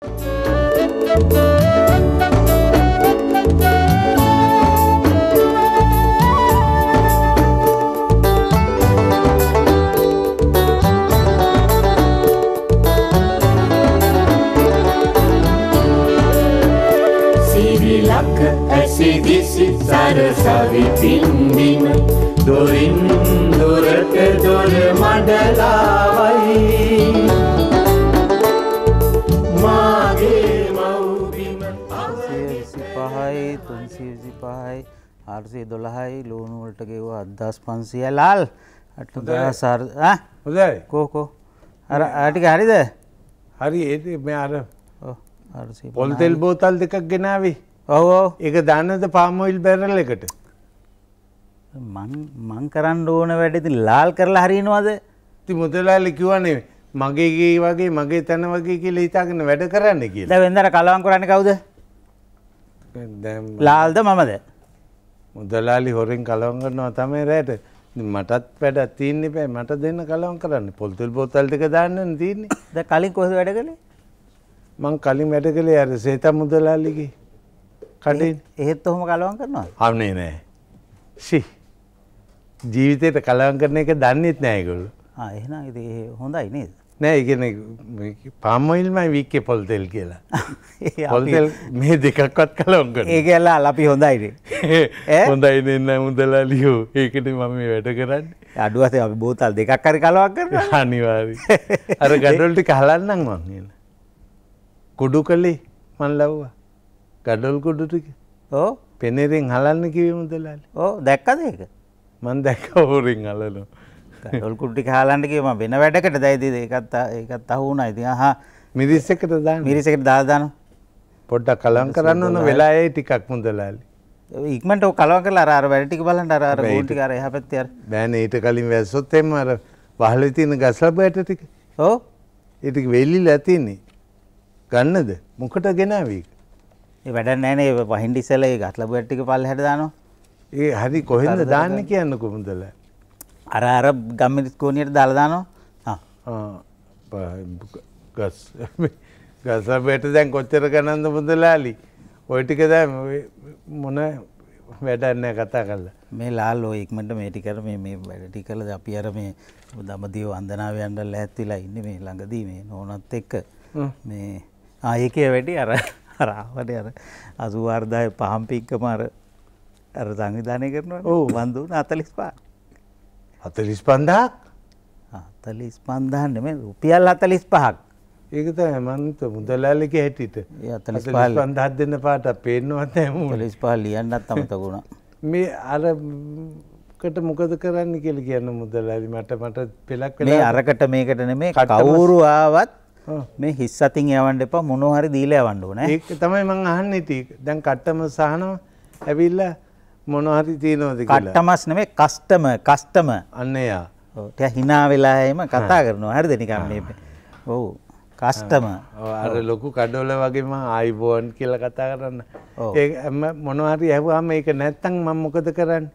सिरिलक असिदिसि सरसवि पिंडिम दोरिन दोरत दोर मडलावई पहाई तुंसी पहाई आरसी दोलहाई लोन वोल्ट के वो 10 500 लाल 8 10 4 हां उदय को अरे आटी हरी दे हरी ए मैं आर आरसी पोलतेल बोतल देख गिनावी ओव एक दाने तो पाम ऑयल बैरल එකට मन मन කරන්න ඕන වැඩ ඉතින් लाल කරලා හරිනවද ඉතින් මුදලාලි කියවනේ මගේ ගේ වගේ මගේ තන වගේ කියලා හිතාගෙන වැඩ කරන්න කියලා දැන් වෙන්දර කලවම් කරන්නේ කවුද लालद ममद मुदलाली होरी कलवं तम रेट मट पेट तीन मट दिन कलवं करें पोलतल बोतल दाने तीन कलिंग को मैं कलिंग बेटकली अरे सीता मुदलाली की कठिन ये तो हम कलवं करना हम नहीं नहीं सी जीवित कलवं करने के दाने इतना है गुड़ हाँ ये ना ये होंदा ही नहीं नहीं नहीं पाम ऑयल में वीक के पोलतेल के ला पोलतेल में देखा कत कलम कर एक ला लापी होंदा ही नहीं होंदा ही नहीं ना मुदला लियो एक ने मम्मी बैठे करन आडुआ से अभी बोतल देखा कर कालो कर हानी वाली अरे गडोल टी कहला ना मांगे कुडू कली मन लावा गडोल कुडू टी ओ पेने रिंग हलाने की मुदला ओ देखा देख मन देखा हो रिंग हलानो डोलकुटी खालांट की मैं बिना बैठे कट दाई दी एकता हूं ना दी हां मेरी से कट दादानो पोटा कलंग करानो न वेला ए टिकक मुंदलाली एक मिनट ओ कलंग करला अरे बैठे टिक बलन अरे गोटी कर यहां पे यार मैं नहीं तो कलिन वैसोत एम अरे वाहले तीन गसल बैठे टिक ओ ये टिक वेली लाती नहीं गन्नद मुकट गेनावी ये बेटा नहीं नहीं वहिंडी से ले गसल बैठे टिक पाल हेड दानो ये हरी कोहिन दान के अनु को मुंदला अरे अरे गमित कोनी डाल दानो हां गस गस बैठे जान कोचर गनंद मुदलाली ओटिक दा मोने වැඩන්නේ කතා කරලා මේ ලාල් ඔය ඉක්මනට මේ ටිකර මේ වැඩ ටිකල අපි අර මේ දඹදිව වන්දනාව යන්න ලැහැත්තිලා ඉන්නේ මේ ළඟදී මේ නෝනත් එක්ක මේ ආ ඒකේ වැඩි අර අර ආවනේ අර 84000 පහම් පික්කම අර අර සංවිධානය කරනවා ඔව් වන් දුන 45 45,000ක් 45,000 නෙමෙයි රුපියල් 45ක් ඒක තමයි මන්ත මුදලාලිගේ හැටිට 45,000ක් දෙන්න පාට පේන්නවත් නැහැ මූ 45 ලියන්නත් අමතකුණා මේ අරකට මොකද කරන්න කියලා කියන මුදලාලි මට පෙලක් වෙලා මේ අරකට මේකට නෙමෙයි කවුරු ආවත් මේ හිස් අතින් යවන්න එපා මොනවා හරි දීලා යවන්න ඕනේ ඒක තමයි මං අහන්නේ ටික දැන් කට්ටම සහනවා ඇවිල්ලා මොනවාරි තියනවද කියලා කට්ටමස් නෙමෙයි කස්ටම අන්න යා ඔව් ටික hina වෙලා එයිම කතා කරනවා හරිද නිකන් මේ ඔව් කස්ටම ඔව් අර ලොකු කඩවල වගේ මම ආයිෆෝන් කියලා කතා කරන්න ඒක මොනවාරි ඇහුවාම ඒක නැත්තම් මම මොකද කරන්නේ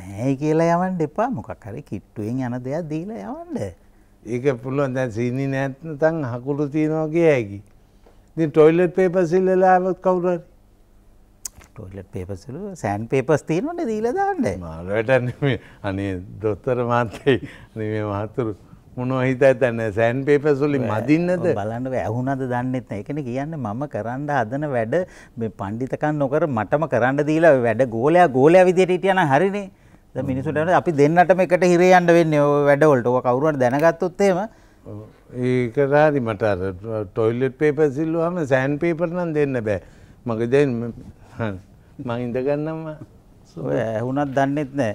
නැහැ කියලා යවන්න එපා මොකක් හරි කිට්ටුවෙන් යන දෙයක් දීලා යවන්න ඒක පුළුවන් දැන් සීනි නැත්නම් හකුළු තියනවා කියයි ඉතින් ටොයිලට් পেපර් සිල්ලා ආවත් කවුරු හරි टॉयलेट पेपर्स लो सैंड पेपर्स तीनों ने दीला दान दे मारो ऐटा नहीं अने दोस्तर माते नहीं मैं मातुर उन्होंने इतना तने सैंड पेपर्स वाली मादीन ने दे बालान वे अहुना तो दान नहीं था क्योंकि यार ने मामा करांडा आदन वैड में पांडी तकान नौकर मट्टा में करांडा दीला वैड गोले अभी देरी टिया ना हरी नहीं तो मिनी सोचा ना आप देन नाटक में कटे हीरे यान वैड वोल्ट वो काउरू ने देना गात तो ते हम एक रारी मटार टॉयलेट पेपर्स लो हमें सैंड पेपर ना देने बे मगर देन මං ඉඳ ගන්නම් ඔය ඇහුණත් දන්නෙත් නැහැ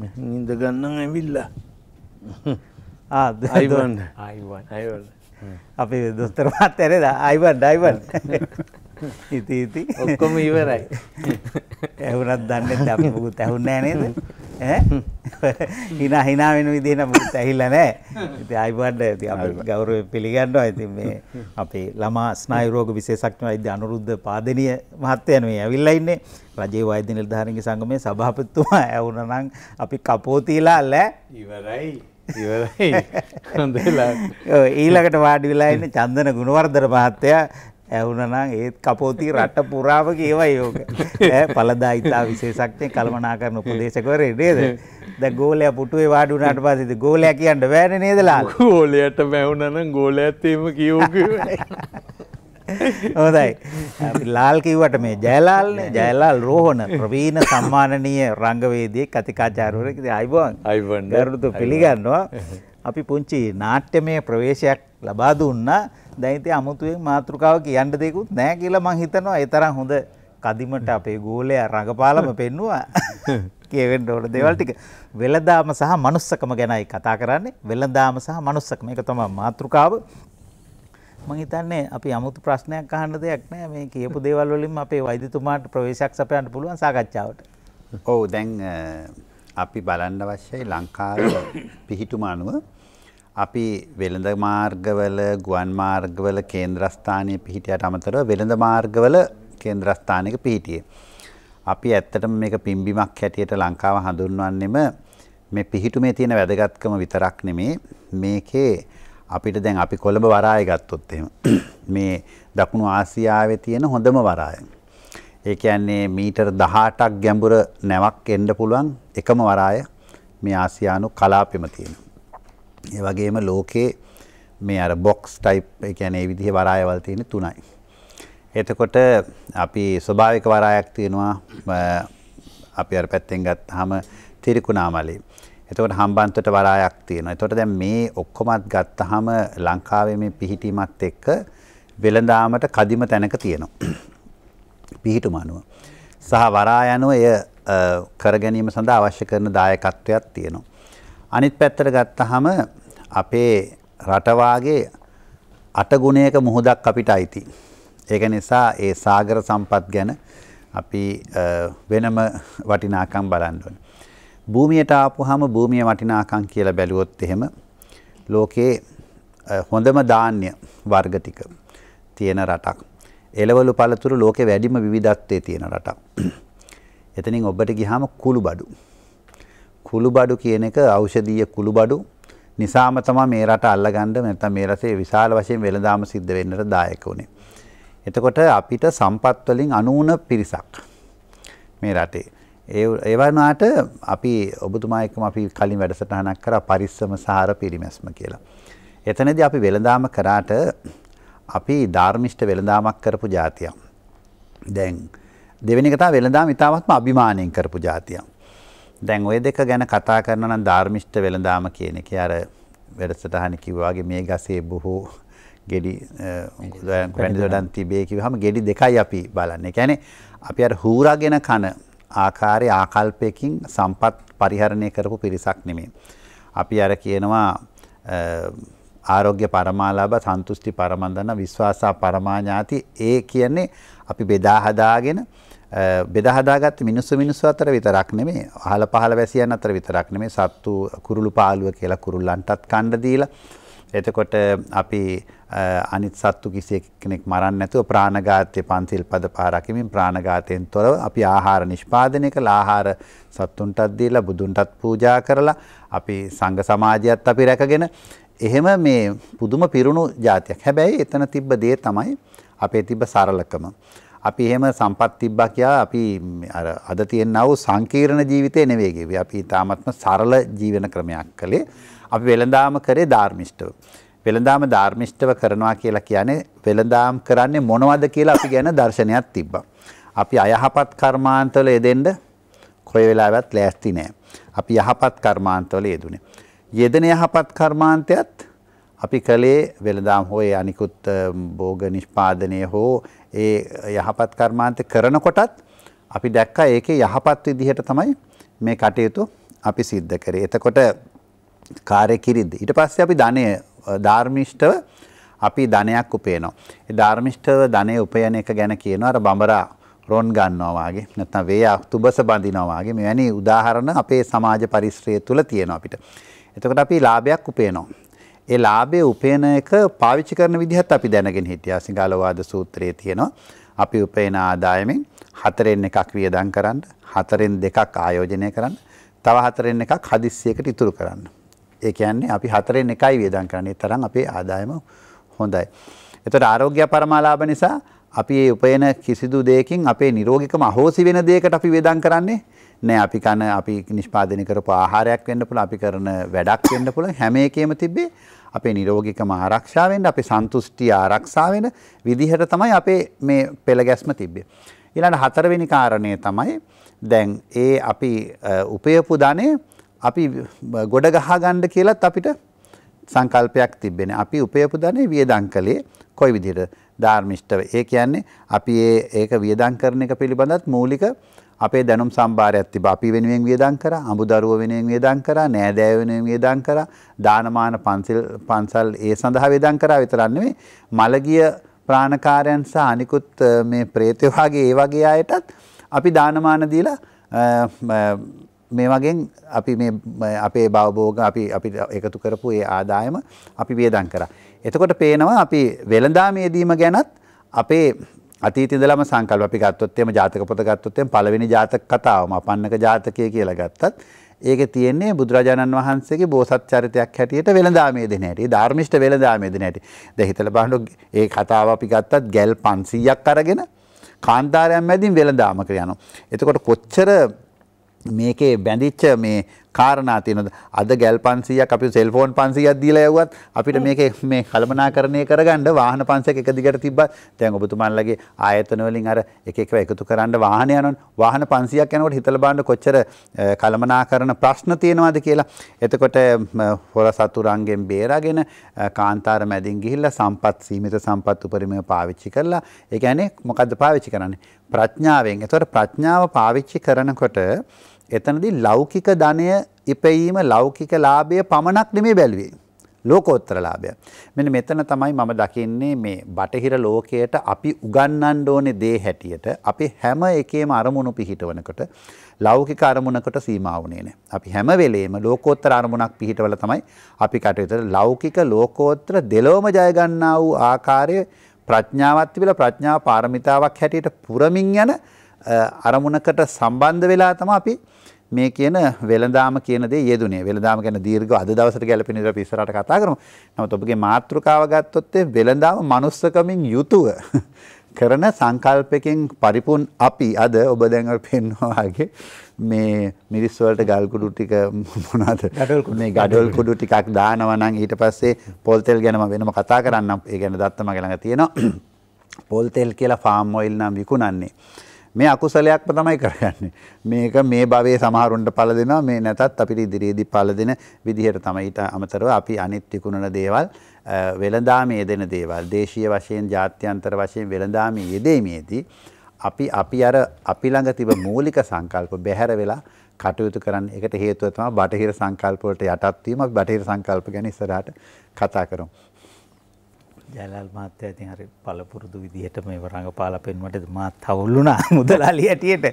මං ඉඳ ගන්නම් ඇවිල්ලා ආ අයිවන් අපේ දොස්තර මහත්තයා නේද අයිවන් ඉති ඔක්කොම ඉවරයි ඇහුණත් දන්නෙත් නැහැ අපි මොකුත් ඇහුන්නේ නැහැ නේද ඈ hina වෙන විදිහ නම් මොකුත් ඇහිලා නැහැ ඉතින් අයිවන් ඉතින් අපි ගෞරවයෙන් පිළිගන්නවා ඉතින් මේ අපේ ළමා ස්නායු රෝග විශේෂඥ වෛද්‍ය අනුරුද්ධ පාදෙනිය මහත්තයා මේ ඇවිල්ලා ඉන්නේ රජයේ වෛද්‍ය නිලධාරීන්ගේ සංගමේ සභාපතිතුමා ඇහුණා නම් අපි කපෝ තියලා ඉවරයි ඊළඟට වාඩි වෙලා ඉන්නේ චන්දන ගුණවර්ධන මහත්තයා. ඇහුණා නම් ඒත් කපෝති රට පුරාම කියවයි ඕක. පළදා ඉතා විශේෂඥ කළමනාකරන උපදේශකවරේ නේද? දැන් ගෝලයා පුටුවේ වාඩි වුණාට පස්සේ ඉතින් ගෝලයා කියන්න බෑනේ නේද ලාල්? ගෝලයට වැහුණා නම් ගෝලයාත් එහෙම කියෝක. හොඳයි ලාල් කිව්වට මේ ජයලාල්නේ ජයලාල් රෝහණ ප්‍රවීණ සම්මානනීය රංගවේදී කතිකාචාර්යවරයෙක්. ඉතින් අයිබෝන් දරුණු පිළිගන්නවා. අපි පුංචි නාට්‍යමය ප්‍රවේශයක් ලබා දුන්නා. දැන් ඉතින් අමුතුවෙන් මාතෘකාව කියන්න දෙයක්වත් නැහැ කියලා මම හිතනවා. ඒ තරම් හොඳ කදිමට අපේ ගෝලයා රඟපාලම පෙන්නුවා. කියවෙන්න ඕන දේවල් ටික වෙළඳාම සහ මනුස්සකම ගැනයි කතා කරන්නේ. වෙළඳාම සහ මනුස්සකම ඒක තමයි මාතෘකාව. මම හිතන්නේ අපි අමුතු ප්‍රශ්නයක් අහන්න දෙයක් නෑ. මේ කියපු දේවල් වලින්ම අපේ වෛද්‍යතුමාට ප්‍රවේශයක් සපයන්න පුළුවන් සාකච්ඡාවට. ඔව් දැන් අපි බලන්න අවශ්‍යයි ලංකාවේ පිහිටුම අනුව අපි වෙළඳ මාර්ගවල ගුවන් මාර්ගවල කේන්ද්‍රස්ථානයේ පිහිටියට අමතරව වෙළඳ මාර්ගවල කේන්ද්‍රස්ථානයක පිහිටියේ. අපි ඇත්තටම මේක පිම්බීමක් හැටියට ලංකාව හඳුන්වන්නෙම මේ පිහිටුමේ තියෙන වැදගත්කම විතරක් නෙමේ. මේකේ අපිට දැන් අපි කොළඹ වරාය ගත්තොත් එහෙම මේ දකුණු ආසියාවේ තියෙන හොඳම වරාය. ඒ කියන්නේ මීටර 18ක් ගැඹුර නැවක් එන්න පුළුවන් එකම වරාය මේ ආසියානු කලාපෙම තියෙනවා. ඒ වගේම ලෝකේ මේ අර බොක්ස් ටයිප් ඒ කියන්නේ මේ විදිහේ වරායවල් තියෙන තුනයි. එතකොට අපි ස්වභාවික වරායක් තියෙනවා අපි අර පැත්තෙන් ගත්තාම තිරිකුණාමලේ. එතකොට හම්බන්තොට වරායක් තියෙනවා. එතකොට දැන් මේ ඔක්කොමත් ගත්තාම ලංකාවේ මේ පිහිටීමත් එක්ක වෙළඳාමට කදිම තැනක තියෙනවා. පිහිටුම අනුව සහ වරාය අනුව එය කර ගැනීම සඳහා අවශ්‍ය කරන දායකත්වයක් තියෙනවා. අනිත් පැත්තට ගත්තාම අපේ රට වාගේ 8 ගුණයක මුහුදක් අපිට අයිති. ඒක නිසා ඒ සාගර සම්පත් ගැන අපි වෙනම වටිනාකම් බලන්න ඕනේ. භූමියට ආපුවාම භූමිය වටිනාකම් කියලා බැලුවොත් එහෙම ලෝකේ හොඳම ධාන්‍ය වර්ග ටික තියෙන රටක්. එළවලු පළතුරු ලෝකේ වැඩිම විවිධත්වයේ තියෙන රටක්. එතනින් ඔබට ගියාම කුළුබඩු. කුළුබඩු කියන එක ඖෂධීය කුළුබඩු නිසාම තමයි මේ රට අල්ලගන්න නැත්නම් මේ රටේ විශාල වශයෙන් වෙළඳාම සිද්ධ වෙන්නට දායක වුනේ. එතකොට අපිට සම්පත් වලින් 90 පිරිසක් මේ රටේ. ඒ වනාට අපි ඔබතුමා එක්කම අපි කලින් වැඩසටහනක් කරා පරිස්සම සාර පිරිමැස්ම කියලා. එතනදී අපි වෙළඳාම කරාට අපි ධාර්මිෂ්ඨ වෙළඳාමක් කරපු જાතියක්. දැන් දෙවෙනි එක තමයි වෙළඳාම ඉතාමත්ම අභිමානයෙන් කරපු જાතියක්. දැන් ওই දෙක ගැන කතා කරනවා නම් ධාර්මිෂ්ඨ වෙළඳාම කියන එකේ අර වැඩසටහන කිව්වා වගේ මේ ගසේ බොහෝ ගෙඩි වැඳිදොඩන් තිබේ කිව්වහම ගෙඩි දෙකයි අපි බලන්නේ. ඒ කියන්නේ අපි අර හූරාගෙන කන ආකාරය ආකල්පයකින් සම්පත් පරිහරණය කරපු පිරිසක් නෙමේ. අපි අර කියනවා ආරෝග්‍ය පරමාලාභ සන්තුෂ්ටි පරමන්දන විශ්වාසා පරමාඥාති ඒ කියන්නේ අපි බෙදා හදාගත්ත මිනිස්සු අතර විතරක් නෙමේ. අහල පහල වැසියන් අතර විතරක් නෙමේ. සත්තු කුරුළු පාළුව කියලා කුරුල්ලන්ටත් කන්න දීලා එතකොට අපි අනිත් සත්තු කිසි කෙනෙක් මරන්නේ නැතුව ප්‍රාණඝාතයේ පන්සිල් පද පහ රකිමින් ප්‍රාණඝාතයෙන් තොරව අපි ආහාර නිෂ්පාදනය කළා. ආහාර සත්තුන්ටත් දීලා බුදුන්ටත් පූජා කරලා අපි සංඝ සමාජයත් අපි රැකගෙන එහෙම මේ පුදුම පිරුණු જાතියක්. හැබැයි එතන තිබ්බ දේ තමයි අපේ තිබ්බ සරලකම. අපි එහෙම සම්පත් තිබ්බා කියලා අපි අර අද තියෙනා වූ සංකීර්ණ ජීවිතේ නෙවෙයි කිව්වේ. අපි තාමත්ම සරල ජීවන ක්‍රමයක් කළේ. අපි වෙළඳාම කරේ ධාර්මිෂ්ඨව. වෙළඳාම ධාර්මිෂ්ඨව කරනවා කියලා කියන්නේ වෙළඳාම් කරන්නේ මොනවද කියලා අපි ගැන දර්ශනයක් තිබ්බා. අපි අයහපත් කර්මාන්තවල යෙදෙන්න කොයි වෙලාවෙත් ලෑස්ති නෑ. අපි යහපත් කර්මාන්තවල යෙදුනේ. යෙදෙන යහපත් කර්මාන්තයත් අපි කලේ වෙළඳාම් හෝ ඒ අනිකුත් භෝග නිෂ්පාදනය හෝ ඒ යහපත් කර්මාන්ත කරනකොටත් අපි දැක්කා ඒකේ යහපත් විදිහට තමයි මේ කටයුතු අපි සිද්ධ කරේ. එතකොට කාර්ය කිරිද්ද ඊට පස්සේ අපි ධනය ධාර්මිෂ්ඨව අපි ධනයක් උපයනවා. ඒ ධාර්මිෂ්ඨව ධනය උපයන එක ගැන කියනවා අර බඹරා රොන් ගන්නවා වගේ නැත්නම් වේයා තුබස බඳිනවා වගේ මෙවැනි උදාහරණ අපේ සමාජ පරිශ්‍රය තුළ තියෙනවා අපිට. එතකොට අපි ලාභයක් උපයනවා. ඒ ලාභයේ උපයන එක පාවිච්චි කරන විදිහත් අපි දැනගෙන හිටියා. සිංහලවාද සූත්‍රයේ තියෙනවා අපි උපයන ආදායමෙන් 4න් 1ක් වියදම් කරන්න, 4න් 2ක් ආයෝජනය කරන්න, තව 4න් 1ක් හදිස්සියකට ඉතුරු කරන්න. ඒ කියන්නේ අපි 4.1යි වේදම් කරන්නේ. ඒ තරම් අපේ ආදායම හොඳයි. ඒතර ආරෝග්‍ය පරමාලාභ නිසා අපි මේ උපයන කිසිදු දෙයකින් අපේ නිරෝගීකම අහෝසි වෙන දෙයකට අපි වේදම් කරන්නේ නැහැ. අපි කන අපි නිෂ්පාදනය කරපු ආහාරයක් වෙන්න පුළුවන්, අපි කරන වැඩක් වෙන්න පුළුවන්. හැම එකෙම තිබ්බේ අපේ නිරෝගීකම ආරක්ෂා වෙන්න, අපේ සන්තුෂ්ටි ආරක්ෂා වෙන විදිහට තමයි අපේ මේ පෙළ ගැස්ම තිබ්බේ. ඊළඟ හතරවෙනි කාරණය තමයි දැන් ඒ අපි උපයපු ධනෙ අපි ගොඩ ගහ ගන්න කියලාත් අපිට සංකල්පයක් තිබෙන්නේ. අපි උපයපු ධනෙ වියදම් කළේ කොයි විදිහට? ධාර්මිෂ්ඨව. ඒ කියන්නේ අපි ඒක වියදම් කරන එක පිළිබඳත් මූලික අපේ දැනුම් සම්භාරයක් තිබා. අපි වෙනුවෙන් වියදම් කරා, අමුදරුව වෙනුවෙන් වියදම් කරා, නෑදෑය වෙනුවෙන් වියදම් කරා, දානමාන පන්සල් ඒ සඳහා වියදම් කරා විතරක් නෙමෙයි, මළගිය ප්‍රාණකාරයන් සහ අනිකුත් මේ ප්‍රේතය වගේ ඒ වගේ අයටත් අපි දානමාන දීලා මේ වගේ අපි මේ අපේ භවභෝග අපි එකතු කරපු ඒ ආදායම අපි වියදම් කරා. එතකොට පේනවා අපි වෙළඳාමේදීම ගැනත් අපේ අතීත ඉඳලම සංකල්ප අපි ගත්තොත් එම ජාතක පොත ගත්තොත් එම පළවෙනි ජාතක කතාවම අපන්නක ජාතකය කියලා ගත්තත් ඒකේ තියෙන්නේ බුදුරජාණන් වහන්සේගේ බෝසත් චරිතයක් හැටියට වෙළඳාමේ දෙන හැටි, ධර්මිෂ්ඨ වෙළඳාමේ දෙන හැටි. දැන් හිතලා බලන්න ඒ කතාව අපි ගත්තත් ගැල් 500ක් අරගෙන කාන්තාරයන් මැදින් වෙළඳාම කර යනවා. එතකොට කොච්චර මේකේ බැඳිච්ච මේ කාරණා තියෙනවද? අද ගැල් 500ක් අපි සෙල්ෆෝන් 500ක් දීලා යවුවත් අපිට මේකේ මේ කළමනාකරණය කරගන්න වාහන 500ක් එක දිගට තිබ්බත් දැන් ඔබතුමන්ලගේ ආයතන වලින් අර එක එකව එකතු කරන්න වාහන යනවනේ. වාහන 500ක් යනකොට හිතලා බලන්න කොච්චර කළමනාකරණ ප්‍රශ්න තියෙනවද කියලා. එතකොට හොර සතුරන්ගෙන් බේරාගෙන කාන්තාර මැදින් ගිහිල්ලා සම්පත් සීමිත සම්පත් උපරිමය පාවිච්චි කරලා ඒ කියන්නේ මොකද්ද පාවිච්චි කරන්නේ? ප්‍රඥාවෙන්. එතකොට ප්‍රඥාව පාවිච්චි කරනකොට එතනදී ලෞකික ධනය ඉපැයීම ලෞකික ලාභය පමණක් නෙමෙයි බැලුවේ, ලෝකෝත්තර ලාභය. මෙන්න මෙතන තමයි මම දකින්නේ මේ බටහිර ලෝකයට අපි උගන්වන්න ඕනේ දේ හැටියට අපි හැම එකේම අරමුණු පිහිටවනකොට ලෞකික අරමුණකට සීමා වුණේ නැහැ. අපි හැම වෙලේම ලෝකෝත්තර අරමුණක් පිහිටවලා තමයි අපි කටයුතු ලෞකික ලෝකෝත්තර දෙලොවම ජය ගන්නා වූ ආකාරයේ ප්‍රඥාවත් තිබිලා ප්‍රඥාව පාරමිතාවක් හැටියට පුරමින් යන අරමුණකට සම්බන්ධ වෙලා තමයි අපි මේ කියන වෙළඳාම කියන දේ යෙදුනේ. වෙළඳාම ගැන දීර්ඝව අද දවසට ගැලපෙන විදිහට අපි ඉස්සරහට කතා කරමු. නමුත් ඔබගේ මාතෘකාව ගත්තොත් ඒ වෙළඳාම මනුස්සකමින් යුතුව කරන සංකල්පයෙන් පරිපූර්ණ අපි අද ඔබ දැන් පෙන්වනා වගේ මේ මිරිස් වලට ගල් කුඩු ටික මොනවාද? මේ ගඩොල් කුඩු ටිකක් දානවා නම් ඊට පස්සේ පොල් තෙල් ගැන මම වෙනම කතා කරන්නම්. ඒ ගැන දත්ත මගේ ළඟ තියෙනවා. පොල් තෙල් කියලා ෆාම් ඔයිල් නම් විකුණන්නේ. මේ අකුසලයක්ම තමයි කරන්නේ. මේක මේ භවයේ සමහරුන්ට පළ දෙනවා, මේ නැතත් අපිට ඉදිරියේදී පළ දෙන විදිහට තමයි. ඊට අමතරව අපි අනිත් විකුණන දේවල්, වෙළඳාමේ දෙන දේවල්, දේශීය වශයෙන් ජාත්‍යන්තර වශයෙන් වෙළඳාමේ යෙදීමේදී අපි අර අපි ළඟ තිබෙන මූලික සංකල්ප බැහැර වෙලා කටයුතු කරන්න. ඒකට හේතුව තමයි බටහිර සංකල්ප වලට යටත් වීම. අපි බටහිර සංකල්ප ගැන ඉස්සරහට කතා කරමු. ජයලාල් මහත්තයා ඉතින් හරි පළපුරුදු විදිහට මේ රංගපාලා පෙන්වන්නට මාත් හවුල්ුණා මුදලාලි හැටියට.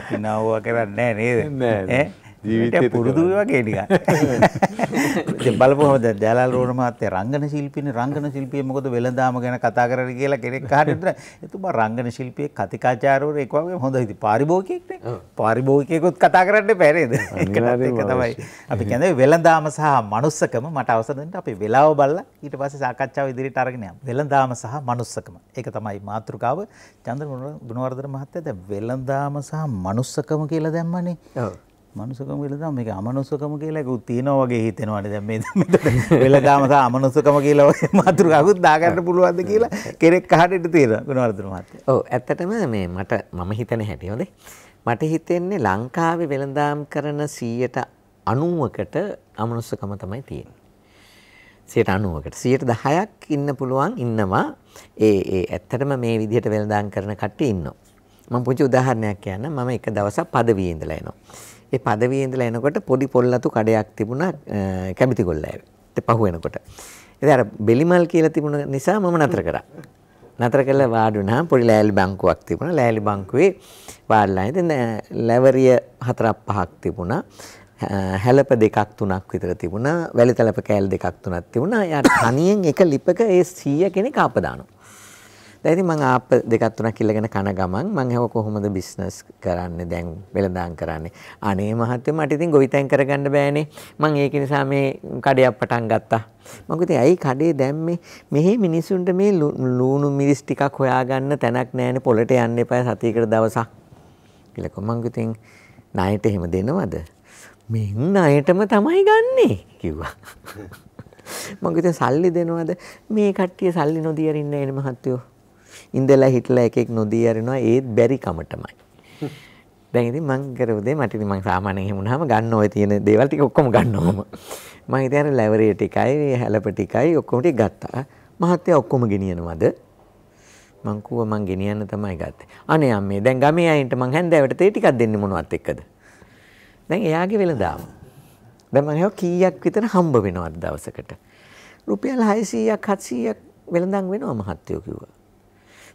අපි නවුව කරන්නේ නැහැ නේද? ජීවිතේ පුරුදු වගේ නිකන්. ඉතින් බලපුවම දැන් ජයලාල් රෝණ මහත්තයා රංගන ශිල්පීනේ. රංගන ශිල්පියෙ මොකද වෙළඳාම ගැන කතා කරන්නේ කියලා කෙනෙක් අහන්න උදේ. එතුමා රංගන ශිල්පියේ කතිකාචාරවරු එක වගේ හොඳයි. ඉතින් පාරිභෝගිකයෙක් නේ. පාරිභෝගිකයෙකුත් කතා කරන්න බෑ නේද? ඒක තමයි. අපි කියන්නේ වෙළඳාම සහ මනුස්සකම. මට අවසර දෙන්න අපි වෙලාව බලලා ඊට පස්සේ සාකච්ඡාව ඉදිරියට අරගෙන යමු. වෙළඳාම සහ මනුස්සකම. ඒක තමයි මාතෘකාව. චන්ද්‍ර ගුණවර්ධන මහත්තයා දැන් වෙළඳාම සහ මනුස්සකම කියලා දැම්මනේ. ඔව්. මනුස්සකම කියලා මේක අමනුස්සකම කියලා එකක් තියෙනවා වගේ හිතෙනවානේ. දැන් මේ වෙළඳාම සහ අමනුස්සකම කියලා වගේ මාතෘකාවකුත් දාගන්න පුළුවන්ද කියලා කෙනෙක් අහන්නට තියෙනවා ගුණවර්ධන මහත්තයා. ඔව් ඇත්තටම මේ මම හිතන හැටි හොඳේ. මට හිතෙන්නේ ලංකාවේ වෙළඳාම් කරන 90%කට අමනුස්සකම තමයි තියෙන්නේ. 90%කට 10%ක් ඉන්න පුළුවන් ඉන්නවා. ඒ ඇත්තටම මේ විදිහට වෙළඳාම් කරන කට්ටිය ඉන්නවා. මම පුංචි උදාහරණයක් කියන්නම්. මම එක දවසක් පදවියේ ඉඳලා එනවා. ඒ පදවියේ ඉඳලා එනකොට පොඩි පොල්ලතු කඩයක් තිබුණා කැබිතිගොල්ලෑවේ. ඉතින් පහු වෙනකොට. ඉතින් අර බෙලිමල් කියලා තිබුණ නිසා මම නතර කරා. නතර කළා වාඩි වුණා. පොඩි ලෑලි බංකුවක් තිබුණා. ලෑලි බංකුවේ වාඩිලා ඉතින් ලැවරිය 4-5ක් තිබුණා. හැලප 2-3ක් විතර තිබුණා. වැලිතලප කෑල් 2-3ක් තිබුණා. යාට තනියෙන් එක ලිපක ඒ 100 කෙනෙක් ආපදානවා. දැන් ඉතින් මම ආප් දෙකක් තුනක් ඉල්ලගෙන කන ගමන් මම හැව කොහොමද බිස්නස් කරන්නේ දැන් වෙළඳාම් කරන්නේ අනේ මහත්මයා මට ඉතින් ගොවිතැන් කරගන්න බෑනේ මම ඒක නිසා මේ කඩයක් පටන් ගත්තා මම කිව්වා ඇයි කඩේ දැම්මේ මෙහි මිනිසුන්ට මේ ලුණු මිරිස් ටිකක් හොයාගන්න තැනක් නැහැනේ පොළට යන්න එපා සතියකට දවසක් කියලා කොහොමද මම ඉතින් ණයට එහෙම දෙනවද මෙන් ණයටම තමයි ගන්නෙ කිව්වා මම කිව්වා සල්ලි දෙනවද මේ කට්ටිය සල්ලි නොදී අරින්නේ නැහැ නේ මහත්මයා ඉන්දලා හිටලා එකෙක් නොදී අරිනවා ඒත් බැරි කමටමයි. දැන් ඉතින් මං කරවදේ මට ඉතින් මං සාමාන්‍යයෙන් එහෙම වුණාම ගන්න ඔය තියෙන දේවල් ටික ඔක්කොම ගන්නවම. මං ඉතින් අර ලැවරේ ටිකයි, හැලප ටිකයි ඔක්කොම ටික ගත්තා. මහත්තයා ඔක්කොම ගෙනියනවද? මං කූවා මං ගෙනියන්න තමයි ගත්තේ. අනේ අම්මේ දැන් ගමේ අයින්ට මං හැන්දෑවට තේ ටිකක් දෙන්නේ මොනවත් එක්කද? දැන් එයාගේ වෙලදාම. දැන් මං හිතුවා කීයක් විතර හම්බ වෙනවද දවසකට? රුපියල් 600ක් 700ක් වෙලඳන් වෙනවා මහත්තයෝ කිව්වා.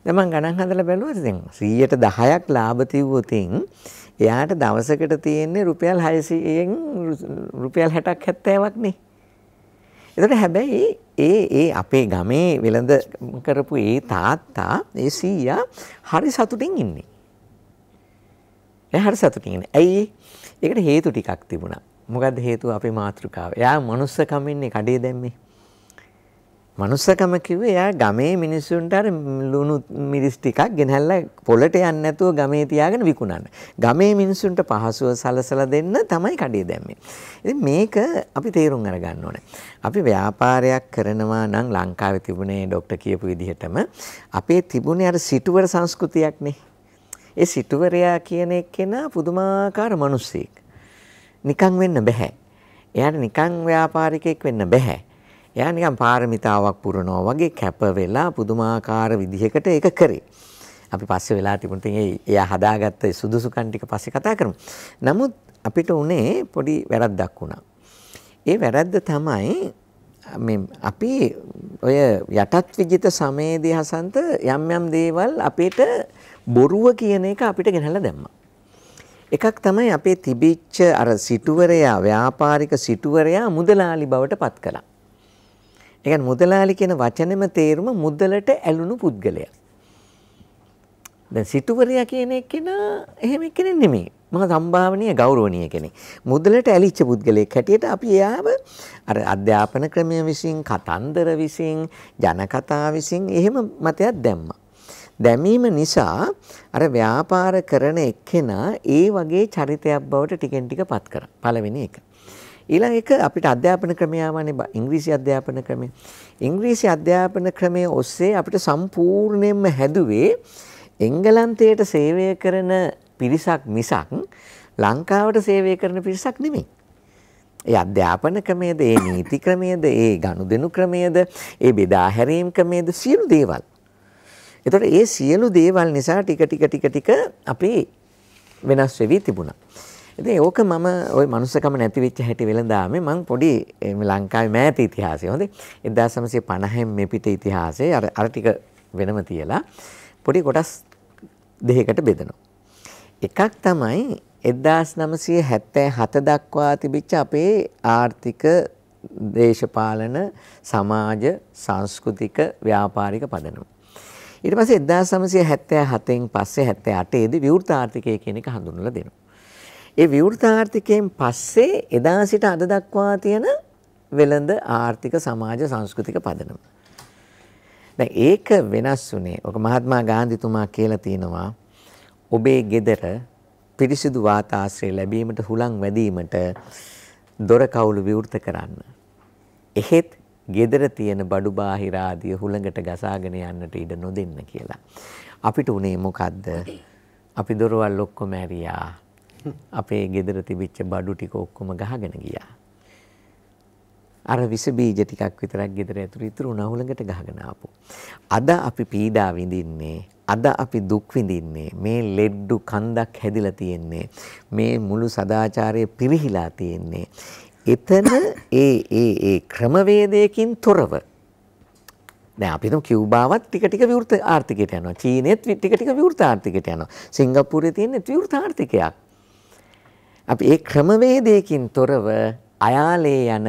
දැන් මං ගණන් හදලා බලුවා ඉතින් 110ක් ලාභ තිබුවොත් එයාට දවසකට තියෙන්නේ රුපියල් 600න් රුපියල් 60ක් 70ක් නේ. ඒකට හැබැයි ඒ අපේ ගමේ වෙළඳ කරපු ඒ තාත්තා ඒ සීයා හරි සතුටින් ඉන්නේ. එයා හරි සතුටින් ඉන්නේ. ඇයි? ඒකට හේතු ටිකක් තිබුණා. මොකද්ද හේතුව? අපේ මාතෘකාව. එයා මනුස්සකමින්නේ කඩේ දැම්මේ. මනුස්සකම කිව්වේ එයා ගමේ මිනිස්සුන්ට අර ලුණු මිරිස් ටිකක් ගෙනහැල්ලා පොළට යන්නේ නැතුව ගමේ තියාගෙන විකුණන්න. ගමේ මිනිස්සුන්ට පහසුව සලසලා දෙන්න තමයි කඩේ දැම්මේ. ඉතින් මේක අපි තේරුම් අරගන්න ඕනේ. අපි ව්‍යාපාරයක් කරනවා නම් ලංකාවේ තිබුණේ ડોක්ටර් කියපු විදිහටම අපේ තිබුණේ අර සිටුවර සංස්කෘතියක්නේ. ඒ සිටුවරයා කියන එක්කෙනා පුදුමාකාර මිනිසෙක්. නිකන් වෙන්න බෑ. එයාට නිකන් ව්‍යාපාරිකයෙක් වෙන්න බෑ. එයා නිකන් පාරමිතාවක් පුරනවා වගේ කැප වෙලා පුදුමාකාර විදිහකට ඒක කරේ. අපි පස්සේ වෙලා තිබුණ තින් එයා හදාගත්ත සුදුසුකම් ටික පස්සේ කතා කරමු. නමුත් අපිට උනේ පොඩි වැරද්දක් වුණා. ඒ වැරද්ද තමයි මේ අපි ඔය යටත් විජිත සමේදී හසන්ත යම් යම් දේවල් අපිට බොරුව කියන එක අපිට ගෙනහැලා දැම්මා. එකක් තමයි අපේ තිබිච්ච අර සිටුවරයා ව්‍යාපාරික සිටුවරයා මුදලාලි බවට පත් කළා. ඒ කියන්නේ මුදලාලි කියන වචනේම තේරුම මුදලට ඇලුණු පුද්ගලයා. දැන් සිටුවරයා කියන එකන එහෙම කෙනෙක් නෙමෙයි. මහා සම්භාවනීය ගෞරවනීය කෙනෙක්. මුදලට ඇලිච්ච පුද්ගලයෙක් හැටියට අපි එයාව අර අධ්‍යාපන ක්‍රමය විසින්, කතන්දර විසින්, ජනකතා විසින් එහෙම මතයක් දැම්මා. දැමීම නිසා අර ව්‍යාපාර කරන එක්කෙනා ඒ වගේ චරිතයක් බවට ටිකෙන් ටිකපත් කරා. පළවෙනි එක. ඊළඟ එක අපිට අධ්‍යාපන ක්‍රමය ආවනේ ඉංග්‍රීසි අධ්‍යාපන ක්‍රමය. ඉංග්‍රීසි අධ්‍යාපන ක්‍රමය ඔස්සේ අපිට සම්පූර්ණයෙන්ම හැදුවේ එංගලන්තයට සේවය කරන පිරිසක් මිසක් ලංකාවට සේවය කරන පිරිසක් නෙමෙයි. ඒ අධ්‍යාපන ක්‍රමයේද, ඒ නීති ක්‍රමයේද, ඒ ගනුදෙනු ක්‍රමයේද, ඒ බෙදා හැරීම් ක්‍රමයේද සියලු දේවල්. ඒතකොට ඒ සියලු දේවල් නිසා ටික ටික අපි වෙනස් වෙවි තිබුණා. ඉතින් ඕක මම ওই මනුස්සකම නැති වෙච්ච හැටි වෙලඳාමේ මම පොඩි ලංකාවේ මෑත ඉතිහාසය හොඳේ 1950 මේ පිට ඉතිහාසයේ අර ටික වෙනම තියලා පොඩි කොටස් දෙකකට බෙදනවා. එකක් තමයි 1977 දක්වා තිබිච්ච අපේ ආර්ථික දේශපාලන සමාජ සංස්කෘතික ව්‍යාපාරික පදනම. ඊට පස්සේ 1977 න් පස්සේ 78 දී විවෘත ආර්ථිකය කියන එක හඳුන්වලා දෙනවා. ඒ විවෘත ආර්ථිකයෙන් පස්සේ එදා සිට අද දක්වා තියෙන වෙළඳ ආර්ථික සමාජ සංස්කෘතික පදනම. දැන් ඒක වෙනස් වුණේ. ඔක මහත්මා ගාන්ධිතුමා කියලා තිනවා ඔබේ ගෙදර පිරිසිදු වාතාශ්‍රය ලැබීමට හුලං වැදීමට දොර කවුළු විවෘත කරන්න. එහෙත් ගෙදර තියෙන බඩු බාහිර ආදී හුලඟට ගසාගෙන යන්නට ඉඩ නොදෙන්න කියලා. අපිට උනේ මොකද්ද? අපි දොරවල් ඔක්කොම ඇරියා. අපේ ගෙදර තිබිච්ච බඩු ටික ඔක්කොම ගහගෙන ගියා. අර විස බීජ ටිකක් විතරක් ගෙදර ඉතුරු නහුලඟට ගහගෙන ආපු. අද අපි පීඩා විඳින්නේ, අද අපි දුක් විඳින්නේ, මේ ලෙඩු කන්දක් හැදිලා තියෙන්නේ, මේ මුළු සදාචාරය පිරිහිලා තියෙන්නේ. එතන ඒ ක්‍රමවේදයකින් තොරව දැන් අපි හිතමු කියුබාවත් ටික විවෘත ආර්ථිකයට යනවා. චීනෙත් ටික විවෘත ආර්ථිකයට යනවා. සිංගප්පූරේ තියෙන විවෘත ආර්ථිකයක්. අපි ඒ ක්‍රමවේදයකින් තොරව අයාලේ යන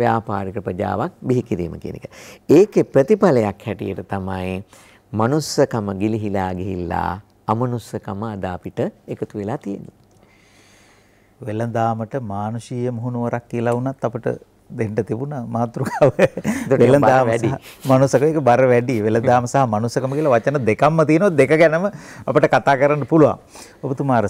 ව්‍යාපාරික ප්‍රජාවක් බිහි කිරීම කියන එක. ඒකේ ප්‍රතිඵලයක් හැටියට තමයි මනුස්සකම ගිලිහිලා ගිහිල්ලා අමනුස්සකම අද අපිට එකතු වෙලා තියෙනවා. වෙළඳාමට මානුෂීය මුහුණුවරක් කියලා වුණත් අපිට දෙන්න තිබුණා මාතෘකාව. වෙළඳාම වැඩි. මනුස්සකම එක බර වැඩි. වෙළඳාම සහ මනුස්සකම කියලා වචන දෙකක්ම තියෙනවා. දෙක ගැනම අපිට කතා කරන්න පුළුවන්. ඔබතුමා අර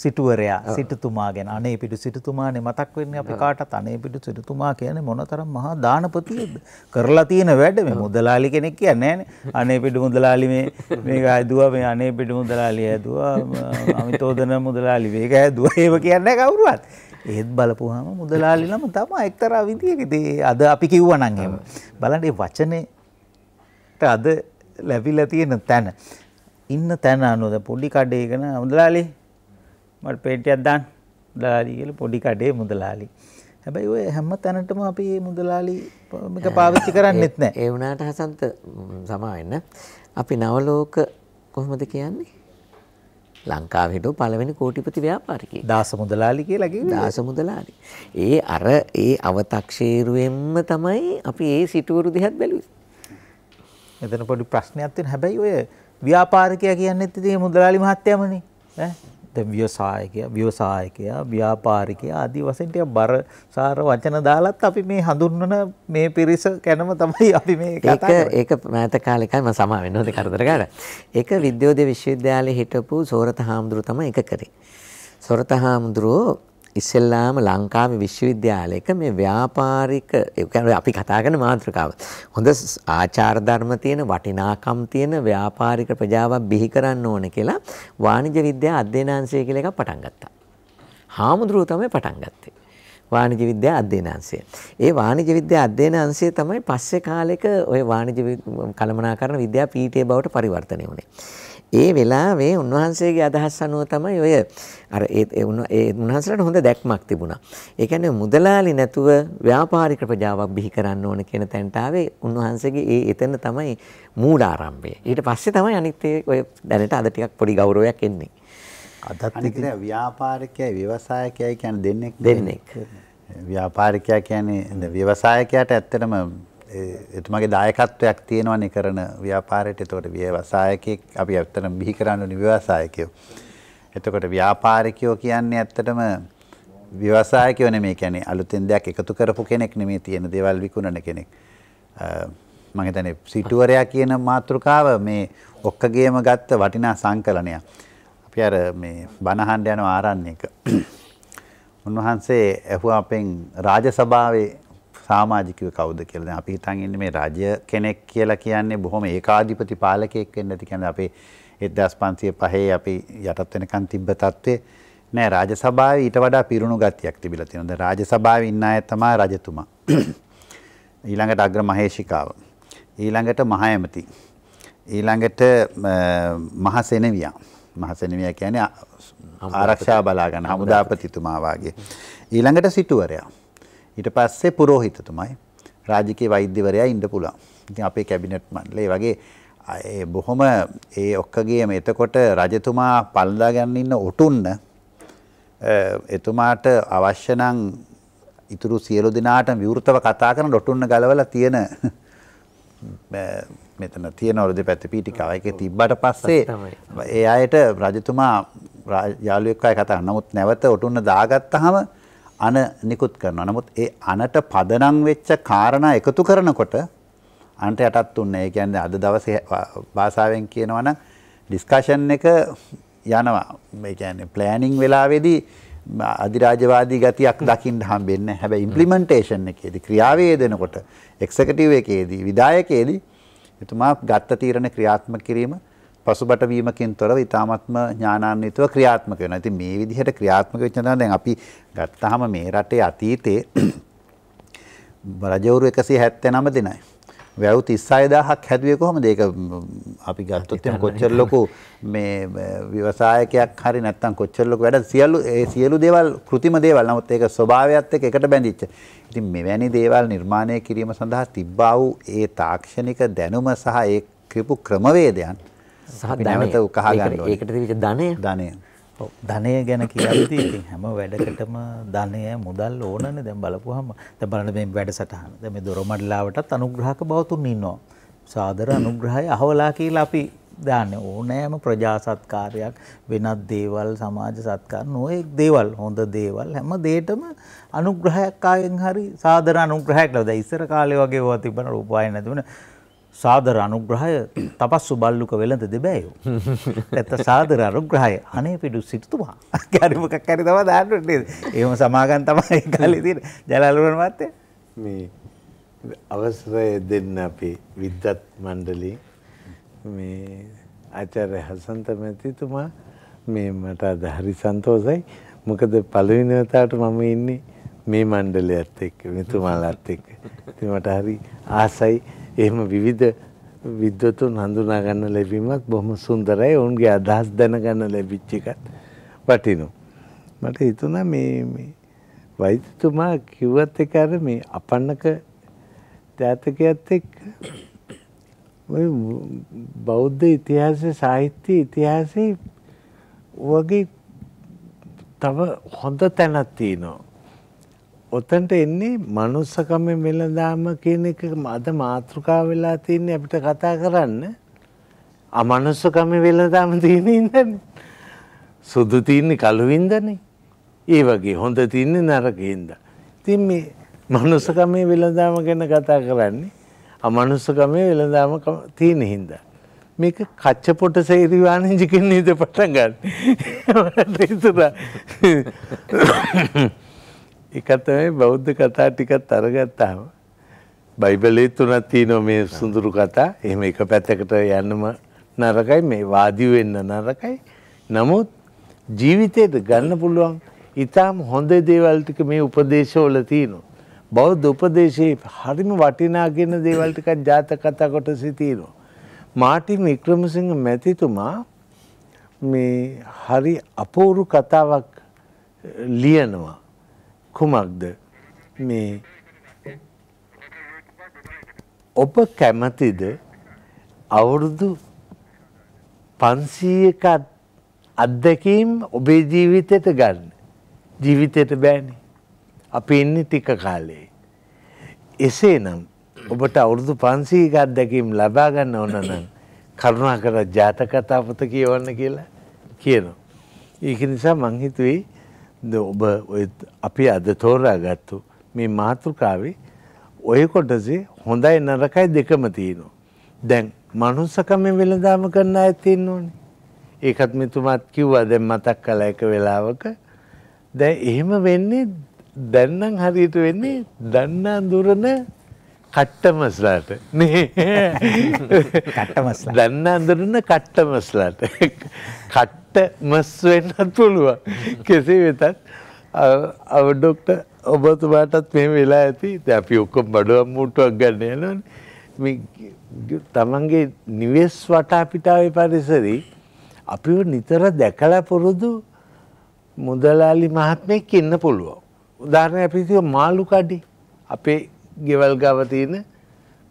සිටුවරයා සිටුතුමා ගැන අනේ පිටු සිටුතුමානේ මතක් වෙන්නේ අපි කාටත්. අනේ පිටු සිටුතුමා කියන්නේ මොනතරම් මහා දානපතියද? කරලා තියෙන වැඩ මේ මුදලාලි කෙනෙක් කියන්නේ නෑනේ. අනේ පිටු මුදලාලි මේක ඇදුවා මේ අනේ පිටු මුදලාලි ඇදුවා අමිතෝදන මුදලාලි මේක ඇදුවා ඒව කියන්නේ කවුරුවත්. ඒත් බලපුවාම මුදලාලි නම තමයි එක්තරා විදියකට අද අපි කිව්වා නම් එහෙම බලන්න මේ වචනේට අද ලැබිලා තියෙන තැන ඉන්න තැන අනුව පොඩි කඩේකන මුදලාලි මට පේටියක් දාන්න මුදලාලි කියලා පොඩි කඩේ මුදලාලි හැබැයි ඔය හැම තැනටම අපි මේ මුදලාලි මේක පාවිච්චි කරන්නෙත් නැහැ. ඒ වුණාට හසන්ත සමාවෙන්න අපි නවලෝක කොහොමද කියන්නේ ලංකාවේ හිටපු පළවෙනි කෝටිපති ව්‍යාපාරිකයෙක්. දාස මුදලාලි කියලා කිව්වේ. දාස මුදලාලි. ඒ අර ඒ අව탁ෂේරුවෙන්ම තමයි අපි ඒ සිටුවරු දිහත් බැලුවේ. එතන පොඩි ප්‍රශ්නයක් තියෙන හැබැයි ඔය ව්‍යාපාරිකයා කියන්නේත් ඉතින් මුදලාලි මහත්තයාමනේ. ඈ දැන් ව්‍යවසායකයා ව්‍යාපාරිකයා ආදී වශයෙන් ටික බර සාර වචන දාලත් අපි මේ හඳුන්වන මේ පිරිස ගැනම තමයි අපි මේ කතා කරන්නේ. ඒක මෑත කාලේ එකයි මම සමා වෙන්න ඕනේ කරදර ගන්න. ඒක විද්‍යෝදය විශ්වවිද්‍යාලේ හිටපු සෝරත හාමුදුරුව තමයි ඒක කරේ. සෝරත හාමුදුරුව ඉස්සෙල්ලාම ලංකාවේ විශ්වවිද්‍යාලයක මේ ව්‍යාපාරික ඒ කියන්නේ අපි කතා කරන මාතෘකාව. හොඳ ආචාර ධර්ම තියෙන වටිනාකම් තියෙන ව්‍යාපාරික ප්‍රජාවක් බිහි කරන්න ඕන කියලා වාණිජ විද්‍යා අධ්‍යනාංශය කියලා එකක් පටන් ගත්තා. හාමුදුරුව තමයි පටන් ගත්තේ. වාණිජ විද්‍යා අධ්‍යනාංශය. ඒ වාණිජ විද්‍යා අධ්‍යනාංශය තමයි පස්සේ කාලෙක ওই වාණිජ කළමනාකරණ විද්‍යා පීඨයේ බවට පරිවර්තනය වුණේ. ඒ වෙලාවේ උන්වහන්සේගේ අදහස් අනුව තමයි ඔය අර ඒ උන්වහන්සේලාට හොඳ දැක්මක් තිබුණා. ඒ කියන්නේ මුදලාලි නැතුව ව්‍යාපාරික ප්‍රජාවක් බිහි කරන්න ඕන කියන තැනට ආවේ උන්වහන්සේගේ ඒ එතන තමයි මූලාරම්භය. ඊට පස්සේ තමයි අනිත් ඔය දැනට අද ටිකක් පොඩි ගෞරවයක් එන්නේ. අදත් ඉතින් ව්‍යාපාරිකයයි ව්‍යවසායකයයි කියන්නේ දෙන්නෙක්. ව්‍යාපාරිකයා කියන්නේ ව්‍යවසායකයාට ඇත්තටම එතුමාගේ දායකත්වයක් තියෙනවනේ කරන ව්‍යාපාරයට. එතකොට ව්‍යවසායකෙක් අපි ඇත්තටම බිහි කරන්නේ ව්‍යවසායකයෝ. එතකොට ව්‍යාපාරිකයෝ කියන්නේ ඇත්තටම ව්‍යවසායකයෝ නෙමෙයි. කියන්නේ අලුතෙන් දෙයක් එකතු කරපු කෙනෙක් නෙමෙයි තියෙන දේවල් විකුණන කෙනෙක්. මම හිතන්නේ සිටුවරයා කියන මාතෘකාව මේ ඔක්කගේම ගත්ත වටිනා සංකලනයක්. අපි අර මේ බණහන් යන ආරණ්‍යක උන්වහන්සේ ඇහුවා අපෙන් රාජසභාවේ සාමාජිකව කවුද කියලා. දැන් අපි හිතන් ඉන්නේ මේ රජය කෙනෙක් කියලා කියන්නේ බොහොම ඒකාධිපති පාලකයෙක් වෙන්න ඇති. කියන්නේ අපේ 1505 අපි යටත් වෙනකන් තිබ්බ තත්ත්වේ නෑ. රාජසභාවේ ඊට වඩා පිරුණු ගතියක් තිබිලා තියෙනවා. දැන් රාජසභාවේ ඉන්න අය තමයි රජතුමා. ඊළඟට අග්‍ර මහේෂිකාව. ඊළඟට මහ ඇමති. ඊළඟට මහ සෙනෙවියා. මහ සෙනෙවියා කියන්නේ ආරක්ෂා බලා ගන්න හමුදාපතිතුමා වාගේ. ඊළඟට සිටුවරයා. ඊට පස්සේ පුරෝහිතතුමයි රාජකීය වෛද්‍යවරයා ඉන්න පුළුවන්. ඉතින් අපේ කැබිනට් මණ්ඩලය වගේ ඒ බොහොම ඒ ඔක්කගේම එතකොට රජතුමා පල්දා ගන්න ඉන්න ඔටුන්න එතුමාට අවශ්‍ය නම් ඉතුරු සියලු දෙනාට විවෘතව කතා කරන ඔටුන්න ගලවලා තියෙන මෙතන තියෙන ඔය දෙපැත්තේ පීටිකාව එකේ තිබ්බට පස්සේ ඒ අයට රජතුමා යාළුවෙක් අය කතා කරනවා. නමුත් නැවත ඔටුන්න දාගත්තාම අන නිකුත් කරනවා. නමුත් ඒ අනට පදනම් වෙච්ච කාරණා එකතු කරනකොට අනට යටත් උන්නේ. ඒ කියන්නේ අද දවසේ භාෂාවෙන් කියනවා නම් ඩිස්කෂන් එක යනවා. ඒ කියන්නේ ප්ලෑනින් වෙලාවේදී අධිරාජ්‍යවාදී ගතියක් දකින්න හම්බෙන්නේ නැහැ. හැබැයි ඉම්ප්ලිමන්ටේෂන් එකේදී ක්‍රියාවේදනකොට එක්සිකියුටිව් එකේදී විධායකයේදී එතුමා ගත්ත තීරණ ක්‍රියාත්මක කිරීම පසුබට වීමකින් තොරව ඉතාමත්ම ඥානාන්විතව ක්‍රියාත්මක වෙනවා. ඉතින් මේ විදිහට ක්‍රියාත්මක වෙච්ච නිසා දැන් අපි ගත්තාම මේ රටේ අතීතයේ රජවරු 179 දෙනයි. වැව් 36000ක් හැදුවේ කොහොමද? ඒක අපි ගත්තොත් එහෙනම් කොච්චර ලොකු මේ ව්‍යවසායකයක් හරි නැත්නම් කොච්චර ලොකු වැඩ. සියලු ඒ සියලු දේවල් કૃතිම දේවල්. නමුත් ඒක ස්වභාවයත් එක්ක එකට බැඳිච්ච. ඉතින් මෙවැනි දේවල් නිර්මාණය කිරීම සඳහා තිබ්බා වූ ඒ තාක්ෂණික දැනුම සහ ඒ ක්‍රිපු ක්‍රමවේදයන් සහදැමත උකහා ගන්නවා. ඒකට තිබිච්ච ධනය. ධනය. ඔව් ධනය ගැන කියද්දී ඉතින් හැම වැඩකටම ධනය මුදල් ඕනනේ. දැන් බලපුවාම දැන් බලන්න මේ වැඩසටහන. දැන් මේ දොරමඩලාවටත් අනුග්‍රහක බවතුන් ඉන්නවා. සාදර අනුග්‍රහය අහවලා කියලා අපි දාන්නේ ඕනෑම ප්‍රජා සත්කාරයක් වෙනත් දේවල් සමාජ සත්කාර නොඑක් දේවල් හොඳ දේවල් හැම දෙයකම අනුග්‍රහයක් ආයෙන් හරි සාදර අනුග්‍රහයක් ලැබුවා. දැන් ඉස්සර කාලේ වගේ ඒවා තිබුණ රූපాయని නැතුණ සාදර අනුග්‍රහය තපස්සු බල්ලුක වෙලඳ දෙබෑයෝ. නැත්නම් සාදර අනුග්‍රහය අනේ පිටු සිටුතුමා. ගැරි මොකක් හරි තමයි දාන්න නේද? එහෙම සමාගම් තමයි කාලේ තියෙන්නේ. ජලාලුරණ මහත්තයා මේ අවසරය දෙන්න අපේ විද්වත් මණ්ඩලයේ මේ ආචාර්ය හසන්ත මැතිතුමා මේ මට අද හරි සන්තෝසයි. මොකද පළවෙනි වතාවට මම ඉන්නේ මේ මණ්ඩලයත් එක්ක මෙතුමාලත් එක්ක. ඉතින් මට හරි ආසයි. එහෙම විවිධ විද්වතුන් හඳුනා ගන්න ලැබීමත් බොහොම සුන්දරයි. ඔවුන්ගේ අදහස් දැනගන්න ලැබිච්ච එකත් වටිනවා. මට හිතුණා මේ වෛද්‍යතුමා කිව්වත් එක අර මේ අපන්නක ජාතකයත් එක්ක බෞද්ධ ඉතිහාසයේ සාහිත්‍ය ඉතිහාසයේ වගේ තව හොඳ තැනක් තියෙනවා. ඔතනට එන්නේ මනුස්සකම මෙලඳාම කියන එක අද මාතෘකාව වෙලා තින්නේ අපිට කතා කරන්න. අමනුස්සකම වෙලඳාම තියෙන්නේ ඉඳන්නේ. සුදු තින්නේ කළුවින්දනේ. ඒ වගේ හොඳ තින්නේ නරකින්ද. ඉතින් මේ මනුස්සකමේ වෙළඳාම ගැන කතා කරන්නේ අමනුස්සකමේ වෙළඳාම තියෙන හින්දා මේක කච්චපොට සේරි වාණිජකින් නේද පටන් ගන්න. ඒක තමයි බෞද්ධ කතා ටිකත් අරගත්තාම බයිබලයේ තුනක් තියෙනවා මේ සුඳුරු කතා. එහෙම එක පැත්තකට යන්නම නරකයි මේ වාදී වෙන්න නරකයි. නමුත් ජීවිතේට ගන්න පුළුවන් ඊටාම හොඳ දේවල් ටික මේ උපදේශවල තියෙනවා. බෞද්ධ උපදේශයේ හරිම වටිනාගෙන දේවල් ටිකක් ජාතක කතා කොටසේ තියෙනවා. මාටින් වික්‍රමසිංහ මැතිතුමා මේ හරි අපූර්ව කතාවක් ලියනවා. කුමක්ද මේ ඔබ කැමතිද අවුරුදු 500ක අත්දැකීම් ඔබේ ජීවිතයට ගන්න? ජීවිතයට බෑනේ. අපි ඉන්නේ ටික කාලේ. එසේනම් ඔබට අවුරුදු 500ක අත්දැකීම් ලබා ගන්න ඕන නම් කරුණාකර ජාතක කතා පොත කියවන්න කියලා කියනවා. ඒක නිසා මං හිතුවේ ඔබ අපි අද තෝරාගත්තු මේ මාතෘකාවේ ඔය කොටසේ හොඳයි නරකයි දෙකම තියෙනවා. දැන් මනුස්සකම වෙලඳාම කරන අය තියෙනෝනේ. ඒකත් මෙතුමාත් කිව්වා දැන් මතක් කළා එක වෙලාවක. දැන් එහෙම වෙන්නේ දැන්නම් හරියට වෙන්නේ දන්නා දුරන කට්ටමස්ලාට නේ. කට්ටමස්ලා දන්නා දුරන කට්ටමස්ලාට කට්ටමස් වෙන්නත් පුළුවන්. කෙසේ වෙතත් අව ડોක්ටර් ඔබතුමාටත් මෙහෙම වෙලා ඇති. දැන් අපි ඔක්කොම බඩුවක් මුට්ටුවක් ගන්න යනවනේ. මේ තමන්ගේ නිවෙස් වටා පිටාවේ පරිසරේ අපිව නිතර දැකලා පුරුදු මුදලාලි මහත්මයෙක් ඉන්න පුළුවන්. උදාහරණයක් අපි හිතුවා මාළු කඩේ අපේ ගෙවල් ගාව තියෙන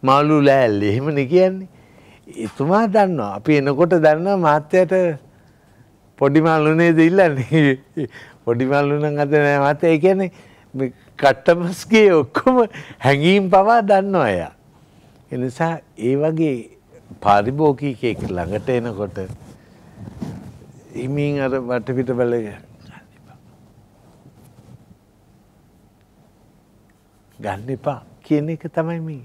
මාළු ලෑල්ලේ එහෙමනේ කියන්නේ. එතුමා දන්නවා අපි එනකොට දන්නවා මාත්‍යට පොඩි මාළු නේද ඉල්ලන්නේ. පොඩි මාළු නම් අද නෑ මාත්‍යා. ඒ කියන්නේ මේ කට්ටමස්ගේ ඔක්කොම හැංගීම් පවා දන්නවා එයා. ඒ නිසා ඒ වගේ පාරිභෝගිකයෙක් ළඟට එනකොට ඉමින් අර වටපිට බලය ගන්න එපා කියන එක තමයි මේ.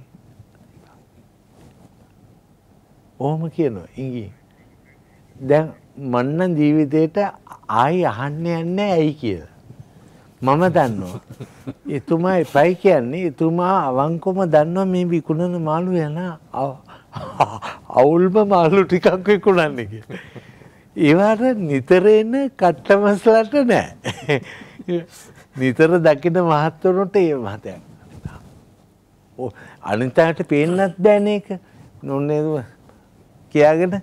ඕම කියනවා ඉංගි. දැන් මන්න ජීවිතේට ආයි අහන්න යන්නේ ඇයි කියලා. මම දන්නවා. එතුමා එපයි කියන්නේ එතුමා අවංකවම දන්නවා මේ විකුණන මාළු යන අවුල්ම මාළු ටිකක් විකුණන්නේ කියලා. ඒවට නිතරේන කට්ටමස්ලට නෑ. නිතර දකින මහත්තුනට ඒ මහතයක්. අනිතාට පේන්නත් බෑන එක නොන්නේද කියාගෙන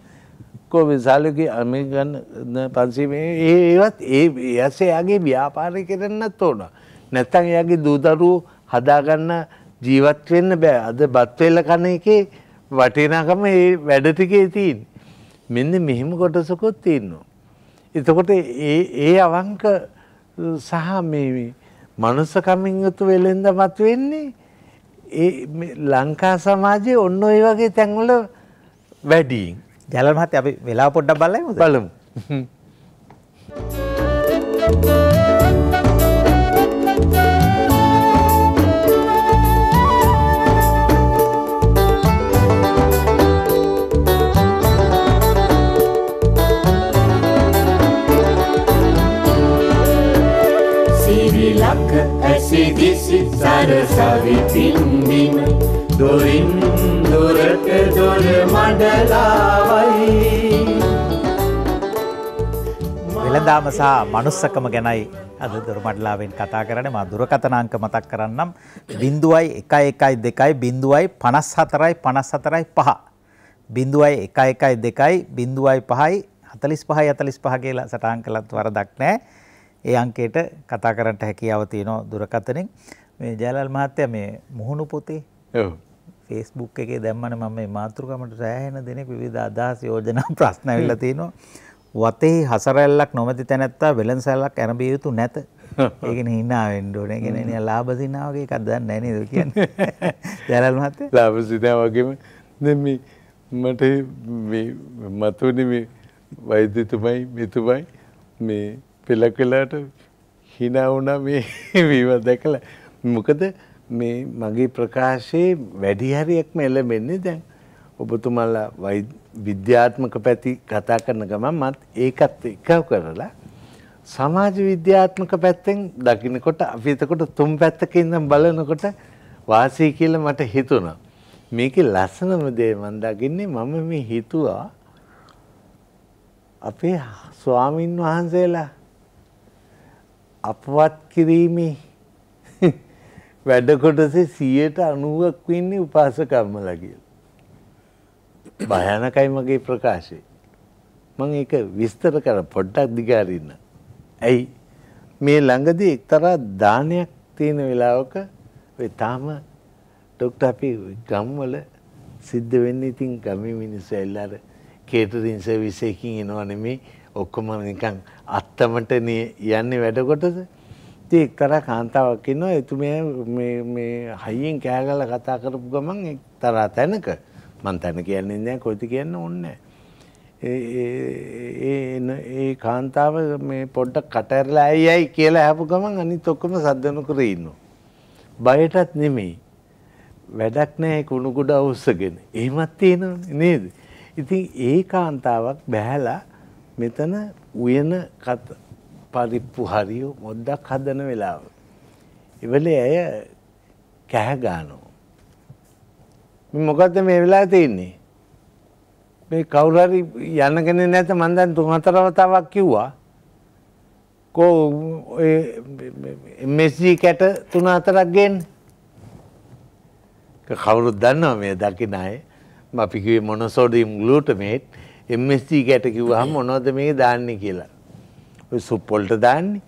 කෝ විශාලගේ අමි ගන්න 500 ඒවත් ඒ ඇස එයාගේ ව්‍යාපාරය කරන්නත් ඕන. නැත්තම් එයාගේ දූ දරුවෝ හදාගන්න ජීවත් වෙන්න බෑ. අද බත් වේල කන එකේ වටිනාකම ඒ වැඩ ටිකේ තියෙන. මෙන්න මෙහෙම කොටසකුත් තියෙනවා. එතකොට ඒ අවංක සහ මේ මනුස්සකමින් යුතු වෙලෙන්දමත් වෙන්නේ ලංකා සමාජයේ ඔන්න ඔය වගේ තැන්වල වැඩි. ජලල් මහත්තයා අපි වෙලාව පොඩ්ඩක් බලලාමුද? බලමු. सिरिलक ऐसी दिसी सरसावी पिंडिन दोरिन दोरत दोर मडलावई වෙළඳාම සහ මනුස්සකම ගැනයි අද දොර මඩලාවෙන් කතා කරන්නේ. මා දුරකථන අංක මතක් කරන්නම් 0112 545 0112 545 කියලා සටහන් කළත් වරදක් නැහැ. ඒ අංකයට කතා කරන්නට හැකියාව තියෙනවා දුරකථනෙන්. මේ ජයලල් මහත්තයා මේ මුහුණු පොතේ ඔව් Facebook එකේ දැම්මම මම මේ මාතෘකාමට සෑහෙන දෙනෙක් විවිධ අදහස් යෝජනා ප්‍රශ්න අවිලා තිනවා. වතේ හසරැල්ලක් නොමැති තැනැත්තා වෙළඳසැලක් අරඹිය යුතු නැත. ඒ කියන්නේ hina වෙන්න ඕනේ. ඒ කියන්නේ නිකන් ලාභ සිනා වගේ එකක් දන්නේ නැහැ නේද කියන්නේ. ජයලල් මහත්තයා ලාභ සිනා වගේම දැන් මේ මට මේ මතුනේ මේ වෛද්‍යතුමයි මෙතුමයි මේ पिलाट हिना देखला मुकद मे मगे प्रकाशे वैधिहारी एक मेले मेन दें तुम्हाला वै विद्यात्मक पैती कथा करना मत एक करला समाज विद्यात्मक पैते दाकिन कोट अभी कोट तुम पैत बल नोट वासी की मत हेतुना मी की लसन दे मन दाकिन मम मी हेतुआ अपे स्वामीन वहांसेला अपवाद किरीमी වැඩකොට සියයට 90ක් වෙන්නේ උපාසකම්මලා කියලා. භයානකයි මගේ ප්‍රකාශය. මම ඒක විස්තර කර පොඩ්ඩක් දිගාරින්න. ඇයි මේ ළඟදී එක්තරා දානයක් තියෙන වෙලාවක ඔය තාම ડોක්ටර් අපි ගම්වල සිද්ධ වෙන්නේ ඉතින් ගමේ මිනිස්සු එල්ලාර කේටරින් සර්විස් එකකින් එනවා නෙමේ ඔක්කොම නිකන් අත්තමට යන්නේ වැඩ කොටස. ඉතින් එක්තරා කාන්තාවක් ඉන්නවා එතුමිය මේ හයියෙන් කෑ ගාලා කතා කරපු ගමන් එක්තරා තැනක මම තැන කියන්නේ නැහැ කොයිද කියන්න ඕනේ නැහැ. ඒ කාන්තාව මේ පොඩ්ඩක් කටහැරලා අයයි කියලා ආපු ගමන් අනිත් ඔක්කොම සද්දන කර ඉන්නවා. බයටත් නෙමෙයි වැඩක් නැහැ කුණු කුඩා උස්සගෙන. එහෙමත් තියෙනවනේ නේද? ඉතින් ඒ කාන්තාවක් බහැලා මෙතන උයන කත පරිප්පු හරියෝ මොද්දක් හදන වෙලාව. ඉවලේ අය කැහ ගන්නවා. මේ මොකද්ද මේ වෙලාවේ තියෙන්නේ? මේ කවුරු හරි යන්නගෙන නැත මම දැන් තුන් හතර වතාවක් කිව්වා. කෝ මෙසි කැට තුන හතරක් ගේන්න. කවුරුද දන්නව මේ දකින්න අය? මම අපි කිව්වේ මොනෝසෝඩියම් ග්ලූටමේට් MSG කැට කිව්වහම මොනවද මේ දාන්නේ කියලා. ඔය සුප් වලට දාන්නේ.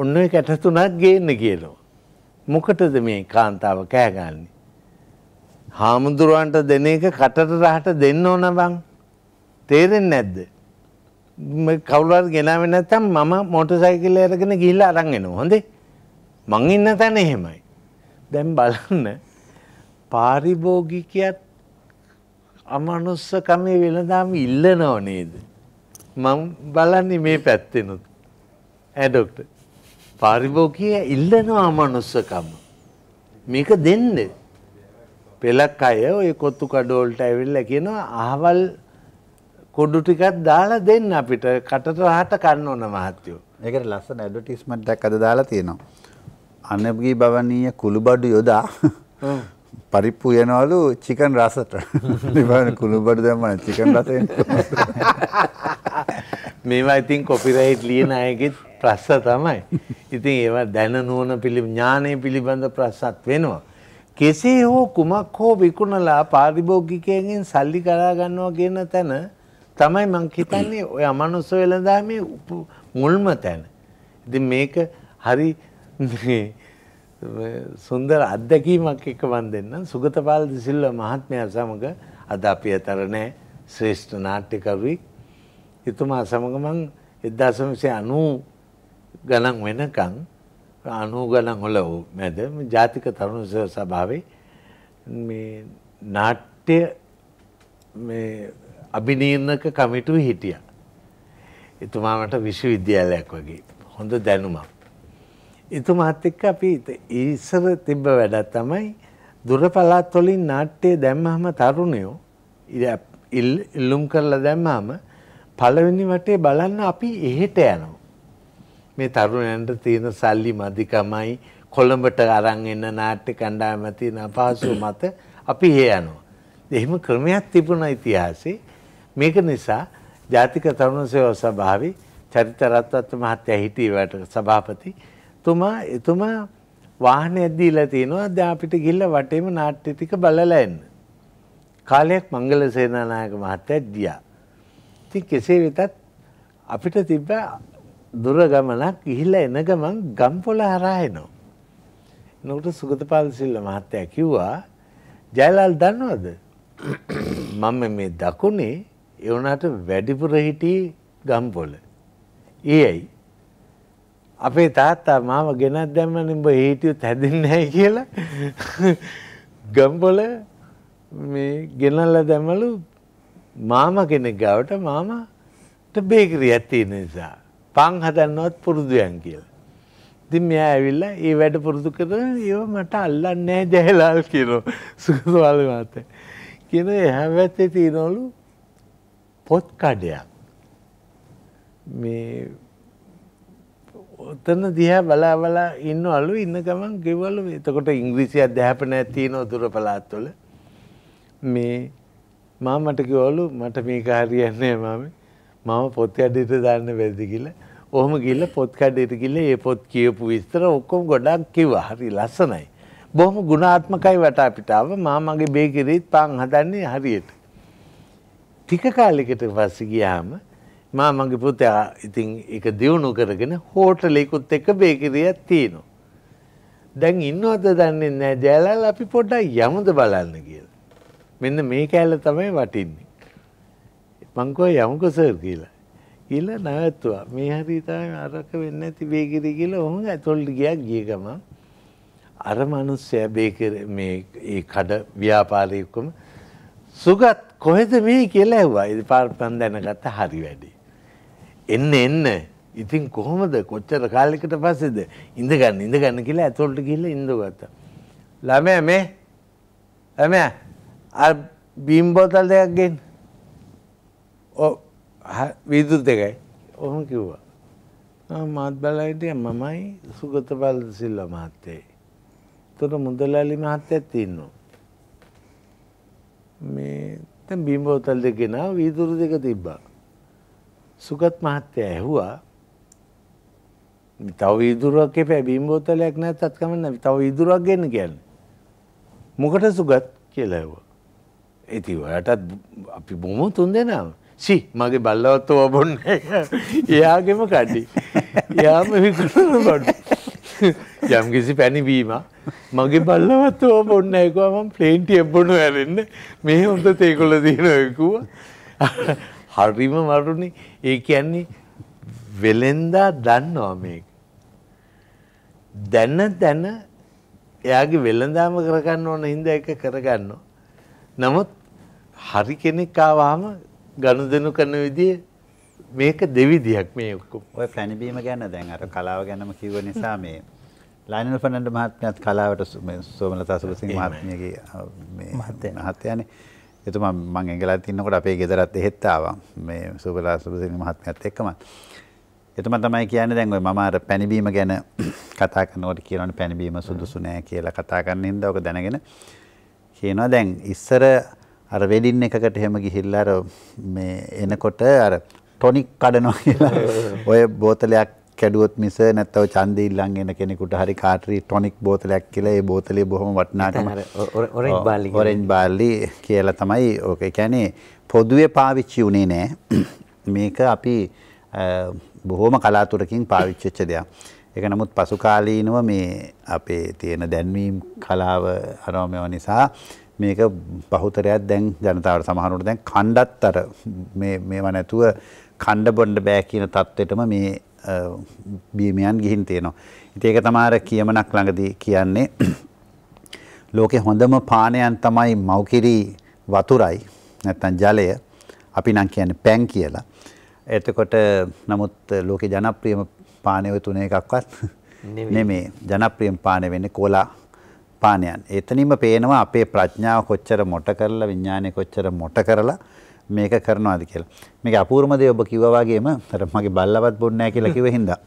ඔන්න ඔය කැට තුනක් ගේන්න කියනවා. මොකටද මේ කාන්තාව කෑ ගන්නේ? හාමුදුරුවන්ට දෙන එක කටට රහට දෙන්න ඕන බං. තේරෙන්නේ නැද්ද? මේ කවුරුහරි ගෙනාවේ නැත්තම් මම මෝටර් සයිකලේ අරගෙන ගිහිල්ලා අරන් එනවා. හොඳේ. මං ඉන්න තැන එහෙමයි. දැන් බලන්න පාරිභෝගිකයත් අමනුස්සකම වෙළඳාම ඉල්ලනව නේද? මම බලන්නේ මේ පැත්තෙනුත්. ඇයි ડોක්ටර්? පාරිභෝගිකය ඉල්ලනව අමනුස්සකම. මේක දෙන්න. පෙලක් අය ඔය කොත්තු කඩෝල්ට ඇවිල්ලා කියනවා අහවල් කොඩු ටිකක් දාලා දෙන්න අපිට කටට රහට කන්න ඕන මහත්තයෝ. ඒකට ලස්සන ඇඩ්වර්ටයිස්මන්ට් එකක් අද දාලා තියෙනවා. අනබ්ගී භවනීය කුළුබඩු යොදා परिपू एनू चिकन रास कुलूबड़ चिकन रास मेम आई थिंक कॉपीराइट लीन आएगी प्रसाद हमें इतने धन नून पिली ज्ञाने पिली बंद प्रसाद वेन कैसे हो कुमको बिकुनला पारिभोगिके साली करागनो गेन तेन तमें मंकिता अमानुसवेलदा में मुल्म तेन इति मेक हरी සුන්දර අත්දැකීමක් එක්ක මම දෙන්නම්. සුගතපාල දිසිල්ව මහත්මයා සමග අද අපි අතර නැහැ ශ්‍රේෂ්ඨ නාට්‍යකරුවෙක්. එතුමා සමග මම 1990 ගණන් වෙනකන් 90 ගණන් වල මැද ජාතික තරුණ සභාවේ में नाट्य में अभिनयनक කමිටුවේ හිටියා. එතුමා මට විශ්වවිද්‍යාලයක් වගේ හොඳ දැනුමක්. එතුමාත් එක්ක අපි ඉස්සර තිබ්බ වැඩ තමයි දුර පළාත් වලින් නාට්‍ය දැම්මම තරුණයෝ ඉල්ලුම් කරලා දැම්මම පළවෙනි වටේ බලන්න අපි එහෙට යනවා. මේ තරුණයන්ට තියෙන සල්ලි මදිකමයි කොළඹට අරන් එන නාට්‍ය කණ්ඩායම තියෙන අපහසු මත අපි එහෙ යනවා. එහෙම ක්‍රමයක් තිබුණා ඉතිහාසයේ. මේක නිසා ජාතික තරුණ සේවා සභාවේ චරිත රත්නත් මහත්තයා හිටියට සභාපති තුමා එතුමා වාහනයක් දීලා තිනවා දැන් අපිට ගිහිල්ලා වටේම නාට්‍ය ටික බලලා එන්න. කාලයක් මංගල සේනානායක මහත්තයා ගියා. ඉතින් කෙසේ වෙතත් අපිට තිබ්බ දුර ගමනක් ගිහිල්ලා එන ගමන් ගම්පොළ හරහා එනවා. එනකොට සුගතපාල සිල්ල මහත්තයා කිව්වා ජයලාල් දන්නවද මම මේ දකුණේ ඒ උනාට වැඩිපුර හිටි ගම්පොළ. ඒයි අපේ තාත්තා මාව ගෙනත් දැම්මනේ උඹ හේටියොත් හැදෙන්නේ නැහැ කියලා ගම්බොල මේ ගෙනල්ලා දැමලු මාමා කෙනෙක් ගාවට මාමාට බේකරියක් තියෙන නිසා පන් හදන්නවත් පුරුදුයන් කියලා. ඉතින් මෙයා ඇවිල්ලා ඒ වැඩ පුරුදු කරලා ඒව මට අල්ලන්නේ නැහැ ජයලාල් කියනවා සුගතපාල මහත්තයා. කියනවා එහා පැත්තේ තියනවලු පොත් කඩයක් මේ उतन दिया बला बला इन अलू इन गम गेवल इतकोट इंग्लिश अध्यापन तीन दूर बला मे माँ मट की वालू मट मी कार्य मामी माम पोत्या दाने वेदील ओम गील पोत्का गील ये पोत की पूरा ओक्म गोडा की हरी लसन है बहुम गुणात्मक वटा पिटाव मामा के बेगी रीत पांग हदाने हरियट ठीक काली के पास गया हम मामा के पुते एक दीवण करके होटल कुत्ते बेकरिया तीन दंग इन दाने जयलाल अभी पोट यमुद बलाल मिन्न मे कैलतमें वाटी मंको यमको सर गीला गीला नवत्वा मे हरीता अरक विन्नति बेकरी गीला होंगे तोल गया गीगा माँ अर मनुष्य बेकरी में एक खड़ व्यापारी को सुगत कोहेद मे केला हुआ इधर पार पंदन का हरी वैडी එන්න එන්න ඉතින් කොහොමද කොච්චර කාලයකට පස්සේද ඉඳ ගන්න කියලා ඇතුළට ගිහලා ඉඳගත්තා. ළමයා ළමයා අර බීම් බෝතල් දෙකක් ගේන්න. ඔව් විදුල් දෙකයි. ඔහොම කිව්වා. මාත් බලලා හිටියා මමයි සුගතපාල සිල්වා මහත්තයයි. ඒතර මුදලාලි මහත්තයත් ඉන්නවා. මේ දැන් බීම් බෝතල් දෙක ගෙනා විදුල් දෙක තිබ්බා. සුගත මහත්තයා ඇහුවා තව ඉදුරක් එපා බීම් බෝතලයක් නැත්තත් කමන්න තව ඉදුරක් ගන්න කියන්නේ මොකට සුගත කියලා ඇහුවා. ඒති ඔයාටත් අපි බොමු තුන් දෙනා සි මගේ බල්ලවත් ඔය බොන්නේ එයාගෙම කඩි එයාම විකුණන බඩු යම් කිසි පැණි බීමා මගේ බල්ලවත් ඔය බොන්නේ ඒකව මම ප්ලේන්ටියක් බොනු හැරෙන්න මේ හොඳ තේකොළ දිනවා ඒකුවා හරිම මරුනේ. ඒ කියන්නේ වෙලෙන්දා දන්නවා මේක. දැන එයාගේ වෙලඳාම කරගන්න ඕන හින්දා එක කරගන්නවා. නමුත් හරි කෙනෙක් ආවම ගනුදෙනු කරන විදිය මේක දෙවිදියක් මේ ඔක්කොම. ඔය ෆැනි බීම ගැන දැන් අර කලාව ගැනම කිව්ව නිසා මේ ලයිනල් ෆර්නන්ඩ් මහත්මයාත් කලාවට මේ සෝමලතා සුබසිංහ මහත්මියගේ මේ මහත්යානේ එතුමා මම එංගලන්තේ ඉන්නකොට අපේ ගෙදරත් එහෙත් ආවා මේ සුබලා සුබසිංහ මහත්මයාත් එක්කම. එතුමා තමයි කියන්නේ දැන් ඔය මම අර පැණිබීම ගැන කතා කරනකොට කියනවනේ පැණිබීම සුදුසු නෑ කියලා කතා කරන හින්දා ඔක දැනගෙන කියනවා දැන් ඉස්සර අර වෙඩින් එකකට එහෙම ගිහිල්ලා අර මේ එනකොට අර ටොනික් කඩනවා කියලා ඔය බෝතලයක් කැඩුවොත් මිස නැත්තව ඡන්දේ ඉල්ලන් එන කෙනෙකුට හරි කාටරි ටොනික් බෝතලයක් කියලා ඒ බෝතලේ බොහොම වටිනාකම ඔරෙන්ජ් බාර්ලි කියලා තමයි ඕක. ඒ කියන්නේ පොදුවේ පාවිච්චි උනේ නෑ. මේක අපි බොහොම කලාතුරකින් පාවිච්චි වෙච්ච දෙයක්. ඒක නමුත් පසු කාලීනව මේ අපේ තියෙන දැන්වීම් කලාව අරමව නිසා මේක බහුතරයක් දැන් ජනතාවට සමහරවට දැන් කණ්ඩත් අර මේව නැතුව කණ්ඩ බොණ්ඩ බෑ කියන තත්ත්වෙටම මේ බීමයන් ගිහින් තියෙනවා. ඉතින් ඒක තමයි අර කියමනක් ළඟදී කියන්නේ ලෝකේ හොඳම පානයන් තමයි මව්කිරි වතුරයි නැත්නම් ජලය. අපි නම් කියන්නේ පැන් කියලා. එතකොට නමුත් ලෝකේ ජනප්‍රියම පානය ඔය තුන එකක්වත් නෙමෙයි. ජනප්‍රියම පානය වෙන්නේ කොලා පානයන්. එතනින්ම පේනවා අපේ ප්‍රඥාව කොච්චර මොට කරලා විඥානය කොච්චර මොට කරලා මේක කරනවාද කියලා. මේක අපූර්වම දේ ඔබ කිව්වා වගේම අර මගේ බල්ලවත් බොන්නේ නැහැ කියලා කිව්ව හින්දා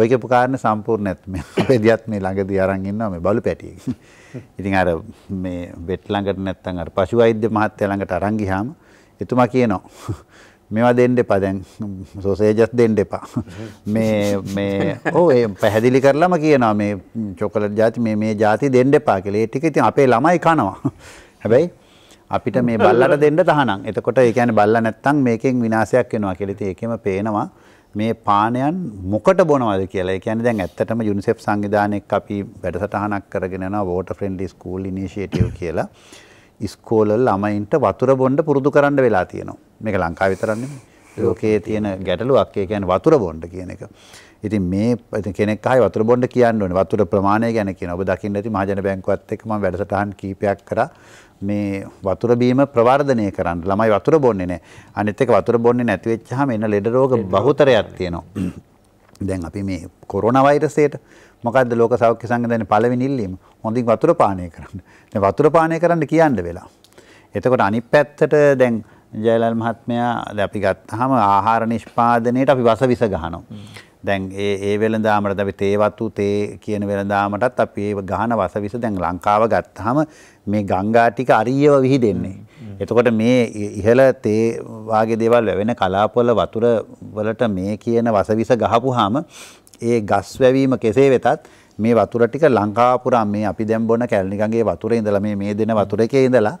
ඔය කියපු කාරණේ සම්පූර්ණ නැත්නම් අපේ දියත් මේ ළඟදී අරන් ඉන්නවා මේ බලු පැටියකින්. ඉතින් අර මේ බෙට් ළඟට නැත්නම් අර පශු වෛද්‍ය මහත්තයා ළඟට අරන් ගියාම එතුමා කියනවා මේවා දෙන්න එපා දැන් සෝසේජස් දෙන්න එපා. මේ මේ ඔව් ඒ පැහැදිලි කරලාම කියනවා මේ චොකලට් ಜಾති මේ ಜಾති දෙන්න එපා කියලා. ඒ ටික ඉතින් අපේ ළමයි කනවා. හැබැයි අපිට මේ බල්ලට දෙන්න තහනම්. එතකොට ඒ කියන්නේ බල්ලා නැත්නම් මේකෙන් විනාශයක් වෙනවා කියලා. ඉතින් ඒකෙම පේනවා මේ පානයන් මොකට බොනවද කියලා. ඒ කියන්නේ දැන් ඇත්තටම යුනිසෙෆ් සංවිධානයක් අපි වැඩසටහනක් කරගෙන යනවා වෝටර් ෆ්‍රෙන්ඩ්ලි ස්කූල් ඉනිෂියේටිව් කියලා. ඉස්කෝලවල ළමයින්ට වතුර බොන්න පුරුදු කරන්න වෙලා තියෙනවා. මේක ලංකාව විතරක් නෙමෙයි. ලෝකයේ තියෙන ගැටලුවක්. ඒ කියන්නේ වතුර බොන්න කියන එක. ඉතින් මේ කෙනෙක් ආයි වතුර බොන්න කියන්න ඕනේ. වතුර ප්‍රමාණය ගැන කියනවා. ඔබ දකින්න ඇති මහජන බැංකුවත් එක්ක මම වැඩසටහන් කීපයක් කරා. මේ වතුර බීම ප්‍රවර්ධනය කරන්න ළමයි වතුර බොන්නේ නැහැ. අනිත් එක වතුර බොන්නේ නැති වෙච්චාම එන ලෙඩ රෝග බහුතරයක් තියෙනවා. දැන් අපි මේ කොරෝනා වෛරසයට මොකද්ද ලෝක සෞඛ්‍ය සංගධානයේ පළවෙනි ඉල්ලීම? හොඳින් වතුර පානය කරන්න. දැන් වතුර පානය කරන්න කියන්න වෙලා. එතකොට අනිත් පැත්තට දැන් ජයලල් මහත්මයා දැන් අපි ගත්තාම ආහාර නිෂ්පාදනයේට අපි වසවිස ගහනවා. දැන් ඒ වෙලඳාමට අපි තේ වතු තේ කියන වෙලඳාමටත් අපි ඒ ගහන වසවිස දැන් ලංකාව ගත්තාම මේ ගංගා ටික අරියව විහිදෙන්නේ. එතකොට මේ ඉහළ තේ වාගේ දේවල් වැවෙන කලාපවල වතුර වලට මේ කියන වසවිස ගහපුවාම ඒ ගස් වැවීම කෙසේ වෙතත් මේ වතුර ටික ලංකාව පුරා මේ අපි දැන් බොන කැලණිගඟේ වතුරේ ඉඳලා මේ දෙන වතුර එකේ ඉඳලා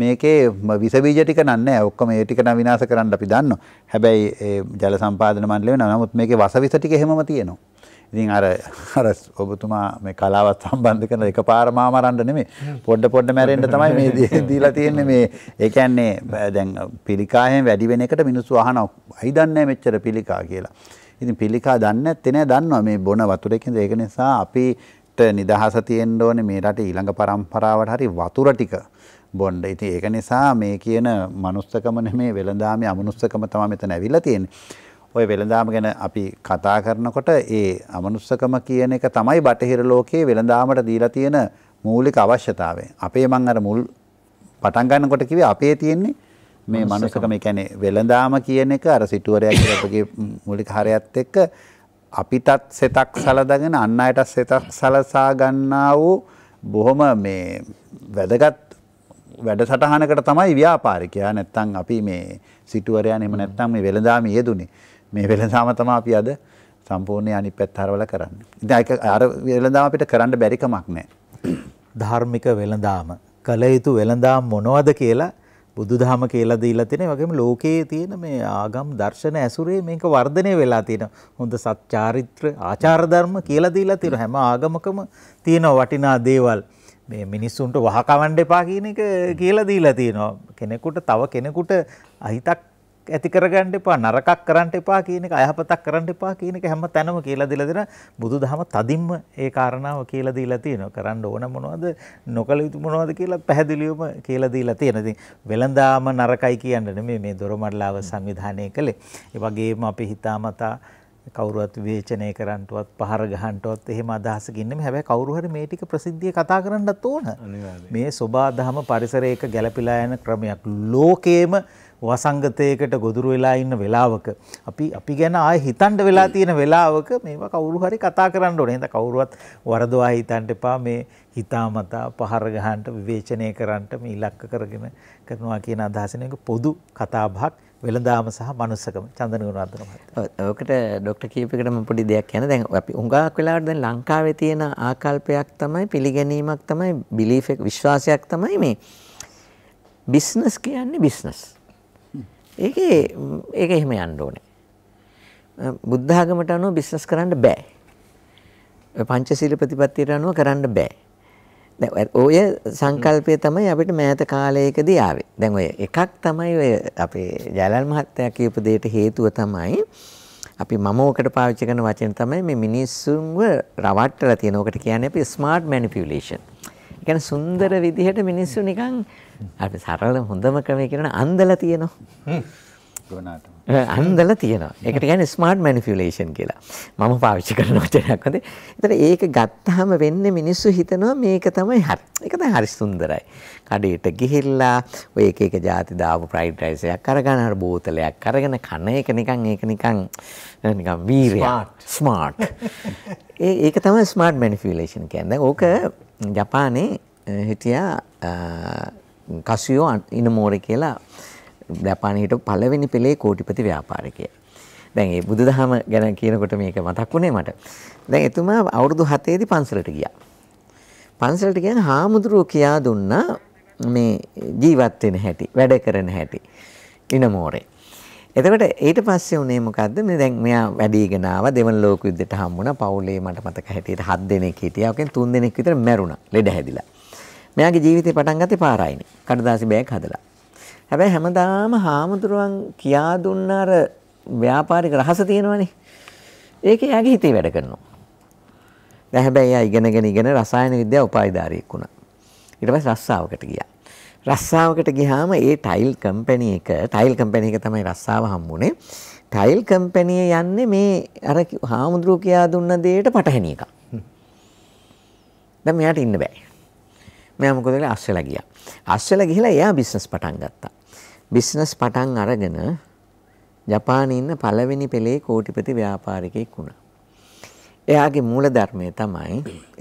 මේකේ විස බීජ ටික නන්නේ ඔක්කොම ඒ ටික නම් විනාශ කරන්න අපි දන්නවා. හැබැයි ඒ ජල සම්පාදන මණ්ඩලය වෙනවා. නමුත් මේකේ වසවිස ටික එහෙමම තියෙනවා. ඉතින් අර ඔබතුමා මේ කලාවත් සම්බන්ධ කරන එකපාර මාම අරන්න නෙමෙයි. පොඩ පොඩ මැරෙන්න තමයි මේ දීලා තියෙන්නේ. මේ ඒ කියන්නේ දැන් පිළිකායෙන් වැඩි වෙන එකට මිනිස්සු අහනවා. අයි දන්නේ මෙච්චර පිළිකා කියලා. ඉතින් පිළිකා දන්නේ නැත්තේ නෑ දන්නවා මේ බොන වතුරේකින්ද. ඒක නිසා අපිට නිදහස තියෙන්න ඕනේ මේ රටේ ඊළඟ පරම්පරාවට හරි වතුර ටික බොන්න. ඉතින් ඒක නිසා මේ කියන මනුස්සකම නෙමේ වෙළඳාමේ අමනුස්සකම තමයි මෙතන ඇවිල්ලා තියෙන්නේ. ඔය වෙළඳාම ගැන අපි කතා කරනකොට ඒ අමනුස්සකම කියන එක තමයි බටහිර ලෝකයේ වෙළඳාමට දීලා තියෙන මූලික අවශ්‍යතාවය. අපේ මං අර මුල් පටන් ගන්නකොට කිව්වේ අපේ තියෙන්නේ මේ මනුස්සකම. ඒ කියන්නේ වෙළඳාම කියන එක අර සිටුවරයක් කියලා අපගේ මූලික හරයත් එක්ක අපිටත් සෙතක් සලදාගෙන අන් අයටත් සෙතක් සලසා ගන්නා වූ බොහොම මේ වැදගත් වැඩසටහනකට තමයි ව්‍යාපාරිකයා නැත්තම් අපි මේ සිටුවරයන් එහෙම නැත්තම් මේ වෙළඳාම යෙදුනේ. මේ වෙළඳාම තමයි අපි අද සම්පූර්ණ අනිත් පැත්ත හරවල කරන්නේ. ඉතින් අර වෙළඳාම අපිට කරන්න බැරි කමක් නැහැ. ධාර්මික වෙළඳාම, කල යුතු වෙළඳාම මොනවද කියලා බුදුදහම කියලා දීලා තියෙනවා. ඒ වගේම ලෝකයේ තියෙන මේ ආගම් දර්ශන ඇසුරේ මේක වර්ධනය වෙලා තියෙනවා. හොඳ සත්චාරිත්‍ර, ආචාර ධර්ම කියලා දීලා තියෙනවා. හැම ආගමකම තියෙන වටිනා දේවල් මේ මිනිස්සුන්ට වහකවන්න එපා කියන එක කියලා දීලා තියෙනවා. කෙනෙකුට තව කෙනෙකුට අහිතක් ඇති කරගන්න එපා, නරකක් කරන්න එපා කියන එක, අයහපතක් කරන්න එපා කියන එක හැම තැනම කියලා දීලා දෙන බුදුදහම තදින්ම ඒ කාරණාව කියලා දීලා තියෙනවා. කරන්න ඕන මොනවද, නොකළ යුතු මොනවද කියලා පැහැදිලිවම කියලා දීලා තියෙනවා. ඉතින් වෙළඳාම නරකයි කියන්න නෙමෙයි මේ දොරමඩලාව සංවිධානය කළේ. ඒ වගේම අපි හිතාමතා කවුරුවත් විවේචනය කරන්නටවත් පහර ගහන්නටවත් එහෙම අදහසකින් නෙමෙයි. හැබැයි කවුරු හරි මේ ටික ප්‍රසිද්ධිය කතා කරන්නත් ඕන. මේ සෝබාදහම පරිසරයක ගැළපීලා යන ක්‍රමයක්. ලෝකේම වසංගතයකට ගොදුරු වෙලා ඉන්න වෙලාවක අපි ගැන ආයෙ හිතන්න වෙලා තියෙන වෙලාවක මේවා කවුරු හරි කතා කරන්න ඕනේ. එහෙනම් කවුරුවත් වරදවා හිතන්න එපා. මේ හිතාමතා පහර ගහන්න, විවේචනය කරන්න මේ ඉලක්ක කරගෙන කරනවා කියන අදහසින් එක පොදු කතාබහක්. වෙළඳාම සහ මනුස්සකම. චන්දන ගුණවර්ධන මහත්තයා. ඔකට ડોක්ටර් කීපයකටම පොඩි දෙයක් කියන. දැන් අපි උඟාක් වෙලාවට දැන් ලංකාවේ තියෙන ආකල්පයක් තමයි පිළිගැනීමක් තමයි බිලීෆ් එක, විශ්වාසයක් තමයි මේ බිස්නස් කියන්නේ බිස්නස්. ඒක එහෙම යන්න ඕනේ. බුද්ධ ආගමට අනුව බිස්නස් කරන්න බෑ. පංචශීල ප්‍රතිපත්තියට අනුව කරන්න බෑ. දැන් ඔය සංකල්පය තමයි අපිට මෑත කාලයකදී ආවේ. දැන් ඔය එකක් තමයි ඔය අපේ ජයලල් මහත්තයා කියපු දෙයට හේතුව තමයි අපි මම ඔකට පාවිච්චි කරන වචන තමයි මේ මිනිස්සුන්ව රවට්ටලා තියෙන. ඔකට කියන්නේ අපි ස්මාර්ට් මැනිපියුලේෂන්. කියන්නේ සුන්දර විදිහට මිනිස්සු නිකන් අර සරල හොඳම ක්‍රමය කියනවා අන්දලා තියෙනවා. ගොනාට. අන්දලා තියෙනවා. ඒකට කියන්නේ ස්මාර්ට් මැනිපියුලේෂන් කියලා. මම පාවිච්චි කරන වචනයක් හොඳේ. ඒතර ඒක ගත්තාම වෙන්නේ මිනිස්සු හිතනවා මේක තමයි හරි. ඒක තමයි හරි සුන්දරයි. කඩේට ගිහිල්ලා ඔය එක එක જાති දාපු ෆ්‍රයිඩ් රයිස් එකක් අරගෙන අර බෝතලයක් අරගෙන කන එක නිකන් ඒක නිකන් වීරයක්. ස්මාර්ට්. ඒක තමයි ස්මාර්ට් මැනිපියුලේෂන් කියන්නේ. දැන් ඕක ජපානයේ හිටියා කසියෝ ඉනමෝරි කියලා ජපානයේ හිටපු පළවෙනි පෙළේ කෝටිපති ව්‍යාපාරිකයා. දැන් මේ බුදුදහම ගැන කියනකොට මේක මතක් වුණේ මට. දැන් එතුමා අවුරුදු 7 දී පන්සලට ගියා. පන්සලට ගියන් හාමුදුරුවෝ කියා දුන්නා මේ ජීවත් වෙන හැටි, වැඩ කරන හැටි ඉනමෝරි. එතකොට ඊට පස්සේ උනේ මොකද්ද මේ දැන් මෙයා වැඩි ඉගෙන ආවා දෙවන ලෝක යුද්ධයට හම්බුණා පවුලේ මට මතක හැටියට 7 දෙනෙක් හිටියා. ඔකෙන් 3 දෙනෙක් විතර මැරුණා. ලෙඩ හැදිලා. මෙයාගේ ජීවිතේ පටන් ගත්තේ පාරායිනේ. කඩදාසි බෑග් හදලා. හැබැයි හැමදාම හාමුදුරුවන් කියා දුන්න අර ව්‍යාපාරික රහස තියෙනවනේ. ඒක එයාගේ හිතේ වැඩ කරනවා. දැන් හැබැයි එයා ඉගෙනගෙන රසායන විද්‍යාව උපාධිධාරියෙක් වුණා. ඊට පස්සේ රස්සාවකට ගියා. රස්සාවකට ගියාම ඒ ටයිල් කම්පැනි එක තමයි රස්සාව හම්බුනේ. ටයිල් කම්පැනි යන්නේ මේ අර හාමුදුරුවෝ කියා දුන්න දෙයට පටහැනි එකක්. දැන් මෙයාට ඉන්න බෑ. මෙයා මොකද කරේ අස්සෙලා ගියා. අස්සෙලා ගිහිලා එයා බිස්නස් පටන් ගත්තා. බිස්නස් පටන් අරගෙන ජපානයේ ඉන්න පළවෙනි පෙළේ කෝටිපති ව්‍යාපාරිකයෙක් වුණා. එයාගේ මූල ධර්මය තමයි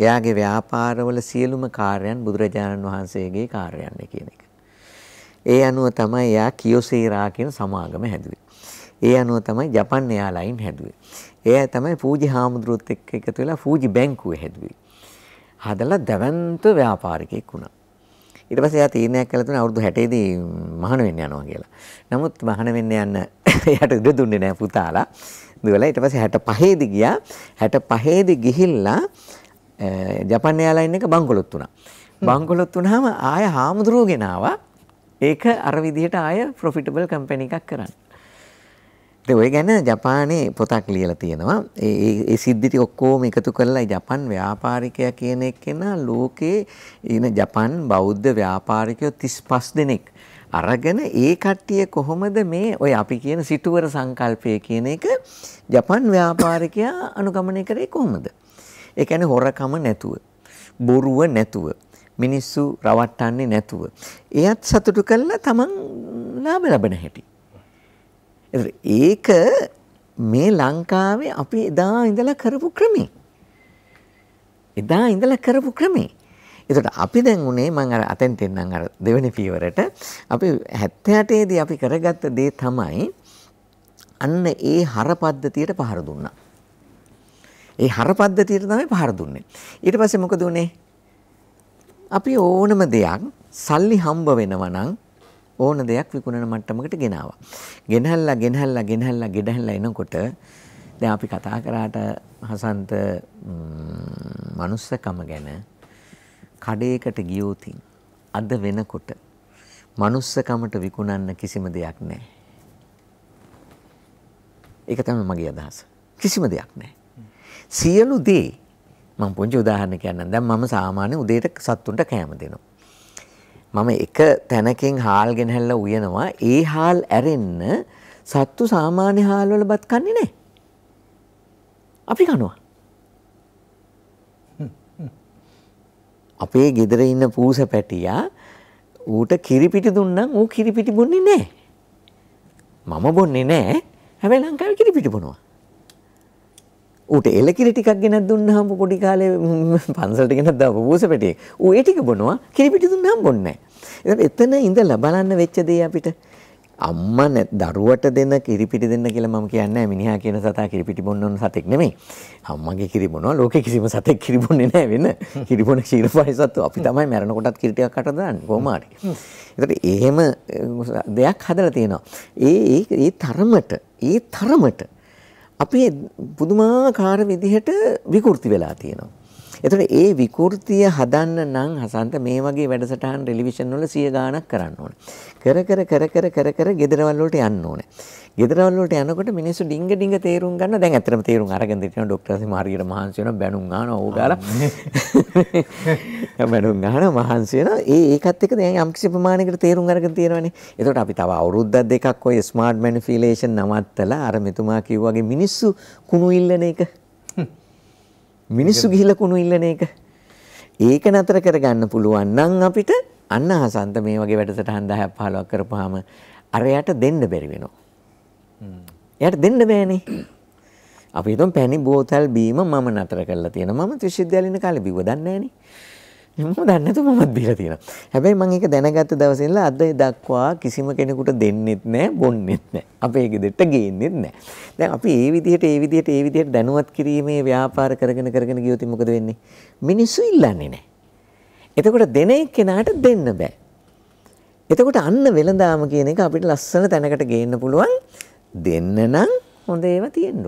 එයාගේ ව්‍යාපාරවල සියලුම කාර්යයන් බුදුරජාණන් වහන්සේගේ කාර්යයන් කියන එක. ඒ අනුව තමයි එයා කියොසීරා කියන සමාගම හැදුවේ. ඒ අනුව තමයි ජපන් එයාලයින් හැදුවේ. එයා තමයි පූජි හාමුදුරුවොත් එක්ක එකතු වෙලා පූජි බැංකුව හැදුවේ. හදලා දවන්ත ව්‍යාපාරිකයෙක් වුණා. ඊට පස්සේ එයා තීරණයක් කළා තුන අවුරුදු 60 දී මහාන වෙන්න යනවා කියලා. නමුත් මහාන වෙන්න යන්න එයාට ඉඩ දුන්නේ නැහැ පුතාලා. දුවලා ඊට පස්සේ 65 දී ගියා. 65 දී ගිහිල්ලා ජපාන් එයාලයින් එක බංකොලොත් වුණා. බංකොලොත් වුණාම ආය හාමුදුරුවෝ ගෙනාවා. ඒක අර විදිහට ආය ප්‍රොෆිටබල් කම්පැනි එකක් කරන්න. ඉතින් ඔය ගැන ජපානයේ පොතක් ලියලා තියෙනවා. ඒ සිද්ධි ටික ඔක්කොම එකතු කරලා ජපාන් ව්‍යාපාරිකයා කියන එක්කෙනා ලෝකේ ඉන ජපාන් බෞද්ධ ව්‍යාපාරිකයෝ 35 දෙනෙක් අරගෙන ඒ කට්ටිය කොහොමද මේ ඔය අපි කියන සිටුවර සංකල්පය කියන එක ජපාන් ව්‍යාපාරිකයා අනුගමනය කරේ කොහොමද? ඒ කියන්නේ හොරකම නැතුව, බොරුව නැතුව, මිනිස්සු රවට්ටන්නේ නැතුව. එයත් සතුටු කරලා තමන් ලාභ ලබන හැටි. ඒක මේ ලංකාවේ අපි එදා ඉඳලා කරපු ක්‍රමේ. ඒකට අපි දැන් උනේ මම අර අතෙන් තෙන්නම් අර දෙවෙනි පියවරට අපි 78 දී අපි කරගත්ත දේ තමයි අන්න ඒ හර පද්ධතියට පහර දුන්නා. ඒ හර පද්ධතියට තමයි පහර දුන්නේ. ඊට පස්සේ මොකද උනේ? අපි ඕනම දෙයක් සල්ලි හම්බ වෙනවා නම් ඕන දෙයක් විකුණන මට්ටමකට ගෙනාවා. ගෙනහැල්ලා එනකොට දැන් අපි කතා කරාට හසන්ත මනුස්සකම ගැන කඩේකට ගියොත් අද වෙනකොට මනුස්සකමට විකුණන්න කිසිම දෙයක් නැහැ. ඒක තමයි මගේ අදහස. කිසිම දෙයක් නැහැ. සියලු දේ මම පොන්ජ උදාහරණයක් කියන්නම්. දැන් මම සාමාන්‍ය උදේට සත්තුන්ට කෑම දෙනවා. මම එක තැනකින් හාල් ගෙනහැල්ලා උයනවා. ඒ හාල් ඇරෙන්න සත්තු සාමාන්‍ය හාල් වල බත් කන්නේ නැහැ. අපි කනවා. අපේ ගෙදර ඉන්න පූස පැටියා ඌට කිරිපිටි දුන්නම් ඌ කිරිපිටි බොන්නේ නැහැ. මම බොන්නේ නැහැ. හැබැයි ලංකාවේ කිරිපිටි බොනවා. ඌට එලකිරි ටිකක් ගෙනත් දුන්නාම පොඩි කාලේ පන්සලට ගෙනත් දාපු පූසපැටියෙක්. ඌ ඒ ටික බොනවා. කිරිපිටි දුන්නාම බොන්නේ නැහැ. එතන ඉඳලා බලන්න වෙච්ච දේ අපිට අම්මා දරුවට දෙන කිරිපිටි දෙන්න කියලා මම කියන්නේ මිනිහා කියන සතා කිරිපිටි බොන්න ඕන සතෙක් නෙමෙයි. අම්මගේ කිරි බොනවා. ලෝකේ කිසිම සතෙක් කිරි බොන්නේ නැහැ වෙන. කිරි බොන ශීලපායි සත්තු අපි තමයි මැරෙන කොටත් කිරි ටිකක් අට දාන්නේ කොහොම හරි. ඒකට එහෙම දෙයක් හදලා තියෙනවා. ඒ තරමට අපි පුදුමාකාර විදිහට විකෘති වෙලා තියෙනවා. එතකොට ඒ විකෘතිය හදන්න නම් හසන්ත මේ වගේ වැඩසටහන් ටෙලිවිෂන් වල 100 ගාණක් කරන්න ඕනේ. කර කර ගෙදරවල් වලට යන්න ඕනේ. ගෙදරවල් වලට යනකොට මිනිස්සු ඩිංග තේරුම් ගන්න. දැන් ඇත්තටම තේරුම් අරගෙන ඉතිනවා ડોක්ටර්ස් මාර්ගියට මහන්සි වෙනවා බැනුම් ගන්නවා ඕක ගාලා. බැනුම් ගන්නවා මහන්සි වෙනවා. ඒකත් එක්ක දැන් යම් කිසි ප්‍රමාණයකට තේරුම් අරගෙන තියෙනවානේ. එතකොට අපි තව අවුරුද්දක් දෙකක් ඔය ස්මාර්ට් මැනිපියුලේෂන් නවත්තලා අර මෙතුමා කිව්වාගේ මිනිස්සු කුණු ඉල්ලන එක මිනිස්සු ගිහිලා කුණු ඉල්ලන එක ඒක නතර කරගන්න පුළුවන් නම් අපිට අන්න හසන්ත මේ වගේ වැඩසටහන් 10ක් 15ක් කරපුවාම අරයට දෙන්න බැරි වෙනවා. එයාට දෙන්න බෑනේ. අපි හිතමු පැණි බෝතල් බීම මම නතර කරලා තියෙනවා. මම විශ්වවිද්‍යාලේ ඉන්න කාලේ බිව්ව දන්නේ නෑනේ. මම දන්නේ නැතුව මමත් බීලා තියෙනවා. හැබැයි මම ඒක දැනගත්ත දවසේ ඉඳලා අද දක්වා කිසිම කෙනෙකුට දෙන්නෙත් නෑ, බොන්නෙත් නෑ. අපේ ගෙදරට ගේන්නෙත් නෑ. දැන් අපි ඒ විදිහට දැනුවත් කිරීමේ ව්‍යාපාර කරගෙන ගියොත් මොකද වෙන්නේ? මිනිස්සු ඉල්ලන්නේ නෑ. එතකොට දෙන එක්කෙනාට දෙන්න බෑ. එතකොට අන්න වෙළඳාම කියන එක අපිට ලස්සන තැනකට ගේන්න පුළුවන්. දෙන්න නම් හොඳ ඒවා තියෙන්න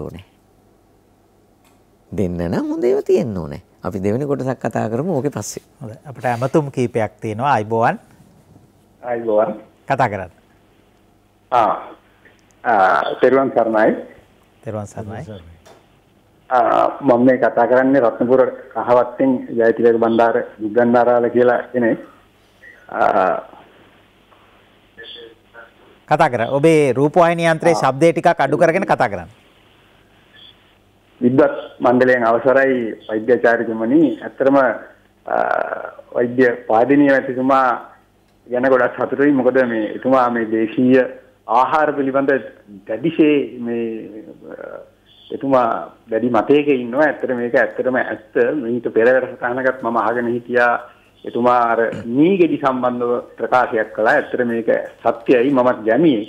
ඕනේ. අපි දෙවෙනි කොටසක් කතා කරමු ඕකේ පස්සේ. හොඳයි. අපිට අමතුම් කීපයක් තියෙනවා. අයිබෝවන්. අයිබෝවන්. කතා කරන්න. තෙරුවන් සරණයි. තෙරුවන් සරණයි. මම මේ කතා කරන්නේ රත්නපුර කහවත්තෙන් ජයතිලක බණ්ඩාර දුග්ගන්නාරාල කියලා කෙනෙක්. කතා කරා. ඔබේ රූපවාහිනී යන්ත්‍රයේ ශබ්දය ටිකක් අඩු කරගෙන කතා කරන්න. විද්වත් මණ්ඩලයෙන් අවසරයි වෛද්‍යාචාර්යතුමනි. ඇත්තටම වෛද්‍ය පාදිනී ඇතිතුමා ගැන ගොඩක් සතුටුයි. මොකද මේ එතුමා මේ දේශීය ආහාර පිළිබඳ දැඩිශේ මේ එතුමා දැඩි මතයක ඉන්නවා. ඇත්තට මේක ඇත්තටම ඇත්ත. මීට පෙර වැඩසටහනකත් මම අහගෙන හිටියා එතුමා අර නීගෙඩි සම්බන්ධව ප්‍රකාශයක් කළා. ඇත්තට මේක සත්‍යයි. මමත් ගැමියේ.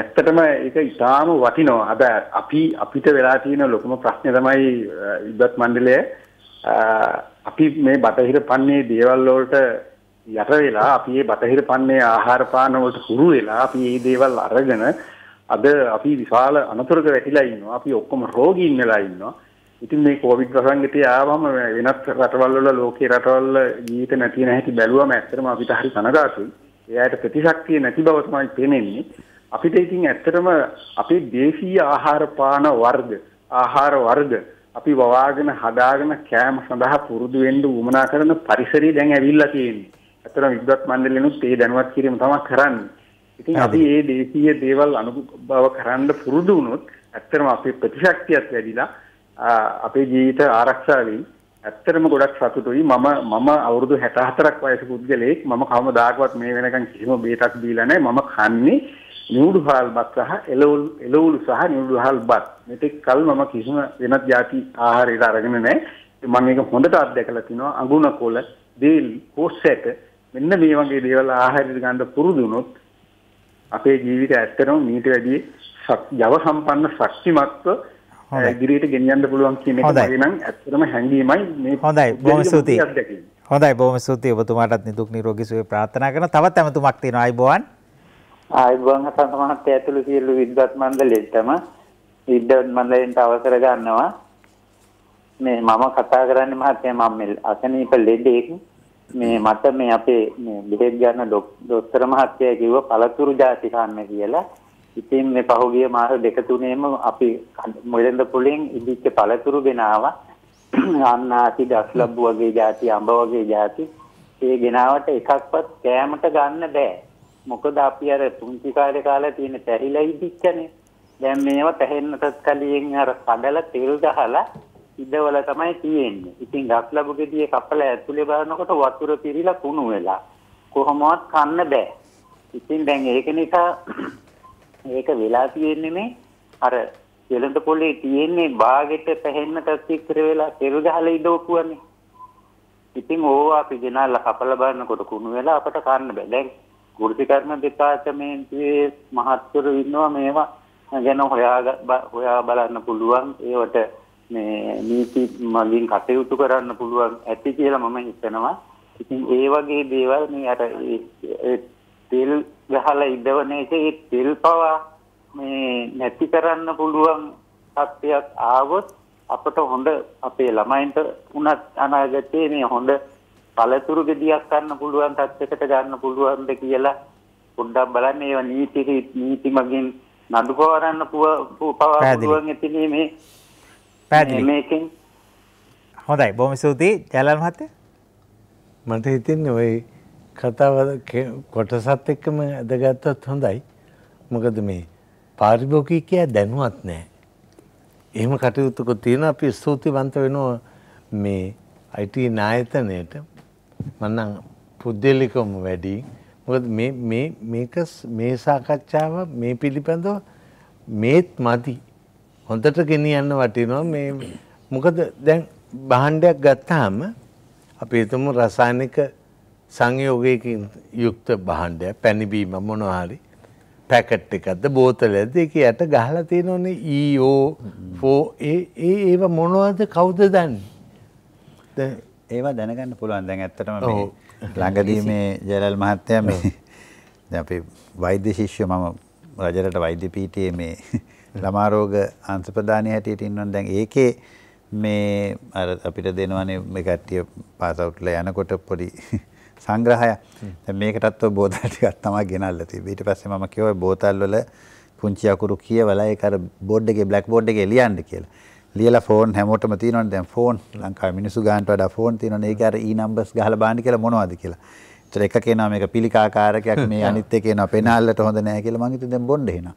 ඇත්තටම ඒක ඉතාම වටිනවා. අද අපිට වෙලා තියෙන ලොකුම ප්‍රශ්නේ තමයි විද්වත් මණ්ඩලය අපි මේ බටහිර පන්නේ දේවල් වලට යට වෙලා අපි මේ බටහිර පන්නේ ආහාර පාන වලට හුරු වෙලා අපි මේ දේවල් අරගෙන අද අපි විශාල අනතුරක වැටිලා ඉන්නවා. අපි ඔක්කොම රෝගීන් වෙලා ඉන්නවා. ඉතින් මේ කොවිඩ් ප්‍රසංගිතය ආවම වෙනත් රටවල් වල ලෝකේ රටවල් ජීවිත නැති නැති බැලුවම ඇත්තටම අපිට හරි කනගාටුයි. ඒකට ප්‍රතිශක්තිය නැති බව තමයි පේන්නේ. අපිට ඉතින් ඇත්තටම අපේ දේශීය ආහාර වර්ග අපි වවාගෙන හදාගෙන කෑම සඳහා පුරුදු වෙන්න උවමනා කරන පරිසරය දැන් ඇවිල්ලා තියෙන්නේ. ඇත්තටම විද්වත් මණ්ඩලෙනුත් ඒ දැනුවත් කිරීම තමයි කරන්නේ. ඉතින් අපි මේ දේශීය දේවල් අනුභව කරන්න පුරුදු වුණොත් ඇත්තටම අපේ ප්‍රතිශක්තියත් වැඩිලා අපේ ජීවිත ආරක්ෂා වෙයි. ඇත්තටම ගොඩක් සතුටුයි. මම අවුරුදු 64ක් වයස පුද්ගලෙක්. මම කවමදාකවත් මේ වෙනකන් කිසිම බේතක් දීලා නැහැ. මම කන්නේ නිවුඩුහාල් බත් සහ එළවලු සහ නිවුඩුහාල් බත්. මෙතෙක් කල් මම කිසිම වෙනත් ಜಾති ආහාරයකට අරගෙන නැහැ. මම මේක හොඳට අත්දැකලා තිනවා. අඟුණකොළ, දේල්, කෝසෙක මෙන්න මේ වගේ දේවල් ආහාරයට ගන්න පුරුදු වුණොත් අපේ ජීවිතය ඇත්තටම මීට වැඩි යව සම්පන්න ශක්තිමත්ව ඉදිරියට ගෙනියන්න පුළුවන් කියන එක වගේ නම් ඇත්තටම හැංගීමයි මේ. හොඳයි. බොහොම ස්තුතියි. හොඳයි. බොහොම ස්තුතියි. ඔබතුමාටත් නිදුක් නිරෝගී සුවය ප්‍රාර්ථනා කරන තවත් ඇමතුමක් තියෙනවා. අයබෝවන්. ආයුබෝවන්. හසන්ත මහත්තයා ඇතුළු සියලු විද්වත් මණ්ඩලයටම අවසර ගන්නවා. මේ මම කතා කරන්නේ මහත්තයා මම අසනීප ලෙඩෙක්. මේ මට මේ අපේ මේ බෙහෙත් ගන්න දොස්තර මහත්තයා කිව්ව පළතුරු ಜಾති කන්න කියලා. ඉතින් මේ පහුගිය මාස දෙක තුනේම අපි මුලෙන්ද පුලින් ඉදිච්ච පළතුරු ගෙනාවා. අන්නාසි, දස්ලබ්බු වගේ ಜಾති, අඹ වගේ ಜಾති. ඒ ගෙනාවට එකක්වත් කෑමට ගන්න බෑ. මොකද අපි අර පුංචි කාලේ කාලා තියෙන පැහිලා ඉදිච්චනේ. දැන් මේවා පැහෙන්නටත් කලින් අර කඩලා තෙල් ගහලා ඉදවල තමයි තියෙන්නේ. ඉතින් ගස් ලැබුගෙදී කපලා ඇතුලේ බලනකොට වතුර පිරීලා කුණු වෙලා කොහොමවත් කන්න බෑ. ඉතින් දැන් ඒක නිසා මේක වෙලා තියෙන්නේ මේ අර දෙලඳ පොලේ තියෙන්නේ බාගෙට පැහෙන්නටත් ඉක්තර වෙලා තෙල් ගහලා ඉදවපුවානේ. ඉතින් ඕවා අපි ගෙනල්ලා කපලා බලනකොට කුණු වෙලා අපට කන්න බෑ. දැන් කෘෂි කර්ම දෙපාර්තමේන්තුවේ මහත්වරු ඉන්නවා මේවා ගැන හොයා බලන්න පුළුවන්. ඒවට මේ නීති මගින් කටයුතු කරන්න පුළුවන් ඇති කියලා මම හිතනවා. ඉතින් ඒ වගේ දේවල් මේ අර තෙල් ගහලා ඉදවන එක ඒ තෙල් පවා මේ නැති කරන්න පුළුවන් තත්ත්වයක් ආවොත් අපට හොඳ අපේ ළමයින්ට උනත් අනාගතයේ මේ හොඳ පළතුරු ගෙඩියක් ගන්න පුළුවන් තත්යකට ගන්න පුළුවන්ද කියලා පොඩ්ඩක් බලන්න. ඒවා නීති මගින් නඩු පවරන්න පුළුවන් ඉතින් මේ පැහැදිලි මේකෙන්. හොඳයි බොහොම ස්තුතියි ජයලාල් මහත්තයා. මට හිතෙන්නේ ওই කතාව කොටසත් එක්කම අදගත්තත් හොඳයි. මොකද මේ පාරිභෝගිකයා දැනුවත් නැහැ. එහෙම කටයුතුක තියෙන අපි ස්තුතිවන්ත වෙනවා මේ ITN ආයතනයට. මම නම් පුද්ගලිකවම වැඩි මොකද මේ සාකච්ඡාව මේ පිළිබඳව මේත් මදි හොඳට ගෙනියන්න වටිනවා මේ. මොකද දැන් භාණ්ඩයක් ගත්තාම අපි හිතමු රසායනික සංයෝගයකින් යුක්ත භාණ්ඩයක් පැණිබීම මොනවා හරි පැකට් එකක්ද බෝතලයක්ද ඒක යට ගහලා තියෙනෝනේ EO4 ඒව මොනවද කවුද දන්නේ. දැන් ඒවා දැනගන්න පුළුවන්. දැන් ඇත්තටම මේ ළඟදී මේ ජයලාල් මහත්තයා මේ දැන් අපේ වෛද්‍ය ශිෂ්‍ය මම රජරට වෛද්‍ය පීඨයේ මේ ළමා රෝග අංශප්‍රදානයේ හැටියට ඉන්නවනේ. දැන් ඒකේ මේ අර අපිට දෙනවනේ මේ කට්ටිය පාස් අවුට් වෙලා යනකොට පොඩි සංග්‍රහය මේකටත් බෝතල් ටිකක් තමයි ගෙනල්ලා තිබ්බේ. ඊට පස්සේ මම කිව්වා බෝතල් වල පුංචි අකුරු කියවලා ඒක අර බෝඩ් එකේ බ්ලැක් බෝඩ් එකේ ලියන්න කියලා. ලියලා ෆෝන් හැමෝටම තියෙනවනේ දැන් ෆෝන් ලංකාවේ මිනිස්සු ගන්නට වඩා ෆෝන් තියෙනවනේ. ඒක අර E numbers ගහලා බලන්න කියලා මොනවද කියලා. ඒතර එක කියනවා මේක පිළිකාකාරකයක් මේ අනිත් එක කියනවා පෙනාල්ලට හොඳ නැහැ කියලා. මම හිතුවා දැන් බොණ්ඩ එනවා.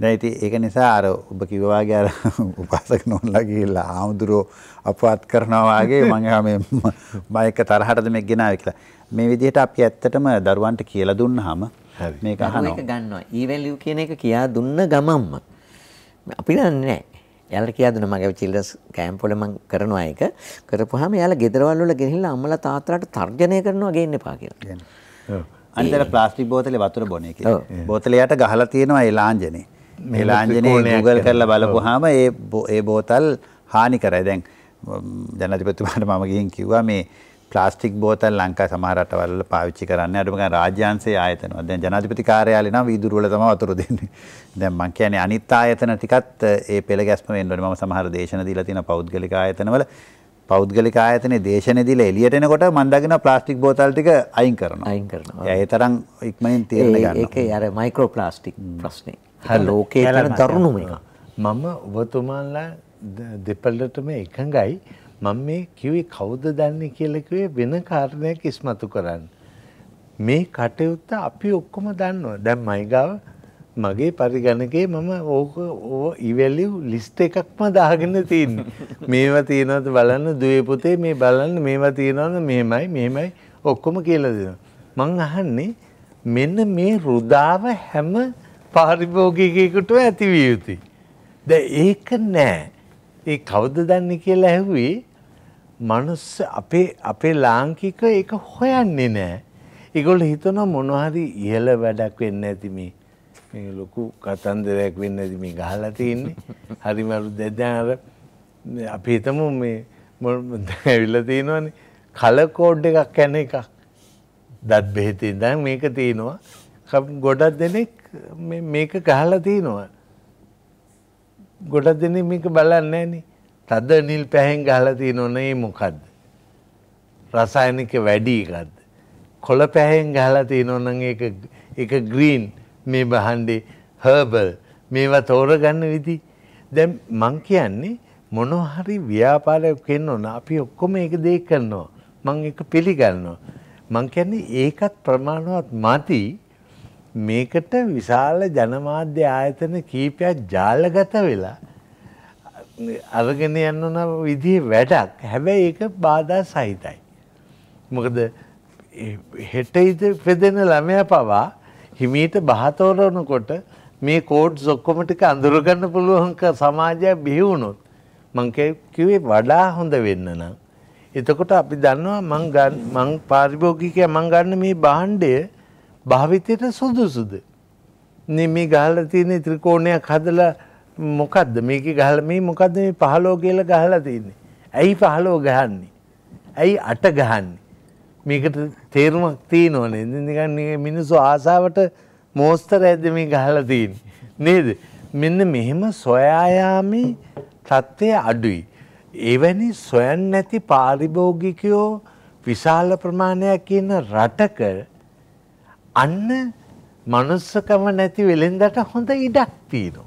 දැන් ඉතින් ඒක නිසා අර ඔබ කිව්වා වාගේ අර උපාසක නෝන්ලා ගිහිල්ලා ආමුදුරෝ අපවත් කරනවා වාගේ මම එක තරහටද මේක ගෙනාවේ කියලා. මේ විදිහට අපි ඇත්තටම දරුවන්ට කියලා දුන්නාම මේක අහනවා. ඒක ගන්නවා. E value කියන එක කියා දුන්න ගමම්ම අපි දන්නේ නැහැ. එයාලට කියා දුන්නා මගේ children's camp වල මම කරනවා ඒක. කරපුවාම එයාලා ගෙදරවල වල ගෙනහිලා අම්මලා තාත්තලාට තර්ජනය කරනවා ගේන්න එපා කියලා. ඔව්. අනිතර ප්ලාස්ටික් බෝතලේ වතුර බොන එකේ. බෝතලේ යට ගහලා තියෙනවා ඒ ලාංජනේ. මේ ලාංජනේ Google කරලා බලපුවාම ඒ බෝතල් හානි කරයි. දැන් ජනාධිපතිතුමාට මම ගිහින් කිව්වා මේ ප්ලාස්ටික් බෝතල් ලංකා සමහර රටවල් වල පාවිච්චි කරන්නේ අඩුම ගානේ රාජ්‍යාංශයේ ආයතනවල. දැන් ජනාධිපති කාර්යාලේ නම් වීදුරු වල තමයි වතුර දෙන්නේ. දැන් මම කියන්නේ අනිත් ආයතන ටිකත් ඒ පෙළ ගැස්ම වෙන්න ඕනේ. මම සමහර දේශන දීලා තියෙන පෞද්ගලික ආයතනවල පෞද්ගලික ආයතනයේ දේශන දීලා එළියට එනකොට මම දකිනවා ප්ලාස්ටික් බෝතල් ටික අයින් කරනවා. අයින් කරනවා. ඒ තරම් ඉක්මනින් තීරණ ගන්නවා. ඒකේ අර මයික්‍රෝ ප්ලාස්ටික් ප්‍රශ්නේ. ලෝකයේ තියෙන දරුණුම එක. මම ඔබතුමාලා දෙපළටම එකඟයි. මම මේ කිව්වේ කවුද දන්නේ කියලා කිව්වේ වෙන කාරණයක් ඉස්මතු කරන්න. මේ කටයුත්ත අපි ඔක්කොම දන්නවා. දැන් මයිගාව මගේ පරිගණකේ මම ඕක ඉවැලියු ලිස්ට් එකක්ම දාගෙන තියෙනවා. මේවා තියෙනවද බලන්න දුවේ පුතේ මේ බලන්න මේවා තියෙනවද මෙහෙමයි මෙහෙමයි ඔක්කොම කියලා දෙනවා. මං අහන්නේ මෙන්න මේ රුදාව හැම පාරිභෝගිකයෙකුට ඇතිවිය යුතුයි. දැන් ඒක නෑ. ඒ කවුද දන්නේ කියලා ඇහුවේ මනුස්ස අපේ ලාංකික ඒක හොයන්නේ නැහැ. ඒගොල්ලෝ හිතනවා මොනවා හරි ඉහළ වැඩක් වෙන්න ඇති මේ ලොකු කතන්දරයක් වෙන්න ඇති මේ ගහලා තින්නේ. හරිම දැන් අපි හිතමු මේ ඇවිල්ලා තිනවනේ කලර් කෝඩ් එකක් යන එකක්. දත් බෙහෙතේ දැන් මේක තිනවා. ගොඩක් දෙනෙක් මේක ගහලා තිනවා. ගොඩක් දෙනෙක් මේක බලන්නේ නැහනේ. තද නිල් පැහෙන් ගහලා තියෙනෝනේ මොකද්ද? රසායනික වැඩි එකක්ද? කොළ පැහෙන් ගහලා තියෙනෝනම් ඒක ග්‍රීන් මේ බහන්නේ හර්බල් මේවා තෝරගන්න විදි. දැන් මං කියන්නේ මොනවා හරි ව්‍යාපාරයක් කරනවනම් අපි ඔක්කොම ඒක දේ කරනවා. මං ඒක පිළිගන්නවා. මං කියන්නේ ඒකත් ප්‍රමාණවත් මදි. මේකට විශාල ජනමාධ්‍ය ආයතන කීපයක් ජාලගත වෙලා අරගෙන යන්න ඕන විදිහේ වැඩක්. හැබැයි ඒක බාධා සහිතයි. මොකද හෙට ඉඳ පෙදෙන ළමයා පවා හිමීට බහතෝරනකොට මේ කෝඩ්ස් ඔක්කොම ටික අඳුරගන්න පුළුවන් සමාජය බිහි වුණොත් මං කිව්වේ වඩා හොඳ වෙන්න නම් එතකොට අපි දන්නවා මං පාරිභෝගිකයා මං ගන්න මේ භාණ්ඩය භාවිතයට සුදුසුද? මේ ගහලා තියෙන ත්‍රිකෝණයක් හදලා මොකද්ද? මේකේ ගහලා මේ මොකද්ද මේ 15 කියලා ගහලා තින්නේ. ඇයි 15 ගහන්නේ? ඇයි 8 ගහන්නේ? මේකට තේරුමක් තියෙනවනේ. නිකන් මිනිස්සු ආසාවට මෝස්තරයද මේ ගහලා තින්නේ. නේද? මෙන්න මෙහෙම සොයා යාමේ තත්ත්වය අඩුයි. එවැනි සොයන් නැති පාරිභෝගිකයෝ විශාල ප්‍රමාණයක් ඉන්න රටක අන්න මනුස්සකම නැති වෙලෙන්දට හොඳ ඉඩක් තියෙනවා.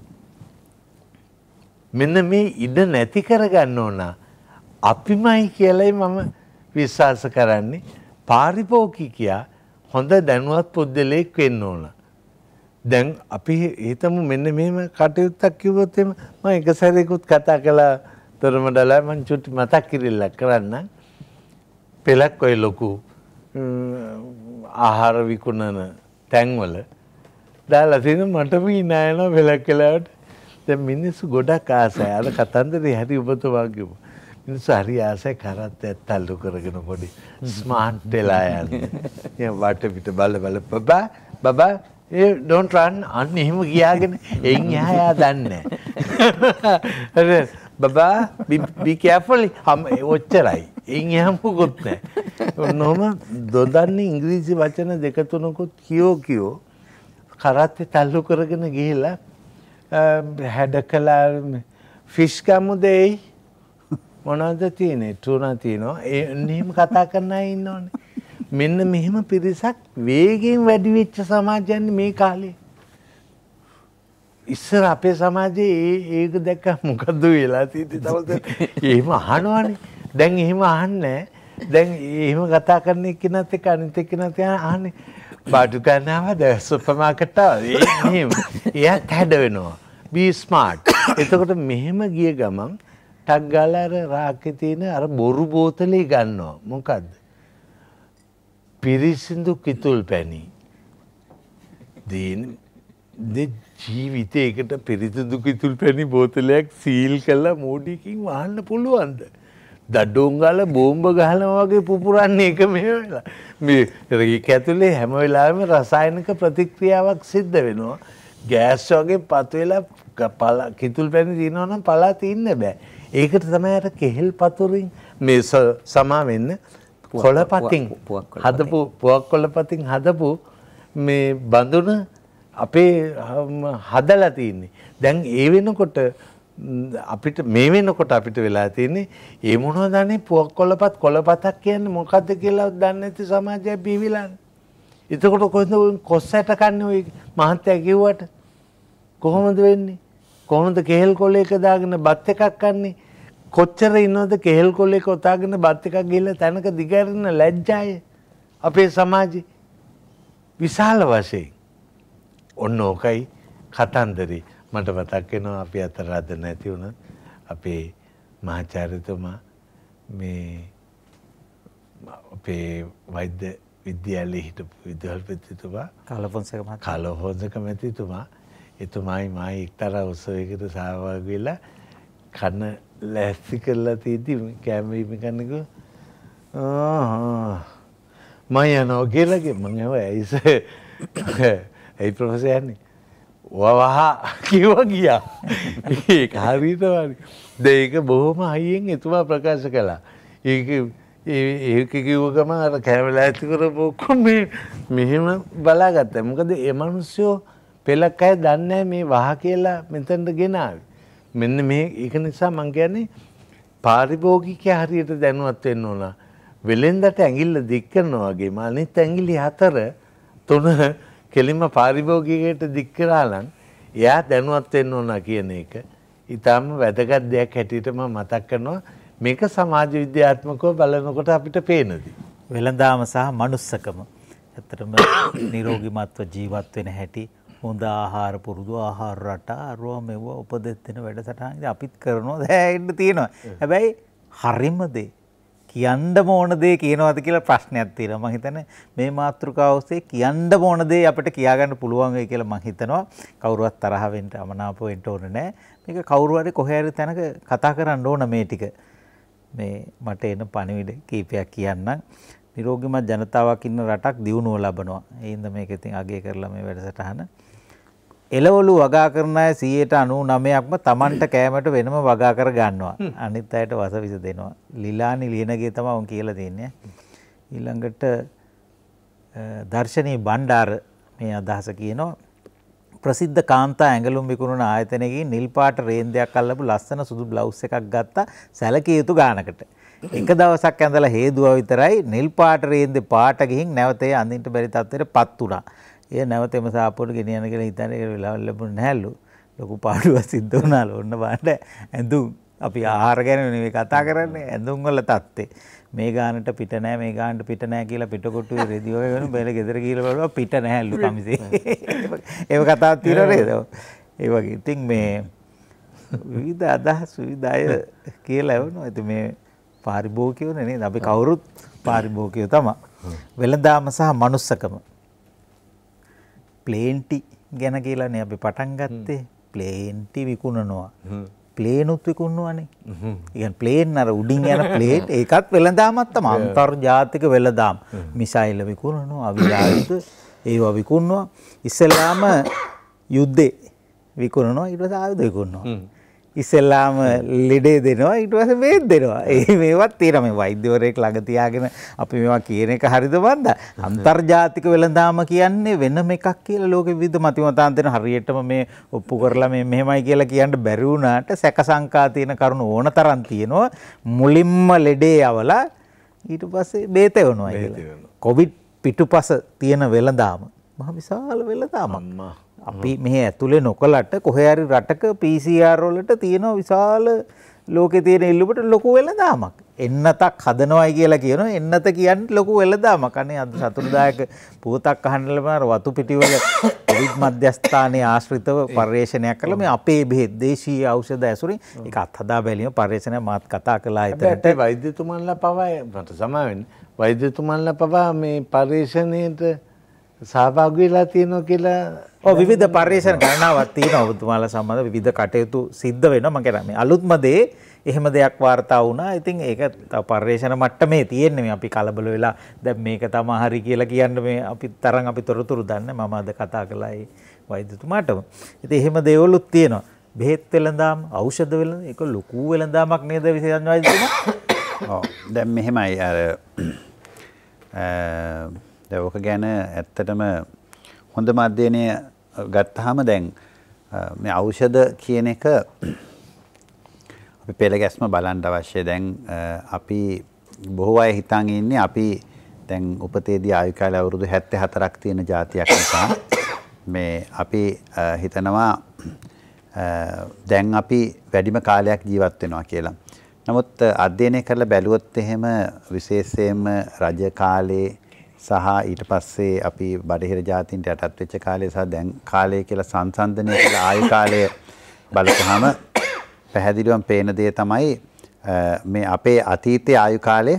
මෙන්න මේ ඉඩ නැති කරගන්න ඕන අපිමයි කියලායි මම විශ්වාස කරන්නේ. පාරිභෝගිකයා හොඳ දැනුවත් පුද්ගලෙක් වෙන්න ඕන. දැන් අපි හිතමු මෙන්න මෙහෙම කටයුත්තක් කිව්වොත් එම මම එක සැරේකුත් කතා කළා තරමඩලා මං චුට්ටි මතක් කිරිල්ලක් කරන්න. පෙලක් ඔය ලොකු ආහාර විකුණන තැන්වල දාලා තියෙන මට මේ නෑන පෙලක් කළාට දැන් මිනිස්සු ගොඩක් ආසයි. අර කතන්දරේ හැටි ඔබතුමා කිව්වා. මිනිස්සු හරි ආසයි කරත් ඇත්තල්ලු කරගෙන පොඩි ස්මාර්ට් වෙලා යන්නේ. දැන් වටපිට බල බල බබා බබා ඒ ඩෝන්ට් රන් අන්න එහෙම ගියාගෙන එයින් එහා යා දන්නේ නැහැ. බබා බී කෙයර්ෆුල් හම් ඔච්චරයි. එයින් එහා මොකුත් නැහැ. ඔන්නෝම දොඩන්නේ ඉංග්‍රීසි වචන දෙක තුනකුත් කියෝ කියෝ කරත් ඇත්තල්ලු කරගෙන ගිහිලා හැඩකලා ෆිෂ් කමුදෙයි මොනවද තියෙන්නේ තුනා තියෙනවා එහෙම කතා කරන අය ඉන්නෝනේ. මෙන්න මෙහෙම පිරිසක් වේගයෙන් වැඩි වෙච්ච සමාජයන් මේ කාලේ. ඉස්සර අපේ සමාජයේ ඒක දැක්ක මොකද වෙලා තියෙන්නේ තමයි එහෙම අහනවනේ. දැන් එහෙම අහන්නේ දැන් එහෙම කතා කරන එක්කෙනත් එක්ක අනිත් එක්කෙනත් අහන්නේ බඩු ගන්නවද සුපර් මාකට් එහෙම එයාත් හැඩ වෙනවා. be smart. එතකොට මෙහෙම ගිය ගමන් ටක් ගාලා අර රාක්කේ තියෙන අර බොරු බෝතලේ ගන්නවා. මොකද්ද? පිරිසිදු කිතුල් පැණි. දින දෙ ජීවිතයකට පිරිසිදු කිතුල් පැණි බෝතලයක් සීල් කරලා මෝඩියකින් වහන්න පුළුවන්ද? දඩොන් ගාලා බෝම්බ ගහනවා වගේ පුපුරන්නේ එක මේ වෙලාව. මේ ඒක ඇතුලේ හැම වෙලාවෙම රසායනික ප්‍රතික්‍රියාවක් සිද්ධ වෙනවා. ගෑස් වගේ පත් වෙලා පළ කිතුල් පැණි තියෙනවා නම් පළාතේ ඉන්න බෑ. ඒකට තමයි අර කෙහෙල් පතුරින් මේ සමා වෙන්න කොළපතින් හදපු පුවක් කොළපතින් හදපු මේ බඳුන අපේ හදලා තින්නේ. දැන් ඒ වෙනකොට අපිට මේ වෙනකොට අපිට වෙලා තින්නේ ඒ මොනවද අනේ පුවක් කොළපත් කොළපතක් කියන්නේ මොකද්ද කියලා දන්නේ නැති සමාජය බිවිලන්නේ. එතකොට කොහෙන්ද කොස්සට කන්නේ ඔය මහත්තයා කිව්වට කොහොමද වෙන්නේ? කොහොමද කෙහෙල් කොලේක දාගෙන බත් එකක් කන්නේ? කොච්චර ඉන්නවද කෙහෙල් කොලේක ඔතාගෙන බත් එකක් ගිහලා තැනක දිගහැරෙන ලැජ්ජාය අපේ සමාජේ විශාල වශයෙන්. ඔන්න ඕකයි කතන්දරේ. මට මතක් වෙනවා අපි අතර අද නැති වුණත් අපේ මහාචාර්යතුමා මේ අපේ වෛද්‍ය විද්‍යාලයේ හිටපු විද්‍යාපතිතුමා කාලපොන්සක මැතිතුමා එතුමායි මායි එක්තරා උත්සවයකට සහභාගී වෙලා කන ලෑස්ති කරලා තියදී කැමරේ මෙකන්නක ආහ් මම යනවා කියලා මම ඇයිස ඒ ප්‍රොෆෙසර් යන්නේ වවහ කිව්වා ගියා. ඒක හරියට වගේ දෙයක බොහොම හයියෙන් එතුමා ප්‍රකාශ කළා. ඒක ඒක කිව්ව ගමන් අර කැමලා ඇති කරපු ඔක්කොම මෙහෙම බලාගත්තා. මොකද ඒ මිනිස්සු පෙලක් අය දන්නේ මේ වහ කියලා මෙතනට ගෙනාවේ. මෙන්න මේ ඒක නිසා මම කියන්නේ පාරිභෝගිකයා හරියට දැනුවත් වෙන්න ඕන. වෙලෙන්දට ඇඟිල්ල දික් කරනවා වගේ අනිත් ඇඟිලි 4 3 කෙලින්ම පාරිභෝගිකයට දික් කරා නම් එයා දැනුවත් වෙන්න ඕන කියන එක ඊටම වැදගත් දෙයක් හැටියට මම මතක් කරනවා. මේක සමාජ විද්‍යාත්මකව බලනකොට අපිට පේනදී. වෙළඳාම සහ මනුස්සකම. ඇත්තටම නිරෝගීමත්ව ජීවත් වෙන හැටි, හොඳ ආහාර පුරුදු ආහාර රටා, අරවා මෙවුවා උපදෙස් දෙන වැඩසටහන් ඉතින් අපිත් කරනවා දැන් තියෙනවා. හැබැයි හරිම දේ කියන්න ඕන දේ කියනවාද කියලා ප්‍රශ්නයක් තියෙනවා. මම හිතන්නේ මේ මාතෘකාව ඔස්සේ කියන්න ඕන දේ අපිට කියා ගන්න පුළුවන් වෙයි කියලා මම හිතනවා. කවුරුවත් තරහ වෙන්න අමනාප වෙන්න ඕනේ නැහැ. මේක කවුරු හරි කොහේ හරි තැනක කතා කරන්න ඕන මේ ටික. මේ මට එන පණිවිඩ කීපයක් කියන්නම්. නිරෝගීමත් ජනතාවක් ඉන්න රටක් දියුණුව ලබනවා. ඒ හින්දා මේක ඉතින් අගය කරලා මේ වැඩසටහන. එළවලු වගා කරන අය 99%ක්ම Tamanට කෑමට වෙනම වගා කර ගන්නවා. අනිත් අයට වසවිස දෙනවා. ලීලානි ලියනගේ තමයි උන් කියලා දෙන්නේ. ඊළඟට දර්ශනී බණ්ඩාර මේ අදහස කියනවා. ප්‍රසිද්ධ කාන්තා ඇඟලුම් විකුණන ආයතනයකින් නිල් පාට රේන්දයක් අල්ලපු ලස්සන සුදු බ්ලවුස් එකක් ගත්තා සැලකිය යුතු ගානකට. එක දවසක් ඇඳලා හේදුව විතරයි නිල් පාට රේන්දේ පාට ගිහින් නැවතේ අඳින්න බැරි තත්ත්වයටපත් වුණා. ඒ නැවතෙම සාප්පුවට ගෙනියන්න කියලා හිතන්නේ ඒක වෙලාවල් ලැබුණ නැහැලු. ලොකු පාඩුවක් සිද්ධ වුණාලු. ඔන්න බලන්න ඇඳුම් අපි ආහාර ගැන නෙවෙයි කතා කරන්නේ ඇඳුම් වල තත්ත්වේ. මේ ගානට පිට නැහැ මේ ගානට පිට නැහැ කියලා පිටකොටුවේ රෙදි වගේ වෙන බැල ගෙදර ගිහලා බලුවා පිට නැහැලු කමිසේ. ඒක කතාවක් තියෙනවා නේද? ඒ වගේ. ඉතින් මේ විවිධ අදහස් විවිධ අය කියලා වුණා. ඉතින් මේ පාරිභෝගිකයෝනේ නේද? අපි කවුරුත් පාරිභෝගිකයෝ තමයි. වෙළඳාම සහ මනුස්සකම. ප්ලේන්ටි ගැන කියලානේ අපි පටන් ගත්තේ. ප්ලේන්ටි විකුණනවා. ප්ලේනුත් විකුණනවානේ. ඉතින් ප්ලේන් අර උඩින් යන ප්ලේට් ඒකත් වෙළඳාමක් තමයි. අන්තර්ජාතික වෙළඳාම්. මිසයිල් විකුණනවා, අවිලායුධ ඒවා විකුණනවා. ඉස්සෙල්ලාම යුද්ධේ විකුණනවා, ඊට පස්සේ ආයුධ විකුණනවා. ඉස්සෙල්ලාම ලෙඩේ දෙනවා, ඊට පස්සේ මේත් දෙනවා. ඒ මේවත් තියෙනවා. මේ වෛද්‍යවරයෙක් ළඟ තියාගෙන අපි මේවා කියන එක හරිද වන්දා? අන්තර්ජාතික වෙළඳාම කියන්නේ වෙනම එකක් කියලා ලෝකෙ විවිධ මතිමතාන්තන හරියටම මේ ඔප්පු කරලා මේ මෙහෙමයි කියලා කියන්න බැරි වුණාට සැක සංකා තියෙන කරුණු ඕන තරම් තියෙනවා. මුලින්ම ලෙඩේ යවලා ඊට පස්සේ බේත එවනවා කියලා. කොවිඩ් පිටුපස තියෙන වෙළඳාම මහ විශාල වෙළඳාමක්. අපි මෙහි ඇතුලේ නොකලට කොහේ හරි රටක PCR වලට තියෙන විශාල ලෝකේ තියෙන ඉල්ලුමට ලොකු වෙළඳාමක්. එන්නතක් හදනවයි කියලා කියනවා. එන්නත කියන්නේ ලොකු වෙළඳාමක්. අනේ අද සතුටුදායක පුවතක් අහන්න ලැබුණා. වතු පිටිවල කොවිඩ් මධ්‍යස්ථානයේ ආශ්‍රිතව පර්යේෂණයක් කළා. මේ අපේ බෙහෙත් දේශීය ඖෂධ ඇසුරින් ඒක අත්හදා බැලීම පර්යේෂණය මාත් කතා කළා. ඒතරට වෛද්‍යතුමන්ලා පවා මට සමා වෙන්න. වෛද්‍යතුමන්ලා පවා මේ පර්යේෂණයට සහභාගී වෙලා තියෙනවා කියලා විවිධ පර්යේෂණ ගණනාවක් තියෙනවා. ඔබතුමාලා සම්බන්ධ විවිධ කටයුතු සිද්ධ වෙනවා. මම කියන්නේ මේ අලුත්ම දේ එහෙම දෙයක් වාර්තා වුණා. ඉතින් ඒක පර්යේෂණ මට්ටමේ තියෙන්නේ. මේ අපි කලබල වෙලා දැන් මේක තමයි හරි කියලා කියන්න මේ අපි තරම් අපි තොරතුරු දන්නේ. මම අද කතා කළා ඒ වෛද්‍යතුමාටම. ඉතින් එහෙම දේවලුත් තියෙනවා. බෙහෙත් වෙළඳාම, ඖෂධ වෙළඳාම, ඒක ලොකු වෙළඳාමක් නේද විශේෂඥ වෛද්‍යතුමා? ඔව්. දැන් මෙහෙමයි අර ඔක ගැන ඇත්තටම හොඳම අධ්‍යයනය ගත්තාම දැන් මේ ඖෂධ කියන එක අපි පෙළ ගැස්ම බලන්න අවශ්‍යයි. දැන් අපි බොහෝ අය හිතන් ඉන්නේ අපි දැන් උපතේදී ආයු කාලය අවුරුදු 74ක් තියෙන જાතියක් නිසා මේ අපි හිතනවා දැන් අපි වැඩිම කාලයක් ජීවත් වෙනවා කියලා. නමුත් අධ්‍යයනය කරලා බැලුවොත් එහෙම විශේෂයෙන්ම රජ කාලේ සහ ඊට පස්සේ අපි බඩහිර ජාතීන්ට යටත් වෙච්ච කාලය සහ දැන් කාලය කියලා සංසන්දනය කියලා ආයු කාලය බලපුවාම පැහැදිලිවම පේන දේ තමයි මේ අපේ අතීතයේ ආයු කාලය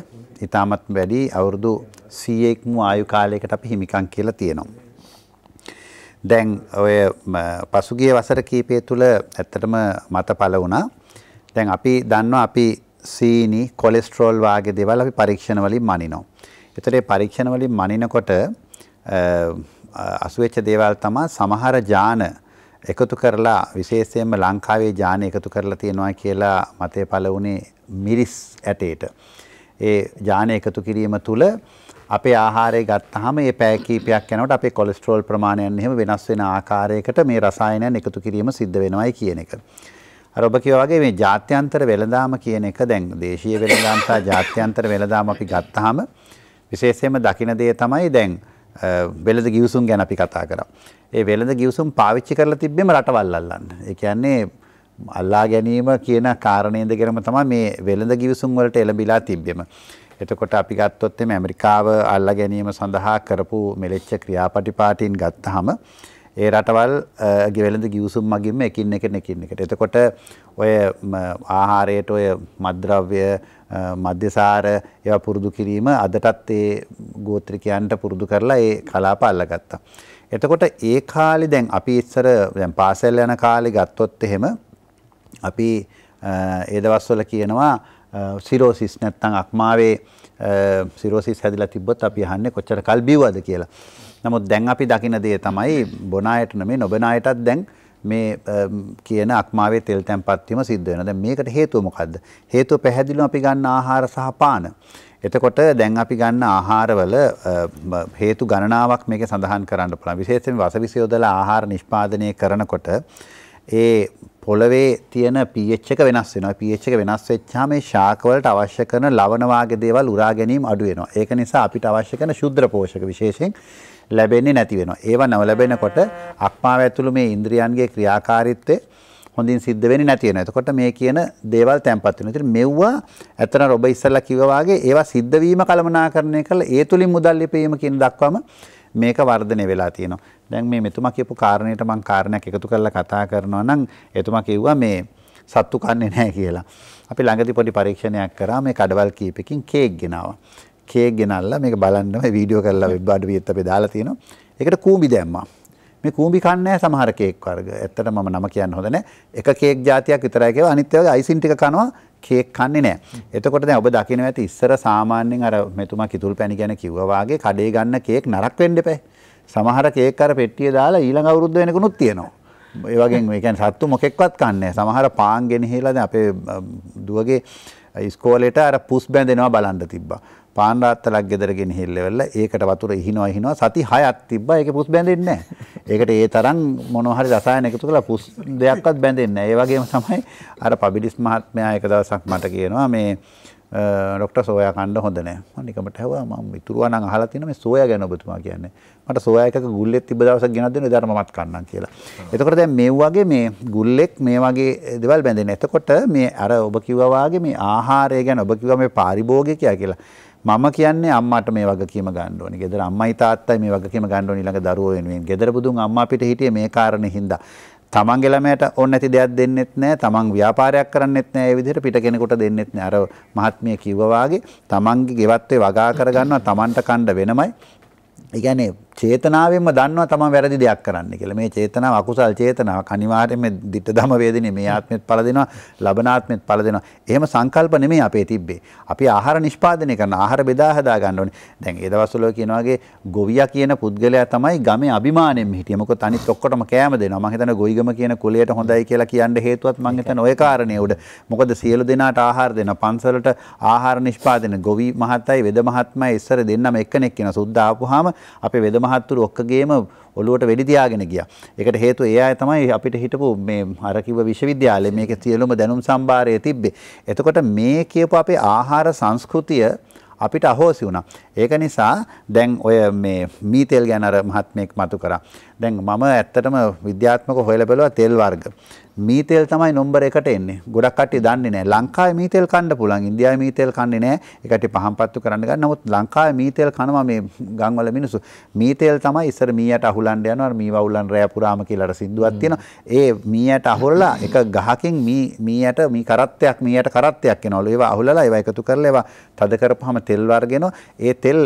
ඉතාමත් වැඩි. අවුරුදු 100ක්ම ආයු කාලයකට අපි හිමිකම් කියලා තියෙනවා. දැන් ඔය පසුගිය වසර කීපය තුළ ඇත්තටම මත පළ වුණා. දැන් අපි දන්නවා අපි සීනි, කොලෙස්ටරෝල් වගේ දේවල් අපි පරීක්ෂණ වලින් මනිනවා. එතකොට මේ පරීක්ෂණ වලින් මනිනකොට අසුවෙච්ච දේවල් තමයි සමහර ඥාන එකතු කරලා විශේෂයෙන්ම ලංකාවේ ඥාන එකතු කරලා තියෙනවා කියලා මතය පළ වුණේ මිරිස් ඇටේට. ඒ ඥාන එකතු කිරීම තුළ අපේ ආහාරය ගත්තාම මේ පැය කීපයක් යනකොට අපේ කොලෙස්ටරෝල් ප්‍රමාණයන් එහෙම වෙනස් වෙන ආකාරයකට මේ රසායනයන් එකතු කිරීම සිද්ධ වෙනවායි කියන එක. අර ඔබ කියවා වගේ මේ ජාත්‍යන්තර වෙළඳාම කියන එක දැන් දේශීය වෙළඳාම් සහ ජාත්‍යන්තර වෙළඳාම අපි ගත්තාම විශේෂයෙන්ම දකින්න දේ තමයි දැන් වෙළඳ ගිවිසුම් ගැන අපි කතා කරා. ඒ වෙළඳ ගිවිසුම් පාවිච්චි කරලා තිබෙම රටවල් අල්ලන්න. ඒ කියන්නේ අල්ලා ගැනීම කියන කාරණේ ඉඳගෙනම තමයි මේ වෙළඳ ගිවිසුම් වලට එළඹිලා තිබෙම. එතකොට අපි ගත්තොත් මේ ඇමරිකාව අල්ලා ගැනීම සඳහා කරපු මෙලෙච්ච ක්‍රියාපටිපාටින් ගත්තාම ඒ රටවල් වෙළඳ ගිවිසුම් මගින්ම එකින් එකට. එතකොට ඔය ආහාරයට ඔය මත්ද්‍රව්‍ය, මධ්‍යසාර ඒවා පුරුදු කිරීම අදටත් ඒ ගෝත්‍රිකයන්ට පුරුදු කරලා ඒ කලාප අල්ලගත්තා. එතකොට ඒ කාලේ දැන් අපි ඉස්සර දැන් පාසල් යන කාලේ ගත්තොත් එහෙම අපි ඒ දවස්වල කියනවා සිරෝසිස් නැත්නම් අක්මාවේ සිරෝසිස් හැදිලා තිබ්බොත් අපි අහන්නේ කොච්චර කල් බිව්වද කියලා. නමුත් දැන් අපි දකින දේ තමයි බොන අයට නෙමෙයි නොබන අයටත් දැන් මේ කියන අක්මාවේ තෙල් තැම්පත් වීම සිද්ධ වෙනවා. දැන් මේකට හේතුව මොකද්ද? හේතුව පැහැදිලිවම අපි ගන්න ආහාර සහ පාන. එතකොට දැන් අපි ගන්න ආහාරවල හේතු ගණනාවක් මේකේ සඳහන් කරන්න පුළුවන්. විශේෂයෙන් වස විස යොදලා ආහාර නිෂ්පාදනය කරනකොට ඒ පොළවේ තියෙන pH එක වෙනස් වෙනවා. pH එක වෙනස් වෙච්චාම මේ ශාක වලට අවශ්‍ය කරන ලවණ වාගේ දේවල් උරා ගැනීම අඩු වෙනවා. ඒක නිසා අපිට අවශ්‍ය කරන ශුද්‍ර පෝෂක විශේෂයෙන් ලැබෙන්නේ නැති වෙනවා. ඒවා නැව ලැබෙනකොට අක්මාව ඇතුළු මේ ඉන්ද්‍රියන්ගේ ක්‍රියාකාරීත්වය හොඳින් සිද්ධ වෙන්නේ නැති වෙනවා. එතකොට මේ කියන දේවල් තැම්පත් වෙනවා. ඉතින් මෙව්වා අතන ඔබ ඉස්සල්ලා කිව්වා වාගේ ඒවා සිද්ධ වීම කළමනාකරණය කරලා ඒ තුලින් මුදල් ලිපීම කියන දක්වාම මේක වර්ධනය වෙලා තියෙනවා. දැන් මේ මෙතුමා කියපු කාරණේට මම කාරණයක් එකතු කරලා කතා කරනවා නම් එතුමා කිව්වා මේ සත්තු කන්නේ නැහැ කියලා. අපි ළඟදී පොඩි පරීක්ෂණයක් කරා මේ කඩවල් කීපකින් කේක් ගෙනාවා. කේක් ගෙනල්ලා මේක බලන්න මේ වීඩියෝ කරලා වෙබ් අඩවියත් අපි දාලා තියෙනවා. ඒකට කූඹි දැම්මා. මේ කූඹි කන්නේ සමහර කේක් වර්ග. ඇත්තට මම නම කියන්න හොඳ නැහැ. එක කේක් జాතියක් විතරයි කියව අනිත් ඒවාගේ අයිසින් ටික කනවා කේක් කන්නේ නැහැ. එතකොට දැන් ඔබ දකින්න ඇති ඉස්සර සාමාන්‍යයෙන් අර මෙතුමා කිතුල් පැණි ගැන කිව්වා වාගේ කඩේ ගන්න කේක් නරක වෙන්න එපා. සමහර කේක් අර පෙට්ටිය දාලා ඊළඟ අවුරුද්ද වෙනකනුත් තියෙනවා. ඒ වගේම ඒ කියන්නේ සත්තු මොකෙක්වත් කන්නේ නැහැ. සමහර පාන් ගෙනහිලා දැන් අපේ දුවගේ ඉස්කෝලේට අර පුස් බැඳෙනවා බලන්න තිබ්බා. පාන් රාත්තලක් ගෙදර ගෙනහිල්ල වෙලා ඒකට වතුර ඉහිනවා සති 6ක් තිබ්බා. ඒකේ පුස් බැඳෙන්නේ නැහැ. ඒකට ඒ තරම් මොනවා හරි රසායන එකතු කරලා පුස් දෙයක්වත් බැඳෙන්නේ නැහැ. ඒ වගේම තමයි අර පබිලිස් මහත්මයා එක දවසක් මට කියනවා මේ ડોક્ટર සෝයා කන්න හොඳ නැහැ. මම නිකමට ඇහුවා මම ඉතුරුවා නම් අහලා තියෙන මේ සෝයා ගැන ඔබතුමා කියන්නේ. මට සෝයා එකක ගුල්ලෙක් තිබ්බ දවසක් ගෙනත් දෙනවා. ඒතර මමත් කන්නම් කියලා. එතකොට දැන් මේ වගේ මේ ගුල්ලෙක් මේ වගේ දේවල් බැඳෙන්නේ. එතකොට මේ අර ඔබ කිව්වා වාගේ මේ ආහාරය ගැන ඔබ කිව්වා මේ පාරිභෝගිකය කියලා. මම කියන්නේ අම්මට මේ වගකීම ගන්න ඕනේ. ගෙදර අම්මයි තාත්තයි මේ වගකීම ගන්න ඕනේ ඊළඟ දරුවෝ වෙනුවෙන්. ගෙදර බුදුන් අම්මා පිට හිටියේ මේ කාරණේ හින්දා. තමන්ගේ ළමයට ඕන නැති දෙයක් දෙන්නෙත් නැහැ. තමන් ව්‍යාපාරයක් කරන්නෙත් නැහැ. ඒ විදිහට පිට කෙනෙකුට දෙන්නෙත් නැහැ. අර මහත්මිය කිව්වා වාගේ තමන්ගේ ගෙවත්තේ වගා කරගන්නවා තමන්ට කණ්ඩ වෙනමයි. ඒ කියන්නේ චේතනාවෙන්ම දන්නවා තමන් වැරදි දෙයක් කරන්න කියලා. මේ චේතනාව අකුසල් චේතනාවක්. අනිවාර්යයෙන්ම ditthadhama වේදිනේ මේ ආත්මෙත් පළ දෙනවා, ලබනාත්මෙත් පළ දෙනවා. එහෙම සංකල්ප නෙමෙයි අපේ තිබ්බේ. අපි ආහාර නිෂ්පාදනය කරන ආහාර බෙදා හදා ගන්න ඕනේ. දැන් ඒ දවස්වල කියනවා වගේ ගොවියා කියන පුද්ගලයා තමයි ගමේ අභිමානයෙන්ම හිටියේ. මොකද අනිත් ඔක්කොටම කෑම දෙනවා. මම හිතන්නේ ගොවිගම කියන කුලයට හොඳයි කියලා කියන්න හේතුවත් මම හිතන්නේ ওই කාරණේ උඩ. මොකද සියලු දෙනාට ආහාර දෙනවා. පන්සලට ආහාර නිෂ්පාදනය ගොවි මහත්තයයි වෙද මහත්මයයි ඉස්සර දෙන්නම එක්කෙනෙක් වෙනවා. සුද්ධ ආපුවාම අපේ වෙද මහත්තුරු ඔක්කගේම ඔළුවට වෙඩි තියාගෙන ගියා. ඒකට හේතුව ඒ අය තමයි අපිට හිටපු මේ අර කිව්ව විශ්වවිද්‍යාලයේ මේකේ සියලුම දැනුම් සම්භාරය තිබ්බේ. එතකොට මේ කියපු අපේ ආහාර සංස්කෘතිය අපිට අහෝසි වුණා. ඒක නිසා දැන් ඔය මේ මී තෙල් ගැන අර මහත්මයෙක් මතු කරා. දැන් මම ඇත්තටම විද්‍යාත්මකව හොයලා බලුවා තෙල් වර්ග. මී තෙල් තමයි නම්බර් 1ට එන්නේ. ගොඩක් කට්ටිය දන්නේ නැහැ. ලංකාවේ මී තෙල් කන්න පුළුවන්. ඉන්දියාවේ මී තෙල් කන්නේ නැහැ. ඒකට පහම්පත්තු කරන්න ගන්න. නමුත් ලංකාවේ මී තෙල් කනවා මේ ගම්වල මිනිස්සු. මී තෙල් තමයි ඉස්සර මීයට අහුලන්න යනවා. අර මී වවුලන් රෑ පුරාම කියලා අර සින්දුවක් තියෙනවා. ඒ මීයට අහුලලා එක ගහකින් මීයට මී කරත්තයක් මීයට කරත්තයක් එනවලු. ඒවා අහුලලා ඒවා එකතු කරලා ඒවා තද කරපුවාම තෙල් වර්ග එනවා. ඒ තෙල්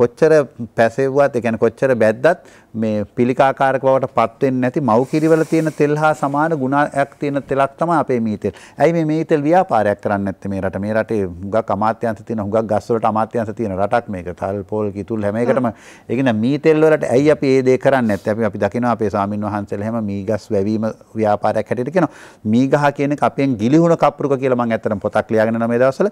කොච්චර පැසෙව්වත් ඒ කියන්නේ කොච්චර බැද්දත් මේ පිළිකාකාරක බවට පත් වෙන්නේ නැති මව් කිරිවල තියෙන තෙල් හා සමාන ගුණයක් තියෙන තෙලක් තමයි අපේ මී තෙල්. ඇයි මේ මී තෙල් ව්‍යාපාරයක් කරන්නේ නැත්තේ මේ රට? මේ රටේ හුඟක් අමාත්‍යංශ තියෙන හුඟක් ගස් වලට අමාත්‍යංශ තියෙන රටක් මේක. තල් පොල් කිතුල් හැම එකටම ඒ කියන්නේ මී තෙල් වලට ඇයි අපි මේ දේ කරන්නේ නැත්තේ? අපි දකිනවා අපේ ස්වාමින් වහන්සේලා හැම මී ගස් වැවීම ව්‍යාපාරයක් හැටියට කියනවා. මී ගහ කියන එක අපෙන් ගිලිහුණ කප්පුරුක කියලා මම ඇත්තටම පොතක් ලියාගෙන යනවා මේ දවස්වල.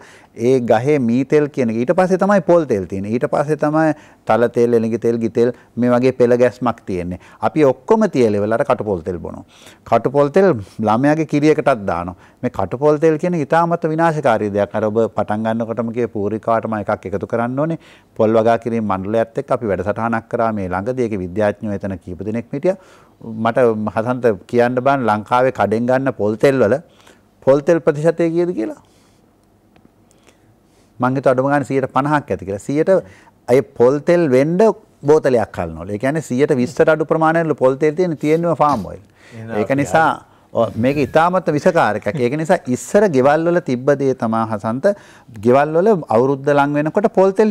ඒ ගහේ මී තෙල් කියන එක ඊට පස්සේ තමයි පොල් තෙල් තියෙන්නේ. ඊට පස්සේ තමයි තල තෙල්, එළඟි තෙල්, ගි තෙල් මේ වගේ පෙළ ගැස් මක් තියෙන්නේ. අපි ඔක්කොම තියලෙවල අර කටුපොල් තෙල් බොනවා. කටුපොල් තෙල් ළමයාගේ කිරියකටත් දානවා. මේ කටුපොල් තෙල් කියන්නේ ඊටමත් විනාශකාරී දෙයක්. අර ඔබ පටන් ගන්නකොටම කියේ පූර්විකාවටම එකක් එකතු කරන්න ඕනේ. පොල් වගා කිරීම මණ්ඩලයත් එක්ක අපි වැඩසටහනක් කරා මේ ළඟදී. ඒකේ විද්‍යාඥයෝ එතන කීප දෙනෙක් හිටියා. මට හසන්ත කියන්න බෑ ලංකාවේ කඩෙන් ගන්න පොල් තෙල් වල පොල් තෙල් ප්‍රතිශතය කීයද කියලා. මං හිතුවා අඩුම ගානේ 150ක් ඇති කියලා. 100 ඒ පොල් තෙල් වෙන්න බෝතලයක් කල්නොල. ඒ කියන්නේ 120ට අඩු ප්‍රමාණයක පොල් තෙල් තියෙනවා ෆාම් ඔයිල්. ඒක නිසා මේක ඉතාමත් විසකාරකයක්. ඒක නිසා ඉස්සර ගෙවල් වල තිබ්බ දේ තමයි හසන්ත ගෙවල් වල අවුරුද්ද ලඟ වෙනකොට පොල් තෙල්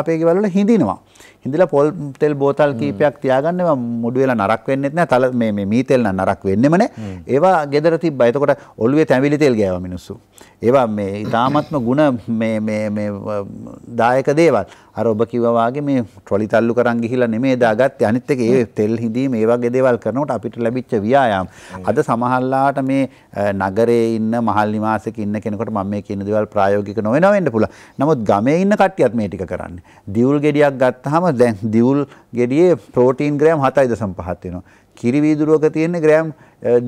අපේ ගෙවල් වල හිඳිනවා. हिंदीला तेल बोतल की पैक त्यागने वा मुडवेला नरक वेन्ने इतना तल में मी तेल ना नरक वेन्ने मने एवा गेदर थी बाय तो कोटा ओलुवे तैमिली तेल गया वा मिनुसु एवा में दामत्म गुण में में में दायक देवा अरो बकी वा आगे में ट्रॉली तालु करांगी हिला नेमे दागत त्यानित्ते के ये तेल हिंदी में एवा गेदेवाल करनोट අපිට ලැබිච්ච ව්‍යායාම අද සමහරලාට මේ නගරේ ඉන්න මහල් නිවාසයක ඉන්න කෙනෙකුට මම මේ කියන දේවල් ප්‍රායෝගික නොවෙනවා වෙන්න පුළුවන්. නමුත් ගමේ ඉන්න කට්ටියත් මේ ටික කරන්නේ. දියුල් ගෙඩියක් ගත්තාම දැන් දියුල් ගෙඩියේ ප්‍රෝටීන් ග්‍රෑම් 7.5ක් තියෙනවා. කිරි වීදුරුවක තියෙන ග්‍රෑම්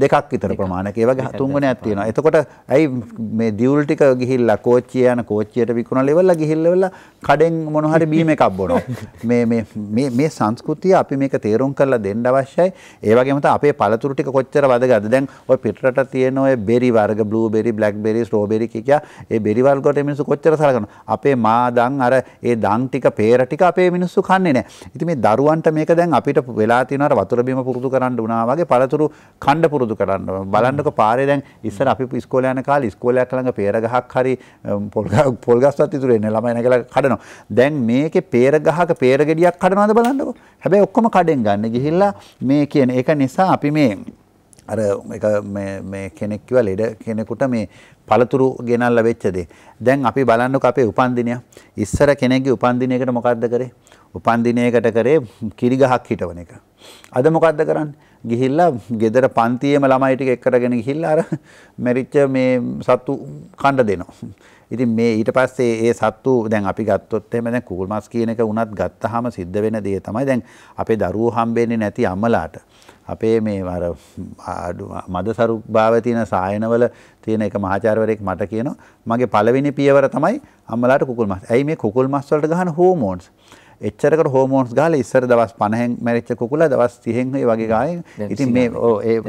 2ක් විතර ප්‍රමාණයක. ඒ වගේ තුන් ගුණයක් තියෙනවා. එතකොට ඇයි මේ දියුල් ටික ගිහිල්ලා කෝච්චිය යන කෝච්චියට විකුණන ලෙවල්ලා ගිහිල්ලා කඩෙන් මොන හරි බීම එකක් බොනවා. මේ සංස්කෘතිය අපි මේක තේරුම් කරලා දෙන්න අවශ්‍යයි. ඒ වගේම තමයි අපේ පළතුරු ටික කොච්චර වැදගත්ද. දැන් ඔය පිටරට තියෙන ඔය බෙරි වර්ග බ්ලූබෙරි, බ්ලැක්බෙරි, ස්ට්‍රෝබෙරි කිය ඒ බෙරි වර්ග වලට මිනිස්සු කොච්චර සලකනවා. අපේ මාදන් අර ඒ දන් ටික, peer ටික අපේ මිනිස්සු කන්නේ නැහැ. ඉතින් මේ දරුවන්ට මේක දැන් අපිට වෙලා තියෙන අර වතුර බීම පුරුදු කරන්න උනා වගේ පළතුරු खंड पुरुदू करना बलांडो को पारे दें इस सर आप स्कूल आने काल स्कूल आकर पेर गाहक हरी पोलगा पोलगास्ती तुरे नीला खड़ना दें मे के पेर गाहक पेर गडिया खड़ना तो बलांडो को हमें उक्कम खड़ेंगा निहिला मे के एक निशा आप में अरे एक मैं कहने क्यों लेडे कहने कोटा में पालतुरु गेना लवेच्चदे दें आप बलांडो को आप उपांदिनिया इस सर कहने की उपांदिनिया का मुकाद्दा करे उपांदिनिया का करे किरी गाहक हिटवने का अद मुकाद्दा करान ගිහිල්ලා ගෙදර පන්තියේම ළමයි ටික එක්ක කරගෙන ගිහිල්ලා අර මෙරිච්ච මේ සතු කන්න දෙනවා. ඉතින් මේ ඊට පස්සේ ඒ සතු දැන් අපි ගත්තොත් එහෙම දැන් කුකුල් මාස් කියන එක උනත් ගත්තාම සිද්ධ වෙන දේ තමයි දැන් අපේ දරුවෝ හම්බෙන්නේ නැති අමලාට අපේ මේ අර මදසරු භාවය තියෙන සායනවල තියෙන එක මහාචාර්යවරයෙක් මට කියනවා මගේ පළවෙනි පියවර තමයි අමලාට කුකුල් මාස්. ඇයි මේ කුකුල් මාස් වලට ගහන හෝමෝන්ස් එච්චරකට හෝමෝන්ස් ගාලා ඉස්සර දවස් 50න් මැරිච්ච කුකුලා දවස් 30න් ඒ වගේ ගානේ ඉතින් මේ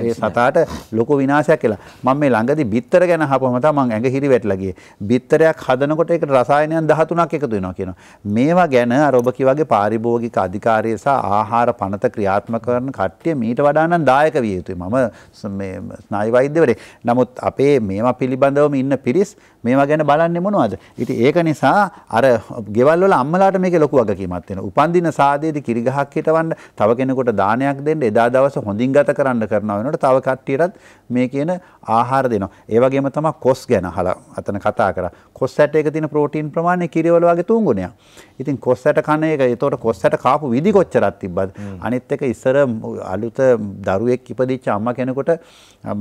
ඒ සතාට ලොකු විනාශයක් කියලා මම මේ ළඟදී බිත්තර ගැන අහපම තමයි මම ඇඟ හිරි වැටලා ගියේ බිත්තරයක් හදනකොට ඒකට රසායනයන් 13ක් එකතු වෙනවා කියනවා මේවා ගැන අර ඔබ කි වගේ පාරිභෝගික අධිකාරිය සහ ආහාර පනත ක්‍රියාත්මක කරන කට්ටිය මීට වඩා නම් දායක විය යුතුයි මම මේ ස්නායු වෛද්‍යවරේ නමුත් අපේ මේවා පිළිබඳවම ඉන්න පිරිස් මේවා ගැන බලන්නේ මොනවද ඉතින් ඒක නිසා අර ගෙවල් වල අම්මලාට මේකේ ලොකු වගකීමක් උපන්දින සාදයේදී කිරි ගහක් හිටවන්න තව කෙනෙකුට දානයක් දෙන්න එදා දවස හොඳින් ගත කරන්න කරනවා වෙනකොට තව කට්ටියටත් මේ කියන ආහාර දෙනවා. ඒ වගේම තමයි කොස් ගැන අහලා අතන කතා කරා. කොස් ඇටයක තියෙන ප්‍රෝටීන් ප්‍රමාණය කිරිවල වගේ තුන් ගුණයක්. ඉතින් කොස් ඇට කන එක ඒතකොට කොස් ඇට කාපු විදි කොච්චරක් තිබ්බද? අනිත් එක ඉස්සර අලුත දරුවෙක් ඉපදිච්ච අම්මා කෙනෙකුට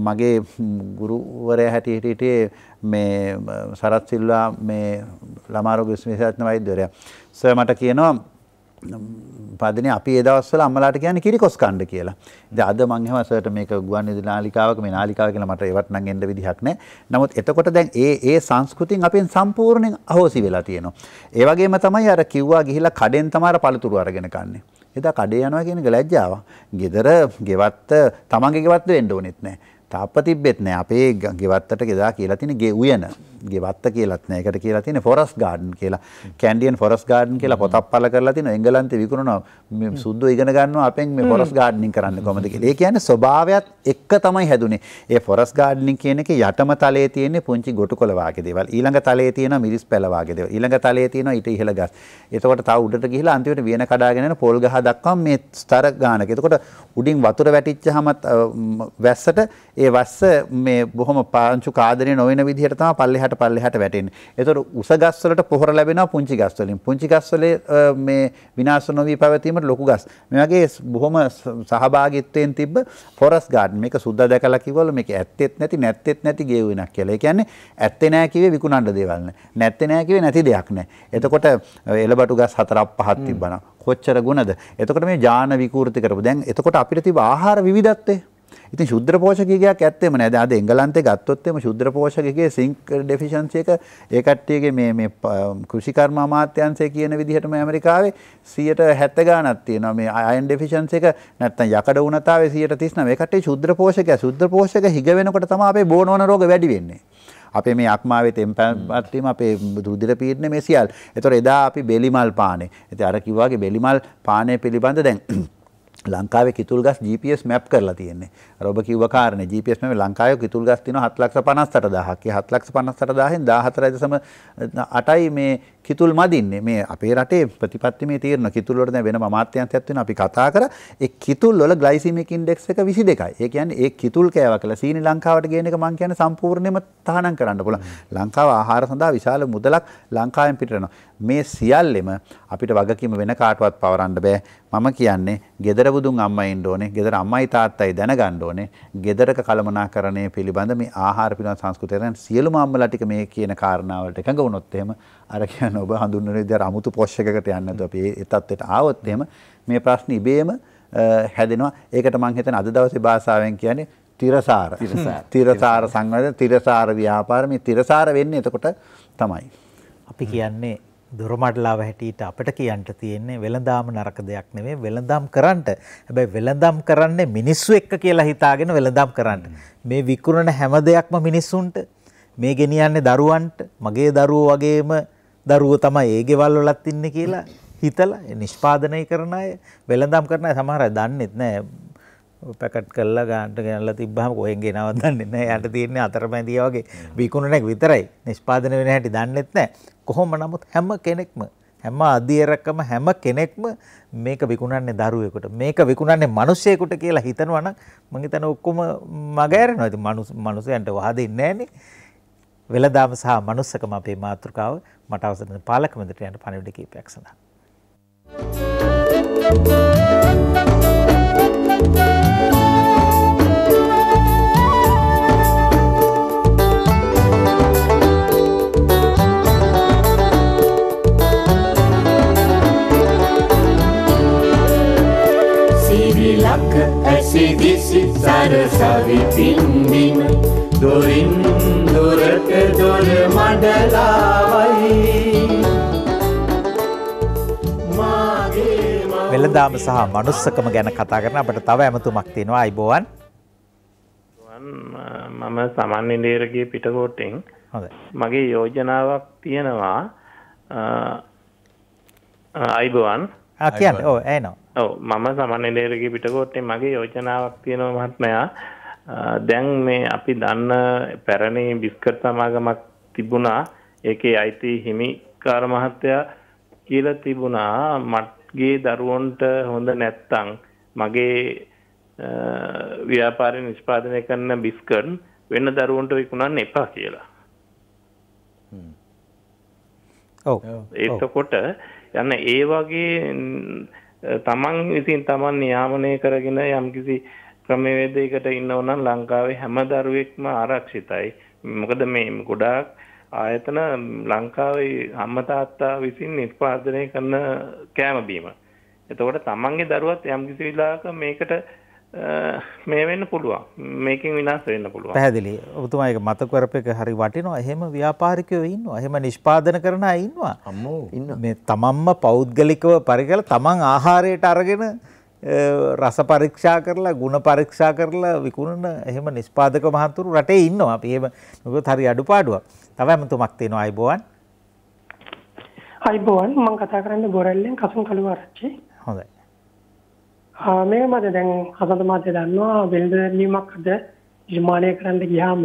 මගේ ගුරුවරයා හැටියට හිටියේ මේ සරත් සිල්වා මේ ළමා රෝග විශේෂඥ වෛද්‍යවරයා. සර් මට කියනවා पादने अभी ये दवसल अम्मलाट के किरीकोस कांड के अद मंगेम सर मेक गुआन नालिकावक मे नालिकावक इवट नंगे विधि हाकने नमत यतकोट दें ए सांस्कृति अभी संपूर्ण अहोसी वेलातीनो एवगे मतम यार किवा गिहिला खडेन तमार पालतुरु अरगेन काने यदा कड़े अनवा गलजावा गिदर गेवात तमंगे गेवात एंडोन इतने तापति बेतने आप गेवात के गे उयन गिवात्त केलातना एकट केला तीन फॉरेस्ट गार्डन केला कैंडियन फॉरेस्ट गार्डन केला पोताप्पाला करला तीन एंगलांते विकरनो सुद्ध इगन गन्नो आपेन मे फॉरेस्ट गार्डनिंग කරන්න කොහොමද කියලා. ඒ කියන්නේ ස්වභාවයත් එක්ක තමයි හැදුනේ. ඒ फॉरेस्ट गार्डनिंग කියන එකේ යටම තලයේ තියෙන පුංචි ගොටුකොළ වාගේ දේවල්. ඊළඟ තලයේ තියෙන මිරිස් පැල වාගේ දේවල්. ඊළඟ තලයේ තියෙන ඊට ඉහළ ගස්. එතකොට තව උඩට ගිහිලා අන්තිමට වියන කඩාගෙන යන පොල් ගහ දක්වාම මේ ස්තර ගානක. එතකොට උඩින් වතුර වැටිච්චාම වැස්සට ඒ වැස්ස මේ බොහොම පාංචු කාදරේ නොවන විදිහට තමයි පල්ලෙහාට පල්ලෙහාට වැටෙන්නේ. ඒතර උස ගස් වලට පොහොර ලැබෙනවා පුංචි ගස් වලින්. පුංචි ගස් වල මේ විනාශ නොවි පැවතීමට ලොකු ගස්. මේ වගේ බොහොම සහභාගීත්වයෙන් තිබ්බ ෆොරස් ගාඩන්. මේක සුද්දා දැකලා කිව්වලු මේක ඇත්තෙත් නැති නැත්තෙත් නැති ගේ වෙනක් කියලා. ඒ කියන්නේ ඇත්තේ නැහැ කිව්වේ විකුණන්න දේවල් නැහැ. නැත්තේ නැහැ කිව්වේ නැති දෙයක් නැහැ. එතකොට එළබටු ගස් 4ක් 5ක් තිබ්බනම් කොච්චර ගුණද? එතකොට මේ ඥාන විකෘති කරපු. දැන් එතකොට අපිට තිබ්බ ආහාර විවිධත්වය ඉතින් ශුද්‍ර පෝෂකීකයක් ඇත්තෙම නේද? අද එංගලන්තේ ගත්තොත් එම ශුද්‍ර පෝෂකීකයේ සින්ක් ඩෙෆිෂන්සි එක ඒ කට්ටියගේ මේ කෘෂි කර්ම අමාත්‍යාංශය කියන විදිහටම ඇමරිකාවේ 170 ගණනක් තියෙනවා. මේ අයන් ඩෙෆිෂන්සි එක නැත්තම් යකඩ උණතාවය 139. මේ කට්ටිය ශුද්‍ර පෝෂකයා. ශුද්‍ර පෝෂක හිග වෙනකොට තමයි අපේ බෝනෝන රෝග වැඩි වෙන්නේ. අපේ මේ අක්මාවේ තෙම්පත් වීම අපේ රුධිර පීඩන මේ සියල්ල. ඒතොර එදා අපි බෙලිමල් පානේ. ඉතින් අර කිව්වාගේ බෙලිමල් පානේ පිළිබඳ දැන් लंकावे कितुलगास जीपीएस मैप करला තියෙන්නේ. අර ඔබ කිව්ව කාරණේ GPS මැපේ ලංකාවේ කිතුල්ගස් තියෙනවා 7,58,000ක්. ඒ 7,58,000න් 14.8යි මේ කිතුල් මදින්නේ. මේ අපේ රටේ ප්‍රතිපත්ති මේ තීරණ කිතුල් වල දැන් වෙනම අමාත්‍යාංශයක් වෙනවා. අපි කතා කරා ඒ කිතුල් වල ග්ලයිසීමික් ඉන්ඩෙක්ස් එක 22යි. ඒ කියන්නේ ඒ කිතුල් කෑවා කියලා සීනි ලංකාවට ගේන එක මම කියන්නේ සම්පූර්ණයෙන්ම තහනම් කරන්න පුළුවන්. ලංකාව ආහාර සඳහා විශාල මුදලක් ලංකාවෙන් පිටරනවා. මේ සියල්ලෙම අපිට වගකීම වෙන කාටවත් පවරන්න බෑ. මම කියන්නේ ගෙදර බුදුන් අම්මා ඉන්න ඕනේ. ගෙදර අම්මයි තාත්තයි දැනගන්න ඕනේ. ගෙදරක කලමනාකරණය පිළිබඳ මේ ආහාර පිළිබඳ සංස්කෘතියෙන් සියලුම අම්මලා ටික මේ කියන කාරණාවලට එකඟ වුණොත් එහෙම අර කියන ඔබ හඳුන්වන විදිහට අමුතු පොෂ් එකකට යන්නේ නැතුව අපි ඒ තත්ත්වයට ආවොත් එහෙම මේ ප්‍රශ්න ඉබේම හැදෙනවා. ඒකට මම හිතන අද දවසේ භාෂාවෙන් කියන්නේ තිරසාර. තිරසාර සංවර්ධන, තිරසාර ව්‍යාපාර, මේ තිරසාර වෙන්නේ එතකොට තමයි. අපි කියන්නේ දුරමඩලාව හැටියට අපිට කියන්න තියෙන්නේ වෙළඳාම නරක දෙයක් නෙමෙයි වෙළඳාම් කරන්නට. හැබැයි වෙළඳාම් කරන්නේ මිනිස්සු එක්ක කියලා හිතාගෙන වෙළඳාම් කරන්න. මේ විකුණන හැම දෙයක්ම මිනිස්සුන්ට, මේ ගෙනියන්නේ දරුවන්ට, මගේ දරුවෝ වගේම දරුවෝ තමයි ඒ ගෙවල් වලත් ඉන්නේ කියලා හිතලා නිෂ්පාදනය කරන අය, වෙළඳාම් කරන අය සමහර අය දන්නෙත් නෑ. පැකට් කරලා ගන්නට ගෙනල්ලා තිබ්බහම කොහෙන් ගෙනවද දන්නේ නැහැ. යට තියෙන්නේ අතරමැදියා වගේ විකුණන එක විතරයි. නිෂ්පාදනය වෙන හැටි දන්නෙත් නැහැ. කොහොම නමුත් හැම කෙනෙක්ම, හැම අධිරකම හැම කෙනෙක්ම මේක විකුණන්නේ දරුවෙකුට, මේක විකුණන්නේ මිනිසෙකුට කියලා හිතනවා නම් මං හිතන ඔක්කොම මගහැරෙනවා. ඉතින් මිනිසයන්ට වහදින්නේ නැහනේ. වෙළඳාම සහ මනුස්සකම අපේ මාතෘකාව. මට අවසර දෙන පාලක මැදිරියට යන පණිවිඩ කීපයක් සඳහා. ऐसी दिसी सारसावी पिंडी में दोरिन दोरत दोर मडलावई मागे වෙළඳාම සහ මනුස්සකම ගැන කතා කරන අපිට තව ඇමතුමක් තියෙනවා. අයිබෝවන්. මම සමන් ඉන්දියරගේ පිටකොටින්. හොඳයි. මගේ යෝජනාවක් තියෙනවා. අයිබෝවන්. ආ කියන්න. ඔව් එනවා. ඔව් මම සමන් ඉන්දියරගේ පිටකොටින් මගේ යෝජනාවක් තියෙනවා මහත්මයා. දැන් මේ අපි දන්න පැරණි බිස්කට් සමාගමක් තිබුණා. ඒකේ අයිති හිමිකාර මහත්තයා කියලා තිබුණා. මගේ දරුවන්ට හොඳ නැත්තම් මගේ ව්‍යාපාරය නිෂ්පාදනය කරන බිස්කට් වෙන දරුවන්ට විකුණන්න එපා කියලා. ඔව් එතකොට යන්න ඒ වගේ තමන් විසින් තමන් නියාමනය කරගෙන යම්කිසි ක්‍රමවේදයකට ඉන්නව නම් ලංකාවේ හැම දරුවෙක්ම ආරක්ෂිතයි. මොකද මේ ගොඩාක් ආයතන ලංකාවේ අම්මා තාත්තා විසින් නිෂ්පාදනය කරන කෑම බීම. එතකොට තමන්ගේ දරුවත් යම්කිසි විලාක මේකට මේ වෙන්න පුළුවන්. මේකෙන් විනාශ වෙන්න පුළුවන්. පැහැදිලි. ඔබතුමා ඒක මතක කරපේක හරි වටිනවා. එහෙම ව්‍යාපාරිකයෝ ඉන්නවා. එහෙම නිෂ්පාදන කරන අය ඉන්නවා. අම්මෝ. මේ තමන්ම පෞද්ගලිකව පරිකල තමන් ආහාරයට අරගෙන රස පරීක්ෂා කරලා, ගුණ පරීක්ෂා කරලා විකුණන එහෙම නිෂ්පාදක මහතුරු රටේ ඉන්නවා. අපි එහෙම මොකද හරි අඩුපාඩුවක්. තව එමුතුමක් තියෙනවා. අයිබෝවන්. අයිබෝවන්. මම කතා කරන්නේ ගොරැල්ලෙන් කසුන් කළුව ආරච්චි. හොඳයි. මේ මට දැන් හසත මාසේ දන්නවා වෙළඳීමක් අද නිර්මාණය කරන්න ගියාම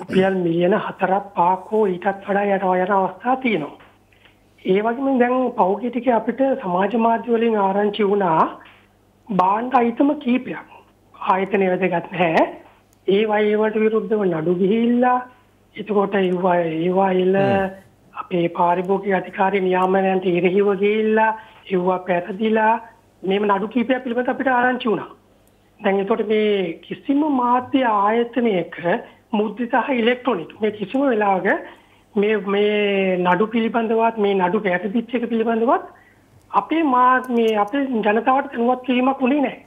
රුපියල් මිලියන 4-5ක් ඊටත් වඩා යන අවස්ථා තියෙනවා. ඒ වගේම දැන් පෞද්ගලික ටිකේ අපිට සමාජ මාධ්‍ය වලින් ආරංචි වුණා බාණ්ඩ අයිතම කීපයක්. ආයතන වැදගත් නැහැ. ඒ වගේ ඒවට විරුද්ධව නඩු ගිහිල්ලා එතකොට ඒවා එල අපේ පාරිභෝගික අධිකාරී නියාමනයන්ට ඉරහිව ගිහිල්ලා ඒවා පැහැදිලා මේම නඩු කීපයක් පිළිබඳ අපිට ආරංචි වුණා. දැන් ඒකට මේ කිසිම මාධ්‍ය ආයතනයක මුද්‍රිත හා ඉලෙක්ට්‍රොනික මේ කිසිම වෙලාවක මේ නඩු පිළිබඳවත් මේ නඩු පැහැදිච්ච එක පිළිබඳවත් අපේ අපේ ජනතාවට දැනුවත් කිරීමක් උනේ නැහැ.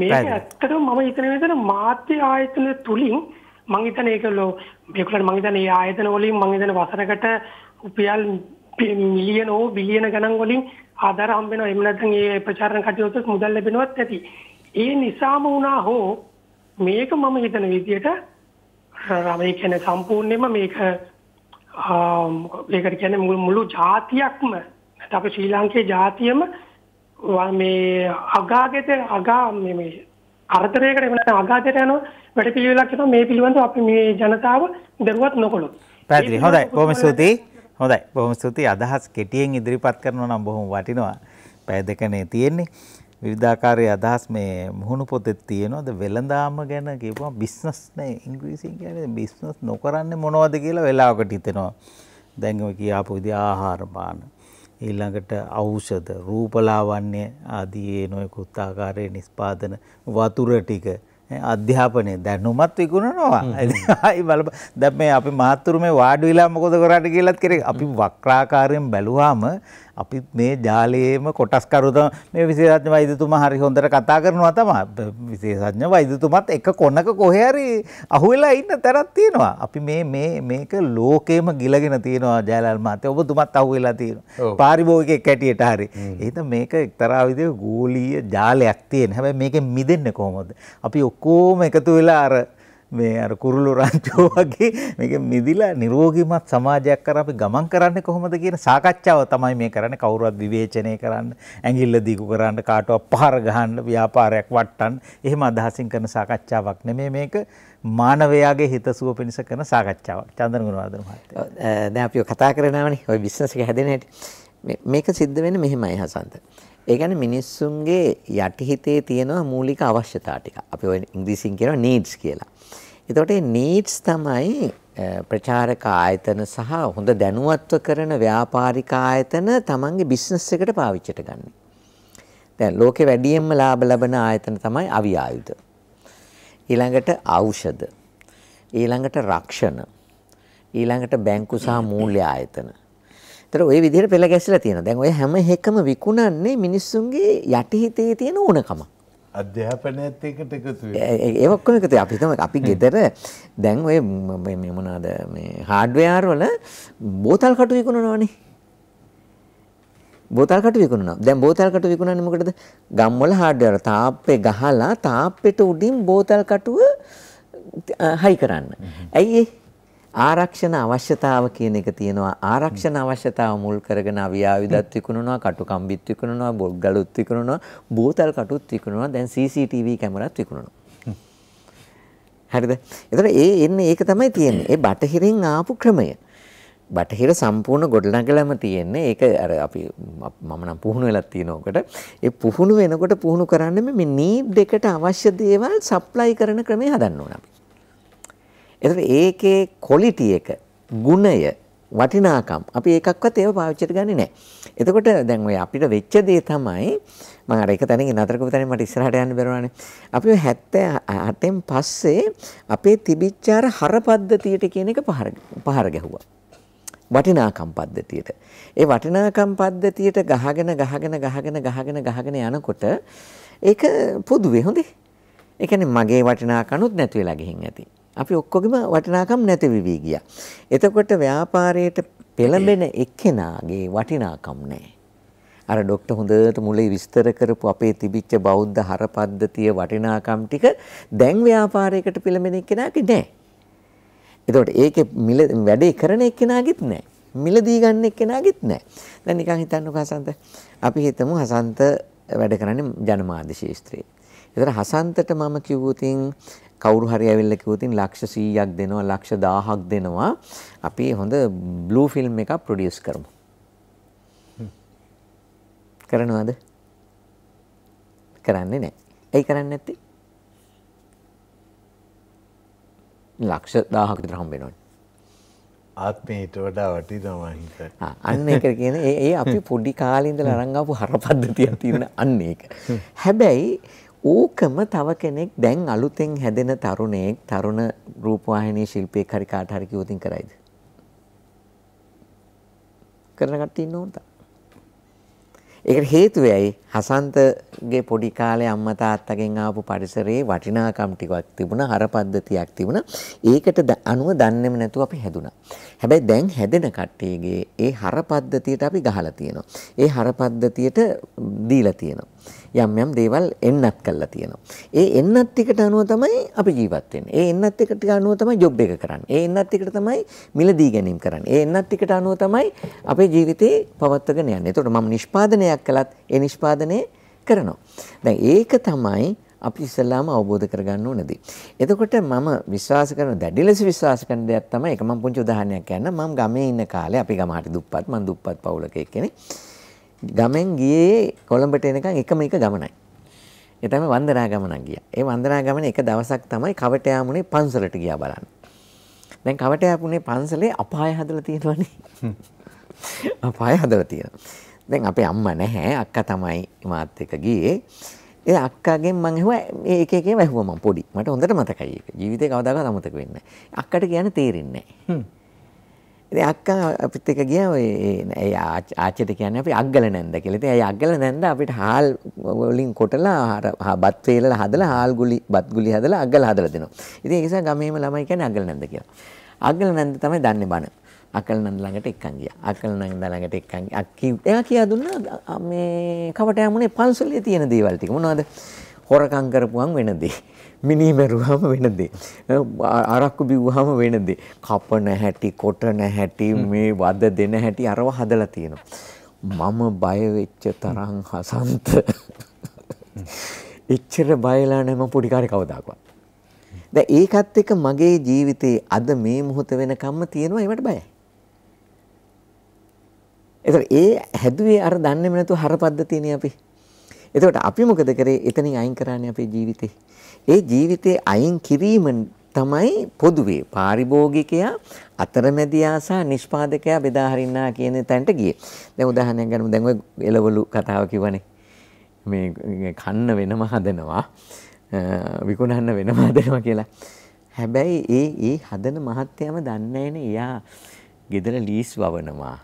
මේක ඇත්තටම මම හිතන විදිහට මාධ්‍ය ආයතන තුලින් මම හිතන ඒකලෝ මේකලට මම හිතන මේ ආයතන වලින් මම හිතන වසරකට රුපියල් මිලියන හෝ බිලියන ගණන් වලින් ආධාර හම්බෙනවා. එහෙම නැත්නම් මේ ප්‍රචාරණ කටයුතු මුදල් ලැබෙනවත් ඇති. ඒ නිසාම වුණා හෝ මේක මම හිතන විදිහට රාමේ කියන සම්පූර්ණයෙන්ම මේක ඒකට කියන්නේ මුළු ජාතියක්ම නැත්නම් අපේ ශ්‍රී ලාංකේය ජාතියම මේ අගාගෙතේ අගා මේ අර්ථරේකට එහෙම නැත්නම් අගාදයට යන වැඩ පිළිවෙලක් හිටව මේ පිළිබඳව අපි මේ ජනතාව දරුවත් නොකොළොත්. පැහැදිලි. හොඳයි. බොහොම ස්තුතියි. හොඳයි. බොහොම ස්තුතියි. අදහස් කෙටියෙන් ඉදිරිපත් කරනවා නම් බොහොම වටිනවා. පැය දෙකනේ තියෙන්නේ. විවිධාකාරයේ අදහස් මේ මුහුණු පොතෙත් තියෙනවා. ද වෙළඳාම ගැන කියපුවා බිස්නස් නේ ඉංග්‍රීසියෙන් කියන්නේ බිස්නස් නොකරන්නේ මොනවද කියලා වෙලාවකට හිතෙනවා. දැන් ඔය කියාපු විදිහ ආහාර පාන ඊළඟට ඖෂධ රූපලාවන්‍ය ආදී නොයෙකුත් ආකාරයේ නිෂ්පාදන වතුර ටික අධ්‍යාපනයේ දැනුමත් විකුණනවා. අයි බල දැන් මේ අපි මහත්තුරු මේ වාඩි වෙලා මොකද කරන්නේ කියලාත් කරේ අපි වක්‍රාකාරයෙන් බැලුවාම අපි මේ ජාලයේම කොටස්කරු තමයි මේ විශේෂඥ වෛද්‍යතුමා හරි හොඳට කතා කරනවා තමයි. විශේෂඥ වෛද්‍යතුමත් එක කොනක කොහේ හරි අහුවෙලා ඉන්න තරක් තියෙනවා. අපි මේක ලෝකෙම ගිලගෙන තියෙනවා ජයලාල් මහත්තයා. ඔබතුමත් අහුවෙලා තියෙනවා. පාරිභෝගිකයෙක් හැටියට හරි. එහෙනම් මේක එක්තරා විදිහේ ගෝලීය ජාලයක් තියෙන. හැබැයි මේකෙන් මිදෙන්නේ කොහොමද? අපි ඔක්කොම එකතු වෙලා අර මේ අර කුරුළු රංචුව වගේ මේක මිදිලා නිරෝගීමත් සමාජයක් කර අපි ගමන් කරන්නේ කොහොමද කියන සාකච්ඡාව තමයි මේ කරන්නේ. කවුරුවත් විවේචනය කරන්න, ඇඟිල්ල දීකු කරන්න, කාටවත් පහර ගහන්න, ව්‍යාපාරයක් වට්ටන්න එහෙම අදහසින් කරන සාකච්ඡාවක් නෙමෙයි මේක. මානවයාගේ හිතසුව පිණිස කරන සාකච්ඡාවක්. චන්දන ගුණවර්ධන මහත්තයා. දැන් අපි කතා කරනවානේ ওই බිස්නස් එක හැදෙන හැටි. මේක සිද්ධ වෙන්නේ මෙහෙමයි හසන්ත. ඒ කියන්නේ මිනිස්සුන්ගේ යටිහිතේ තියෙන මූලික අවශ්‍යතා ටික. අපි ওই ඉංග්‍රීසියෙන් කියනවා needs කියලා. එතකොට මේ නීඩ්ස් තමයි ප්‍රචාරක ආයතන සහ හොඳ දැනුවත්ව කරන ව්‍යාපාරික ආයතන තමන්ගේ බිස්නස් එකට පාවිච්චිට ගන්න. දැන් ලෝකේ වැඩියෙන්ම ලාභ ලබන ආයතන තමයි අවි ආයුධ. ඊළඟට ඖෂධ. ඊළඟට රක්ෂණ. ඊළඟට බැංකු සහ මූල්‍ය ආයතන. ඒතර ওই විදිහට පෙළ ගැස්සලා තියෙනවා. දැන් ওই හැම එකම විකුණන්නේ මිනිස්සුන්ගේ යටිහිතේ තියෙන ඕනකම. අධ්‍යාපනයත් එකට එකතු වෙනවා. ඒ ඔක්කොම එකතු. අපි තමයි අපි ගෙදර දැන් ඔය මේ මොනවාද මේ හાર્ඩ්වෙයාර් වල බෝතල් කටු විකුණනවානේ. බෝතල් කටු විකුණනවා. දැන් බෝතල් කටු විකුණන්නේ මොකටද? ගම් වල හાર્ඩ්වෙයාර් තාප්පේ ගහලා තාප්පෙට උඩින් බෝතල් කටුව හයි කරන්න. ඇයි ඒ? ආරක්ෂණ අවශ්‍යතාව කියන එක තියෙනවා. ආරක්ෂණ අවශ්‍යතාව මුල් කරගෙන අවියාවිදත් විකුණනවා, කටු කම්බිත් විකුණනවා, බොල් ගලුත් විකුණනවා, බෝතල් කටුත් විකුණනවා, දැන් CCTV කැමරාත් විකුණනවා. හරිද? ඒතර ඒ එන්නේ ඒක තමයි තියෙන්නේ. ඒ බටහිරින් ආපු ක්‍රමය. බටහිර සම්පූර්ණ ගොඩනගලම තියෙන්නේ. ඒක අර අපි මම නම් පුහුණු වෙලා තියෙන උකට. ඒ පුහුණු වෙනකොට පුහුණු කරන්නේ මේ නීඩ් එකට අවශ්‍ය දේවල් සප්ලයි කරන ක්‍රමය හදන්න ඕන අපි. එතකොට ඒකේ ක්වොලිටි එක, ගුණය, වටිනාකම් අපි එකක්වත් ඒව පාවිච්චිට ගන්නේ නැහැ. එතකොට දැන් ඔය අපිට වෙච්ච දේ තමයි මම අර එක තැනකින් නතර කරපු තැනින් මට ඉස්සරහට යන්න බැරුණානේ. අපි 78න් පස්සේ අපේ තිබිච්ච අර හර පද්ධතියට කියන එක පහර ගැහුවා. වටිනාකම් පද්ධතියට. ඒ වටිනාකම් පද්ධතියට ගහගෙන යනකොට ඒක පොදුවේ හොඳේ. ඒ කියන්නේ මගේ වටිනාකනුත් නැති වෙලා ගිහින් ඇති. අපි ඔක්කොගෙම වටිනාකම් නැතිවී ගියා. එතකොට ව්‍යාපාරයට පෙළඹෙන එක්කෙනාගේ වටිනාකම් නැහැ. අර ડોක්ටර් හොඳට මුලේ විස්තර කරපු අපේ තිබිච්ච බෞද්ධ හර පද්ධතිය වටිනාකම් ටික දැන් ව්‍යාපාරයකට පෙළඹෙන එක්කෙනාගේ නැහැ. එතකොට ඒකේ මිල වැඩේ කරන එක්කෙනාගේත් නැහැ. මිලදී ගන්න එක්කෙනාගේත් නැහැ. දැන් නිකන් හිතන්නකෝ හසන්ත. අපි හිතමු හසන්ත වැඩ කරන්නේ ජනමාධ්‍ය ශාස්ත්‍රයේ. ඒතර හසන්තට මම කිව්වොතින් කවුරු හරි ඇවිල්ලා කිව්වොතින් ලක්ෂ 100ක් දෙනවා, ලක්ෂ 1000ක් දෙනවා, අපි හොඳ බ්ලූ ෆිල්ම් එකක් ප්‍රොඩියුස් කරමු. කරනවද? කරන්නේ නැහැ. ඇයි කරන්නේ නැත්තේ? ලක්ෂ 1000ක් විතර හම්බ වෙනවනේ. ආත්මයට වඩා වටිනවා හිතේ. අන්න ඒක කියන්නේ ඒ අපි පොඩි කාලේ ඉඳලා අරන් ආපු හරපද්ධතියක් තියෙන අන්න ඒක. හැබැයි ඕකම තව කෙනෙක් දැන් අලුතෙන් හැදෙන තරුණයෙක් තරුණ රූපවාහිනී ශිල්පියෙක් හරි කාට හරි කිව්වොතින් කරයිද? කරන කට්ටිය ඉන්නවද? ඒකට හේතුව ඇයි? හසන්තගේ පොඩි කාලේ අම්මා තාත්තගෙන් ආපු පරිසරයේ වටිනාකම් ටිකක් තිබුණා, හර පද්ධතියක් තිබුණා. ඒකට අනුව දන්නේම නැතුව අපි හැදුනා. හැබැයි දැන් හැදෙන කට්ටියගේ ඒ හර පද්ධතියට අපි ගහලා තියෙනවා. ඒ හර පද්ධතියට දීලා තියෙනවා. යම් යම් දේවල් එන්නත් කරලා තියෙනවා. ඒ එන්නත් එකට අනුව තමයි අපි ජීවත් වෙන්නේ. ඒ එන්නත් එකට අනුව තමයි ජොබ් එක කරන්නේ. ඒ එන්නත් එකට තමයි මිලදී ගැනීම කරන්නේ. ඒ එන්නත් එකට අනුව තමයි අපේ ජීවිතේ පවත්වාගෙන යන්නේ. ඒතකොට මම නිෂ්පාදනයක් කළත් ඒ නිෂ්පාදනය කරනවා. දැන් ඒක තමයි අපි ඉස්සලාම අවබෝධ කරගන්න ඕනේදී. එතකොට මම විශ්වාස කරන දැඩි ලෙස විශ්වාස කරන දෙයක් තමයි ඒක. මම පුංචි උදාහරණයක් කියන්නම්. මම ගමේ ඉන්න කාලේ අපි ගම හරි දුප්පත්. මම දුප්පත් පවුලක එක්කෙනෙක්. ගමෙන් ගියේ කොළඹට එනකන් එකම එක ගමනයි. ඒ තමයි වන්දනා ගමනක් ගියා. ඒ වන්දනා ගමනේ එක දවසක් තමයි කවටයාමුනේ පන්සලට ගියා බලන්න. දැන් කවටයාපුනේ පන්සලේ අපාය හදලා තියෙනවනේ. අපාය හදලා තියෙනවා. දැන් අපේ අම්මා නැහැ. අක්කා තමයි මාත් එක්ක ගියේ. ඒ අක්කාගෙන් මම ඇහුවා මේ එක එකේ වැහුවා මම පොඩි. මට හොඳට මතකයි ඒක. ජීවිතේ කවදාකවත් අමතක වෙන්නේ නැහැ. අක්කට කියන්නේ තේරෙන්නේ නැහැ. ඉතින් අක්කා අපිත් එක්ක ගියා ඔය ඒ ආච්චිට කියන්නේ අපි අග්ගල නැන්ද කියලා. ඉතින් ඒ අග්ගල නැන්ද අපිට හාල් වලින් කොටලා බත් වේලලා හදලා හාල් ගුලි බත් ගුලි හදලා අග්ගල හදලා දෙනවා. ඉතින් ඒ නිසා ගමේම ළමයි කියන්නේ අග්ගල නැන්ද කියලා. අග්ගල නැන්ද තමයි දන්නේ බණ. අකල් නන්ද ළඟට එක්කන් ගියා. අකල් නන්ද ළඟට එක්කන් අක්කි එයා කියා දුන්නා මේ කවට යමුනේ පන්සලේ තියෙන දේවල් ටික. මොනවද? හොරකම් කරපුවම් වෙන දේ. මිනී මරුවාම වෙන දේ. ආරක්කු බිව්වාම වෙන දේ. කපන හැටි, කොටන හැටි, මේ වද දෙන හැටි අරව හදලා තියෙනවා. මම බය වෙච්ච තරම් හසන්ත. එච්චර බයලා නැහැ මම පොඩි කාලේ කවදාකවත්. දැන් ඒකත් එක්ක මගේ ජීවිතේ අද මේ මොහොත වෙනකම්ම තියෙනවා ඒකට බයයි. එතකොට ඒ හැදුවේ අර දන්නේම නැතුව හරපද්ධතියනේ අපි. එතකොට අපි මොකද කරේ? එතනින් අයින් කරන්නේ අපේ ජීවිතේ. ඒ ජීවිතේ අයින් කිරීම තමයි පොදුවේ පාරිභෝගිකයා අතරමැදියා සහ නිෂ්පාදකයා බෙදා හරින්නා කියන තැනට ගියේ. දැන් උදාහරණයක් ගන්න. දැන් ඔය එළවලු කතාව කිව්වනේ. මේ කන්න වෙනම හදනවා. විකුණන්න වෙනම හදනවා කියලා. හැබැයි ඒ හදන මහත්තයාම දන්නේ නැනේ එයා ගෙදර ලීස් වවනවා.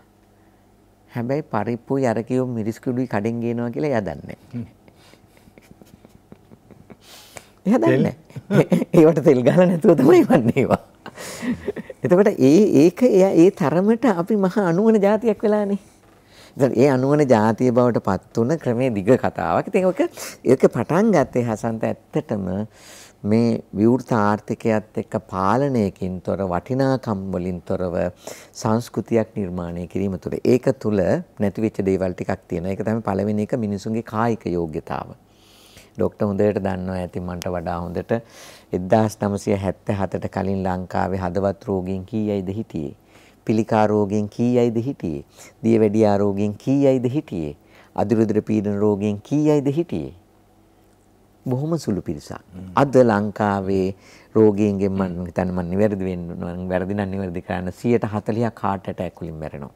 හැබැයි පරිප්පුයි අර කියෝ මිරිස් කුඩුයි කඩෙන් ගේනවා කියලා එයා දන්නේ නැහැ. එයා දන්නේ නැහැ. ඒවට තෙල් ගහලා නැතුව තමයි වන්නේ ඒවා. එතකොට ඒක එයා ඒ තරමට අපි මහා අනුවන જાතියක් වෙලානේ. දැන් ඒ අනුවන જાතිය බවට පත් වුණ ක්‍රමයේ දිග කතාවක්. ඉතින් ඒක පටන් ගත්තේ හසන්ත ඇත්තටම මේ විවෘත ආර්ථිකයත් එක්ක පාලනයකින් තොර වටිනාකම් වලින් තොරව සංස්කෘතියක් නිර්මාණය කිරීම තුළ ඒක තුළ නැති වෙච්ච දේවල් ටිකක් තියෙනවා. ඒක තමයි පළවෙනි එක මිනිසුන්ගේ කායික යෝග්‍යතාව. ડોක්ටර් හොඳට දන්නවා ඇති මන්ට වඩා හොඳට 1977ට කලින් ලංකාවේ හදවත් රෝගීන් කීයයිද හිටියේ? පිළිකා රෝගීන් කීයයිද හිටියේ? දියවැඩියා රෝගීන් කීයයිද හිටියේ? අදුරුදුර පීඩන රෝගීන් කීයයිද හිටියේ? බොහොම සුළු පිරිසක්. අද ලංකාවේ රෝගීන්ගෙන් මම හිතන්නේ මම නිවැරදි වෙන්නවා. වැරදි නම් නිවැරදි කරන්න 140ක් heart attack වලින් මැරෙනවා.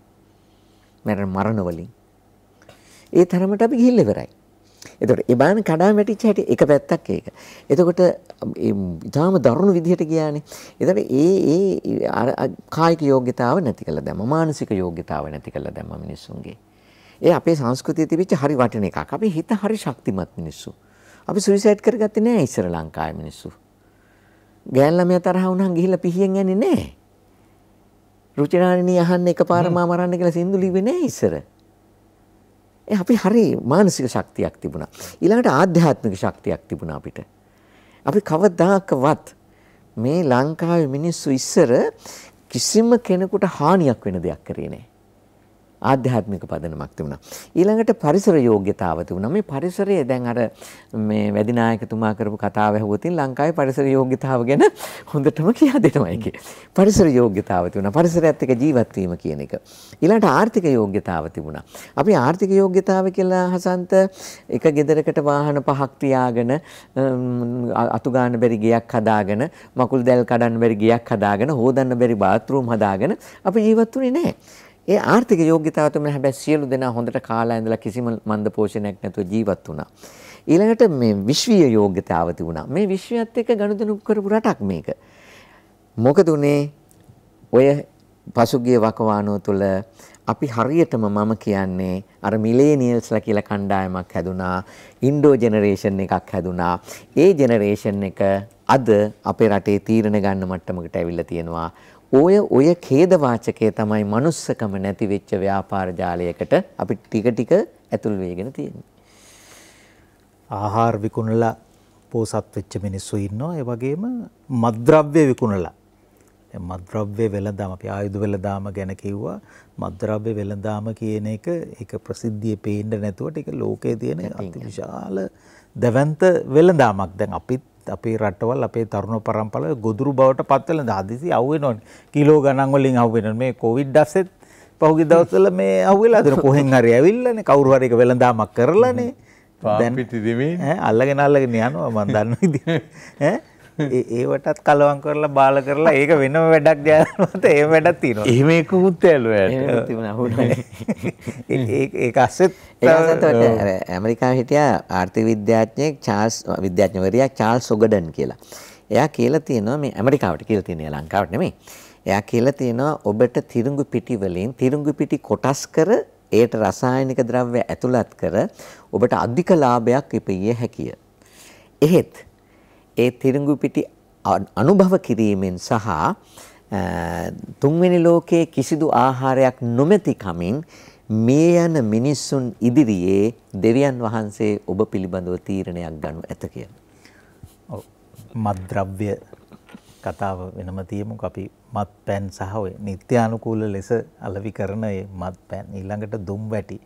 මරණ වලින්. ඒ තරමට අපි ගිහිල්ලා ඉවරයි. එතකොට ඒ බාන කඩාම වැටිච්ච හැටි එක පැත්තක් ඒක. එතකොට මේ ඊටාම දරුණු විදිහට ගියානේ. එතකොට ඒ කායික යෝග්‍යතාව නැති කළා දැම්ම. මානසික යෝග්‍යතාව නැති කළා දැම්ම මිනිස්සුන්ගේ. ඒ අපේ සංස්කෘතිය තිබිච්ච හරි වටින එකක්. අපි හිත හරි ශක්තිමත් මිනිස්සු. අපි සුයිසයිඩ් කරගත්තේ නෑ ඉස්සර ලංකාවේ මිනිස්සු. ගෑන් ළමයා තරහ වුණාන් ගිහිල්ලා පිහියෙන් යන්නේ නෑ. රුචිනානිනී අහන්න එකපාරම මරන්න කියලා සින්දු ලිව්වේ නෑ ඉස්සර. ඒ අපි හරි මානසික ශක්තියක් තිබුණා. ඊළඟට ආධ්‍යාත්මික ශක්තියක් තිබුණා අපිට. අපි කවදාකවත් මේ ලංකාවේ මිනිස්සු ඉස්සර කිසිම කෙනෙකුට හානියක් වෙන දෙයක් කරේ නෑ. ආධ්‍යාත්මික පදනමක් තිබුණා. ඊළඟට පරිසර යෝග්‍යතාව තිබුණා. මේ පරිසරය දැන් අර මේ වැදිනායකතුමා කරපු කතාව ඇහුවොත් ලංකාවේ පරිසර යෝග්‍යතාව ගැන හොඳටම කියා දෙනවා ඒකේ. පරිසර යෝග්‍යතාව තිබුණා. පරිසරයත් එක්ක ජීවත් වීම කියන එක. ඊළඟට ආර්ථික යෝග්‍යතාව තිබුණා. අපි ආර්ථික යෝග්‍යතාව කියලා හසන්ත එක ගෙදරකට වාහන 5ක් තියාගෙන අතු ගන්න බැරි ගයක් හදාගෙන මකුළු දැල් කඩන්න බැරි ගයක් හදාගෙන හොදන්න බැරි බාත් รู ම් හදාගෙන අපි ජීවත් වුණේ නැහැ. ඒ ආර්ථික යෝග්‍යතාව තමයි හැබැයි සියලු දෙනා හොඳට කාලා ඉඳලා කිසිම මන්ද පෝෂණයක් නැතුව ජීවත් වුණා. ඊළඟට මේ විශ්වීය යෝග්‍යතාව තිබුණා. මේ විශ්වයත් එක්ක ගනුදෙනු කරපු රටක් මේක. මොකද උනේ? ඔය පසුගිය වකවානුව තුළ අපි හරියටම මම කියන්නේ අර මිලේනියල්ස්ලා කියලා කණ්ඩායමක් හැදුනා. ඉන්ඩෝ ජෙනරේෂන් එකක් හැදුනා. ඒ ජෙනරේෂන් එක අද අපේ රටේ තීරණ ගන්න මට්ටමකට ඇවිල්ලා තියෙනවා. ඔය ඛේදවාචකය තමයි මනුස්සකම නැති වෙච්ච ව්‍යාපාර ජාලයකට අපි ටික ටික ඇතුල් වෙගෙන තියෙන්නේ. ආහාර විකුණලා පෝසත් වෙච්ච මිනිස්සු ඉන්නවා. ඒ වගේම මත්ද්‍රව්‍ය විකුණලා. දැන් මත්ද්‍රව්‍ය වෙළඳාම අපි ආයුධ වෙළඳාම ගැන කිව්වා. මත්ද්‍රව්‍ය වෙළඳාම කියන එක ඒක ප්‍රසිද්ධියේ පේන්න නැතුව ටික ලෝකයේ තියෙන අතිවිශාල දවන්ත වෙළඳාමක්. දැන් අපිත් අපේ රටවල් අපේ තරුණ පරම්පරාව ගොදුරු බවට පත් වෙලා හදිසි අහුවෙනවනේ. කිලෝ ගණන් වලින් අහුවෙනවනේ. මේ කොවිඩ් දැසෙත් පහුගිය දවස්වල මේ අහුවෙලා දෙන කොහෙන් හරි ඇවිල්ලානේ කවුරු හරි එක වෙළඳාමක් කරලානේ. දැන් පිටි දෙමින් අල්ලගෙන අල්ලගෙන යනවා මම දන්න විදිහට. ඒවටත් කලවම් කරලා බාල කරලා ඒක වෙනම වැඩක් දැනනොත් ඒ වැඩක් තියෙනවා. එහෙම එක උත්තෑලුවාට තිබුණා හොරනේ. ඒක ඇසෙත් ඇමරිකාවේ හිටියා ආර්ථික විද්‍යාඥයෙක් චාල්ස් විද්‍යාඥවරයා චාල්ස් ඔගඩන් කියලා. එයා කියලා තියෙනවා මේ ඇමරිකාවට කියලා තියෙනවා ලංකාවට නෙමෙයි. එයා කියලා තියෙනවා ඔබට තිරඟු පිටි වලින් තිරඟු පිටි කොටස් කර ඒට රසායනික ද්‍රව්‍ය ඇතුළත් කර ඔබට අධික ලාභයක් ඉපිය හැකිය. එහෙත් ඒ තිරඟු පිටි අනුභව කිරීමෙන් සහ තුන්වෙනි ලෝකයේ කිසිදු ආහාරයක් නොමැති කමින් මේ යන මිනිසුන් ඉදිරියේ දෙවියන් වහන්සේ ඔබ පිළිබඳව තීරණයක් ගන්නු ඇත කියන. ඔව් මත්ද්‍රව්‍ය කතාව වෙනම තියමු. අපි මත්පැන් සහ ඔය නිත්‍යානුකූල ලෙස අලෙවි කරන මේ මත්පැන් ඊළඟට දුම් වැටි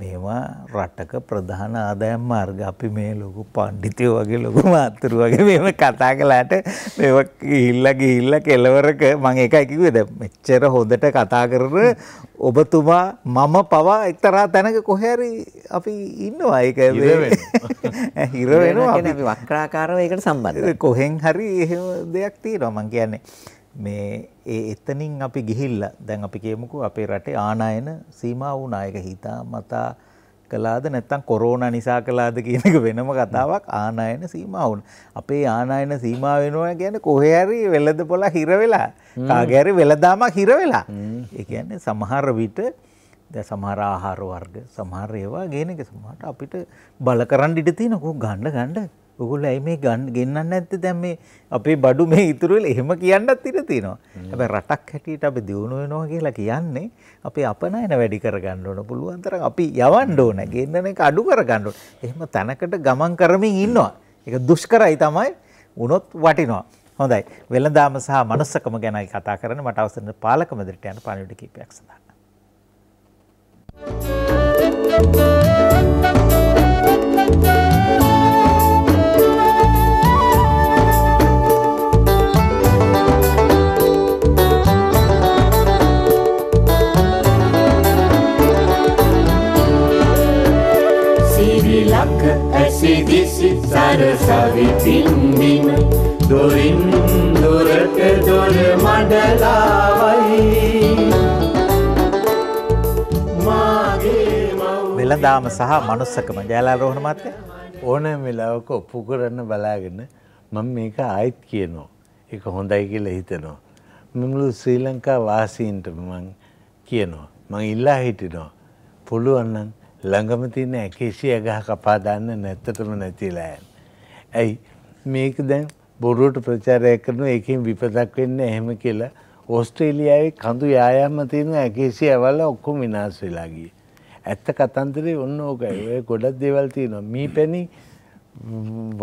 මේවා රටක ප්‍රධාන ආදායම් මාර්ග. අපි මේ ලොකු පඬිතුයෝ වගේ ලොකු මාතෘ වගේ මේව කතා කළාට මේව ගිහිල්ලා කෙලවරක මම ඒකයි කිව්වේ. දැන් මෙච්චර හොඳට කතා කරන ඔබතුමා මම පවා එක්තරා තැනක කොහේ හරි අපි ඉන්නවා. ඒක හිර වෙනවා. අපි වක්‍රාකාරව ඒකට සම්බන්ධයි. කොහෙන් හරි එහෙම දෙයක් තියෙනවා. මම කියන්නේ මේ එතනින් අපි ගිහිල්ලා දැන් අපි කියමුකෝ අපේ රටේ ආනායන සීමා වුණා. ඒක හිතා මතා කළාද නැත්නම් කොරෝනා නිසා කළාද කියන එක වෙනම කතාවක්. ආනායන සීමා වුණා. අපේ ආනායන සීමා වෙනවා කියන්නේ කොහේ හරි වෙළඳපොළ හිර වෙලා කාගේ හරි වෙළඳාමක් හිර වෙලා. ඒ කියන්නේ සමහර විට දැන් සමහර ආහාර වර්ග සමහර ඒවා ගේන එක සමහරට අපිට බල කරන් ඉඳ තියෙනකෝ ගන්න ඔගොල්ලෝ ඇයි මේ ගෙන්නන්නේ නැත්තේ? දැන් මේ අපේ බඩු මේ ඉතුරු වෙලා එහෙම කියන්නත් ඉඩ තියෙනවා. හැබැයි රටක් හැටියට අපි දියුණු වෙනවා කියලා කියන්නේ අපේ අපනයන වැඩි කරගන්න ඕන. පුළුවන් තරම් අපි යවන්න ඕන. ගෙන්නන එක අඩු කරගන්න ඕන. එහෙම තැනකට ගමන් කරමින් ඉන්නවා. ඒක දුෂ්කරයි තමයි. වුණොත් වටිනවා. හොඳයි. වෙළඳාම සහ මනුස්සකම ගැනයි කතා කරන්නේ. මට අවසන් පාලක මැදිරියට යන පණිවිඩ කීපයක් සඳහා. सरसावी पिंडिन दोरिन दोरट दोर मडलावई मागे मऊ වෙළඳාම සහ මනුස්සකම ජයලාල් රෝහණ මහත්තයා ඕනෑම වෙලාවක ඔප්පු කරන්න බලාගෙන මම මේක ආයෙත් කියනවා. ඒක හොඳයි කියලා හිතනවා. මුළු ශ්‍රී ලංකා වාසීන්ටම මම කියනවා. මම ඉල්ලා හිටිනවා. පුළුවන් නම් ළඟම තියෙන 100 ගහ කපා දාන්න නැත්තටම නැතිලා යන. ඇයි මේක දැන් බොරුවට ප්‍රචාරය කරනවා ඒකෙන් විපතක් වෙන්නේ එහෙම කියලා. ඕස්ට්‍රේලියාවේ කඳු යායම්ම තියෙන 100 වල ඔක්කොම විනාශ වෙලා ගියේ. ඇත්ත කතන්දරේ ඔන්න ඕකයි. ඔය ගොඩක් දේවල් තියෙනවා. මීපැණි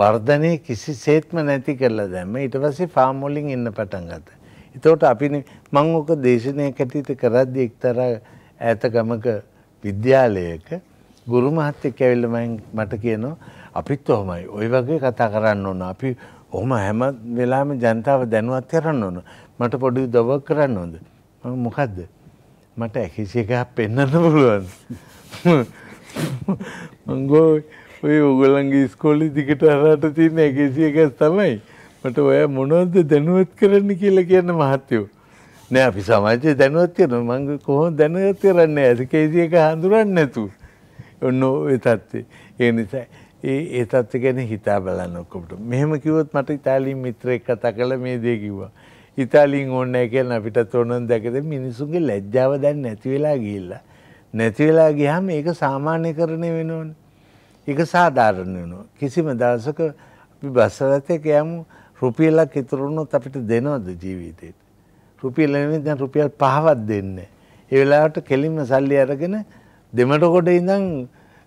වර්ධනය කිසිසේත්ම නැති කරලා දැම්ම. ඊට පස්සේ ෆාම් වලින් එන්න පටන් ගත්තා. ඒතකොට අපිනේ මම ඕක දේශනයක් ඇටිත කරද්දී එක්තරා ඈතකමක විද්‍යාලයක ගුරු මහත්තයෙක් ඇවිල්ලා මට කියනවා අපිත් ඔහොමයි ওই වගේ කතා කරන්න ඕන. අපි ඔහොම හැම වෙලාවෙම ජනතාව දැනුවත් කරන්න ඕන. මට පොඩි දවස් කරන්න ඕනද? මම මොකද්ද? මට 100 ගහ පෙන්වන්න පුළුවන්. මං ඔය ඔයගොල්ලන්ගේ ඉස්කෝලේ දිගට හරහට තියෙන 100 ගහ තමයි. මට ඔය මොනවද දැනුවත් කරන්න කියලා කියන මහත්තයෝ. නෑ අපි සමාජයේ දැනුවත් කරනවා. මම කොහොමද දැනුවත් කරන්නේ? ඇසිකේසි එක හඳුරන්නේ නැතු. ඔන්න ඒ තත්ත්වේ. ඒ නිසා ඒ තත්ත්ව ගැන හිතා බලන්න ඔක්කොට. මෙහෙම කිව්වොත් මට ඉතාලියෙන් මිත්‍රයෙක් කතා කළා මේ දේ කිව්වා. ඉතාලියෙන් ඕනේ නැහැ කියලා අපිටත් ඕනනම් දැකද මිනිසුන්ගේ ලැජ්ජාව දැන් නැති වෙලා ගිහිල්ලා. නැති වෙලා ගියාම ඒක සාමාන්‍යකරණය වෙනවනේ. ඒක සාධාරණ වෙනවා. කිසිම දවසක අපි බස් රථයක යමු රුපියලක් ඉතුරු වුණොත් අපිට දෙනවද ජීවිතේට? රුපියල් නෙමෙයි දැන් රුපියල් 5වත් දෙන්නේ. ඒ වෙලාවට කෙලින්ම සල්ලි අරගෙන දෙමඩ කොටේ ඉඳන්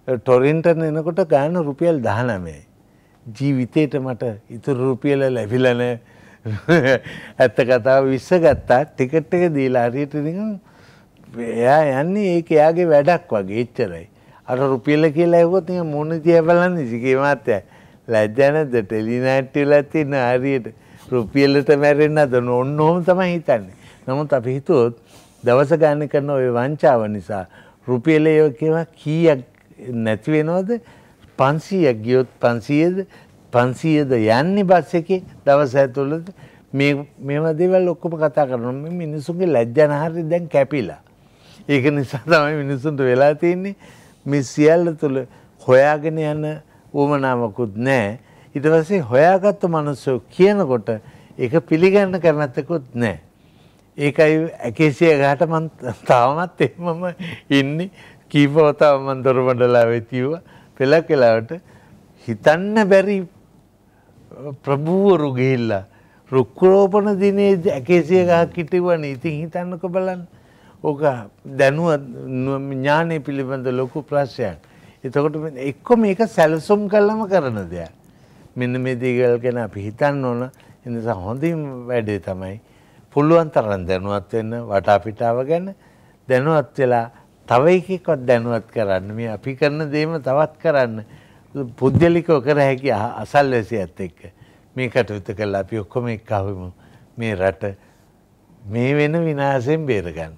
टोरेंटर ने इनको तो कहना रुपयाल दाना में जीविते टमाटर इतने रुपयाल लेविला ने अत्तकता विश्वकता टिकट के दिलारी तो निकल यानी एक आगे वैडक वागे इच्छराई अरे रुपयाल के लाये वो तो यहाँ मोने जी ऐवला नहीं जिके मात्या लाजाना जटेली ना टिलाती ना हरी रुपयाल तो मेरे ना तो नोम तमाहिता नहीं नमो तभी तो दवसा गाने करना विवांचा वनिसा रुपयाले यो के वह किया नेतवे ना तो पांसी अग्योत पांसी ये द यानी बात से कि दवसा तो लोग मैं मध्यवर्ग लोग को पकता करना मैं मिनिसुं के लाजाना हरी दंग कैपिला एक निशाना मैं मिनिसुं तो वेलाती नहीं मिसियल तो ले होया के नहीं आना वो मनावा कुछ नहीं इधर वैसे होया का तो मानुसो किया ना कोटा एक पिलीगा ना करना तो कुछ नहीं एक आई ऐसे अगाट मन तावमाते मम्मा इन्हीं कीप होता मन दोरों मंडला वेती हुआ पहला के लावटे हितान्ने बेरी प्रभु रुगेला रुक्रोपन दिने ऐसे अगाह किटे हुआ नहीं थी हितान्न को बलन ओका दनुआ न्याने पिले बंद लोगों प्रास्यां इतकोट में एक को में का सेल्सोम करला में करना दिया मिन्न में दिगल के ना हितान्नो ना इन सा होंडी बैठे था मैं पुल्लू अंतरण देनुवत है ना वाटा पिटा वगैरह देनुवत चला तवे की को देनुवत कराने में अभी करने दे में तवत कराने बुद्धिली को कर है कि असल वैसे अतिक मैं कटवित कर लापी उसको मैं काहुँ मैं रट मैं वे ना विनाशें बेरगान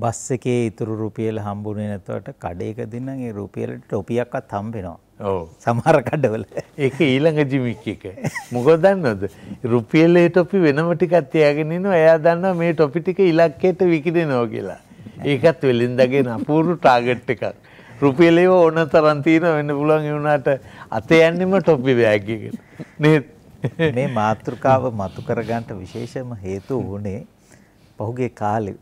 बस से के इतरु रुपयाल हम बोले ना तो अट काढ़े का दिन ना ये रुपयाल टोपिया का थम भी ना ओ समार का डबल एक ही लंग जिम्मेदारी के मुगोदान ना तो रुपयाले टोपी वेनमटी का त्याग नहीं ना याद आना मेरे टोपी टिके इलाके तो विकिरण हो गया ला एक तो लिंदा के ना पूर्व टारगेट टिका रुपयाले वो ओना तरंती ना मैंने बोला कि उन्हें अट अत्यान्नी में टोपी बेआगी नहीं मैं मातृ का व मातुकरगांठ विशेष में हेतु होने पहुँचे काल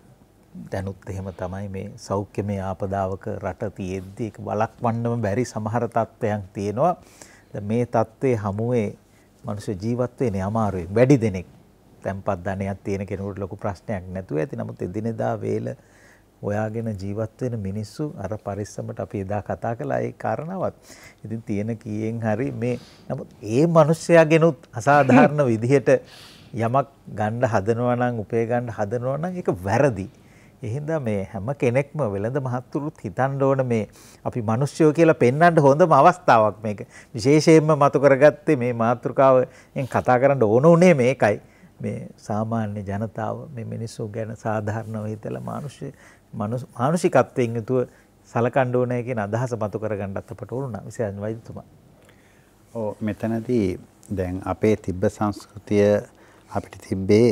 धनुत्ते हम तमाई में साउक्य में आपदावक राटती ये देख बालक पंड में बहरी समाहरतात्ते हंगती है ना तब में तात्ते हमुए मनुष्य जीवत्ते ने हमारे बैठी देने तंपात दाने आते हैं के नोट लोगों प्रश्न आंकने तो ये तीन मुते दिने दा वेल वो आगे न जीवत्ते न मिनिसु अरे परिस्समट अपने दा कथा के लाये कारण आवत इतने तीन की एंग हरी में नमु ये मनुष्य आगे नो असाधारण विधि टे यमक गांड हादनवानांग उपे गांड हादनवानांग एक वैरदी यहिंदा में हम केनेक में वेलंद महातुरुत हितांडोन में अभी मनुष्यों के ला पेन्नांड होंदा मावस्तावक में विशेष एम मातुकरगत्ते में मातुरकाव इन कथाकरण डोनों ने में काय में सामान्य जनताव में मिनिसो गैन साधारण वहितला मानुष्य मानुषिकात्ते इंग तो सालकांडोन है कि नाधा समातुकरगंडा तपटोरु ना विशेष अन्वायित तुमा ओ मेतनदी दें आपे तिब्बत संस्कृतिय आपे तिब्बे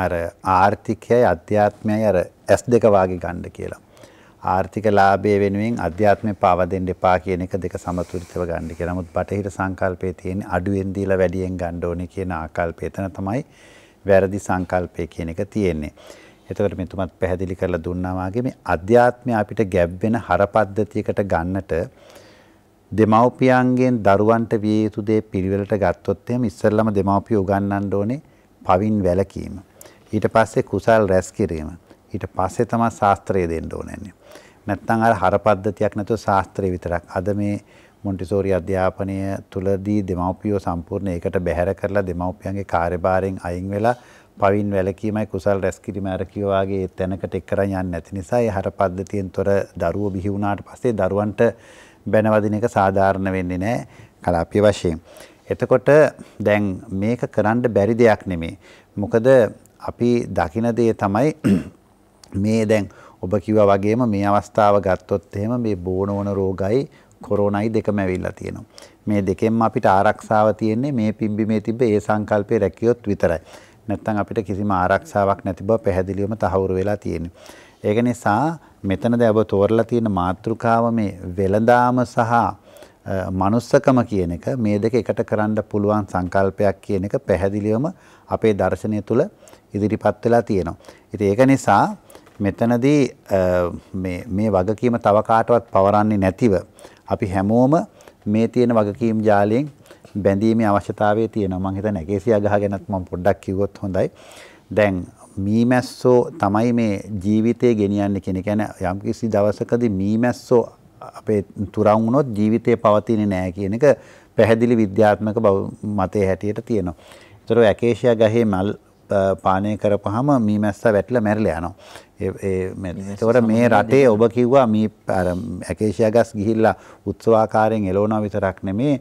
अरे आर्थिक है अध्यात्म है अरे ऐसे का वागी गांड केला आर्थिक लाभ एवं विंग अध्यात्म पावदेन डे पाके ने कदेका सामतुरित व गांड केला मुद्द बाटे ही रसांकाल पे थी ने आडूएं दीला वैडिएं गांडों ने के ना आकाल पे था ना तमाई वैरदी सांकाल पे के ने कती ने ये तो मैं तुम्हारे पहले कर लूँगा मागे में अध्यात्म आप इटे गैप में हरापाद्यती कट गान्नट देमावपियांगेन दारुवांट वियेतुदे पिरिवेलट गात्तोत्ते हम इस्सल्लाम देमावपि उगान्नान्डोने पाविन वेलकीम ඊට පස්සේ කුසල් රැස් කිරීම ඊට පස්සේ තමයි ශාස්ත්‍රය දෙන්න ඕනන්නේ නැත්නම් අර හර පද්ධතියක් නැතුව ශාස්ත්‍රය විතරක් අද මේ මොන්ටිසෝරි අධ්‍යාපනය තුලදී දෙමව්පියෝ සම්පූර්ණ ඒකට බැහැර කරලා දෙමව්පියන්ගේ කාර්යභාරයෙන් අයින් වෙලා පවින් වැළකීමයි කුසල් රැස් කිරීම අර කියවාගේ තැනකට එක් කරන් යන්නේ නැති නිසා ඒ හර පද්ධතියෙන් තොර දරුවෝ බිහි වුණාට පස්සේ දරුවන්ට බැනවදින එක සාධාරණ වෙන්නේ නැහැ කලාපීය වශයෙන් එතකොට දැන් මේක කරන්න බැරි දෙයක් නෙමෙයි මොකද अभी दाखिना दे तमाई मैं दें उपकीवा वागे मैं अवस्था वगैरह मैं बोन वोन रोगाई कोरोना ही देखा मैं विलाती है ना मैं देखे माँ पिट आरक्षावती है ने मैं पिंबी में तिब्बे ये सांकाल पे रखियो त्वितरा नत्तंग आप इटे किसी में आरक्षावक नतिब्बा पहले में ताहुर विलाती है ने एक ने सा मेतन दे अब तोरलाती है न मातृकाव में वेलंदाम सहा මනුස්සකම කියන එක මේ දෙක එකට කරන්න පුළුවන් සංකල්පයක් කියන එක පැහැදිලිවම අපේ දර්ශනය තුළ ඉදිරිපත් වෙලා තියෙනවා. ඉතින් ඒක නිසා මෙතනදී මේ වගකීම තව කාටවත් පවරන්නේ නැතිව අපි හැමෝම මේ තියෙන වගකීම් ජාලයෙන් බැඳීමේ අවශ්‍යතාවය තියෙනවා. මම හිතන්නේ කේසියා ගහ ගැනත් මම පොඩ්ඩක් කිව්වොත් හොඳයි. දැන් මීමැස්සෝ තමයි මේ ජීවිතේ ගෙනියන්නේ කියන එක. يعني යම්කිසි දවසකදී මීමැස්සෝ අපේ තුරන් ජීවිතේ පවතින්නේ නැහැ කියන එක පැහැදිලි විද්‍යාත්මක මතයේ හැටියට තියෙනවා. ඒතර ඇකේෂියා ගහේ මල් පානය කරපුවාම මීමැස්ස වැටිලා මැරිලා යනවා. ඒතකොට මේ රටේ ඔබ කිව්වා මේ ඇකේෂියා ගස් ගිහිල්ලා උත්සවාකාරයෙන් එළවනවා විතරක් නෙමේ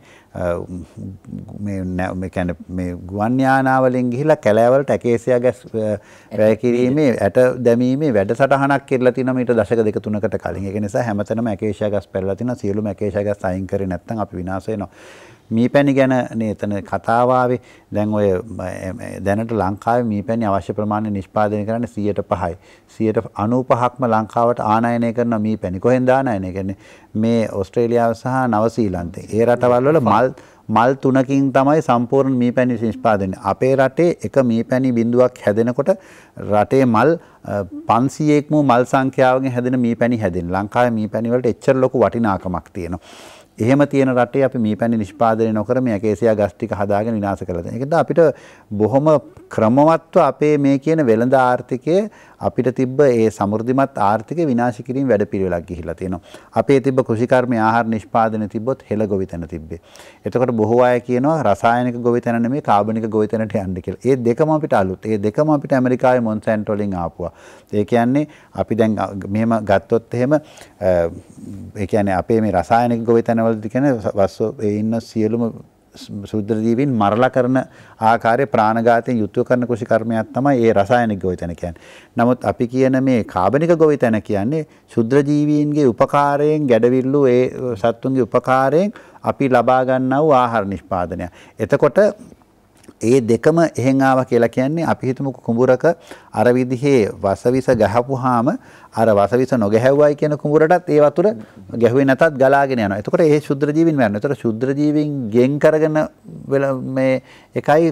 මේ කියන්නේ මේ ගුවන් යානා වලින් ගිහිල්ලා කැලෑවලට ඇකේෂියා ගස් වැය කිරීමේ ඇට දැමීමේ වැඩසටහනක් කරලා තිනවා මීට දශක දෙක තුනකට කලින්. ඒක නිසා හැමතැනම ඇකේෂියා ගස් පැලලා තිනවා. සියලුම ඇකේෂියා ගස් අයින් කරේ නැත්නම් අපි විනාශ වෙනවා. मीपैनी ගැන එතන කතාව ආවේ. දැන් ඔය දැනට ලංකාවේ මීපැණි අවශ්‍ය ප්‍රමාණය නිෂ්පාදනය කරන්නේ 105යි. 95%ක්ම ලංකාවට ආනයනය කරන මීපැණි කොහෙන්ද ආනයනය කරන්නේ? මේ ඕස්ට්‍රේලියාව සහ නව ශ්‍රීලන්තේ. ඒ රටවල් වල මල් 3කින් තමයි සම්පූර්ණ මීපැණි නිෂ්පාදනය. අපේ රටේ එක මීපැණි බිඳුවක් හැදෙනකොට රටේ මල් 500ක්ම මල් සංඛ්‍යාවකින් හැදෙන මීපැණි හැදෙනවා. ලංකාවේ මීපැණි වලට එච්චර ලොකු වටිනාකමක් තියෙනවා. එහෙම තියෙන රටේ අපි මීපැණි නිෂ්පාදනය නොකර මේ ඇකේසියා ගස් ටික හදාගෙන විනාශ කරලා තියෙනවා. ඒකද අපිට බොහොම ක්‍රමවත්ව අපේ මේ කියන වෙළඳ ආර්ථිකයේ අපිට තිබ්බ ඒ සමෘද්ධිමත් ආර්ථිකය විනාශ කිරීම වැඩපිළිවෙලක් ගිහිලා තියෙනවා. අපේ තිබ්බ කෘෂිකර්මයේ ආහාර නිෂ්පාදනය තිබ්බොත් හෙළ ගොවිතැන තිබ්බේ. එතකොට බොහෝ අය කියනවා රසායනික ගොවිතැන නෙමෙයි කාබනික ගොවිතැනට යන්න කියලා. ඒ දෙකම අපිට අලුත්. ඒ දෙකම අපිට ඇමරිකාවේ මොන්සැන්ටෝ වලින් ආපුවා. ඒ කියන්නේ අපි දැන් මෙහෙම ගත්තොත් එහෙම ඒ කියන්නේ අපේ මේ රසායනික ගොවිතැන इन्न सियलुम शुद्रजीवीन मरला करन आकारे प्राणघातයෙන් යුක්ත කරන කෘෂිකර්මයක් තමයි ඒ රසායනික ගොවිතැන කියන්නේ. නමුත් අපි කියන මේ කාබනික ගොවිතැන කියන්නේ ශුද්‍රජීවීන්ගේ උපකාරයෙන් ගැඩවිල්ලු ඒ සත්තුන්ගේ උපකාරයෙන් අපි ලබා ගන්නා වූ ආහාර නිෂ්පාදනය. එතකොට ඒ දෙකම එහෙන් ආවා කියලා කියන්නේ අපි හිතමු කුඹුරක අර විදිහේ වසවිස ගහපුවාම අර වසවිස නොගැහුවයි කියන කුඹුරටත් ඒ වතුර ගැහුවේ නැතත් ගලාගෙන යනවා. එතකොට ඒ ශුද්‍ර ජීවීන් මැරෙනවා. එතකොට ශුද්‍ර ජීවීන් ගෙන් කරගෙන මේ එකයි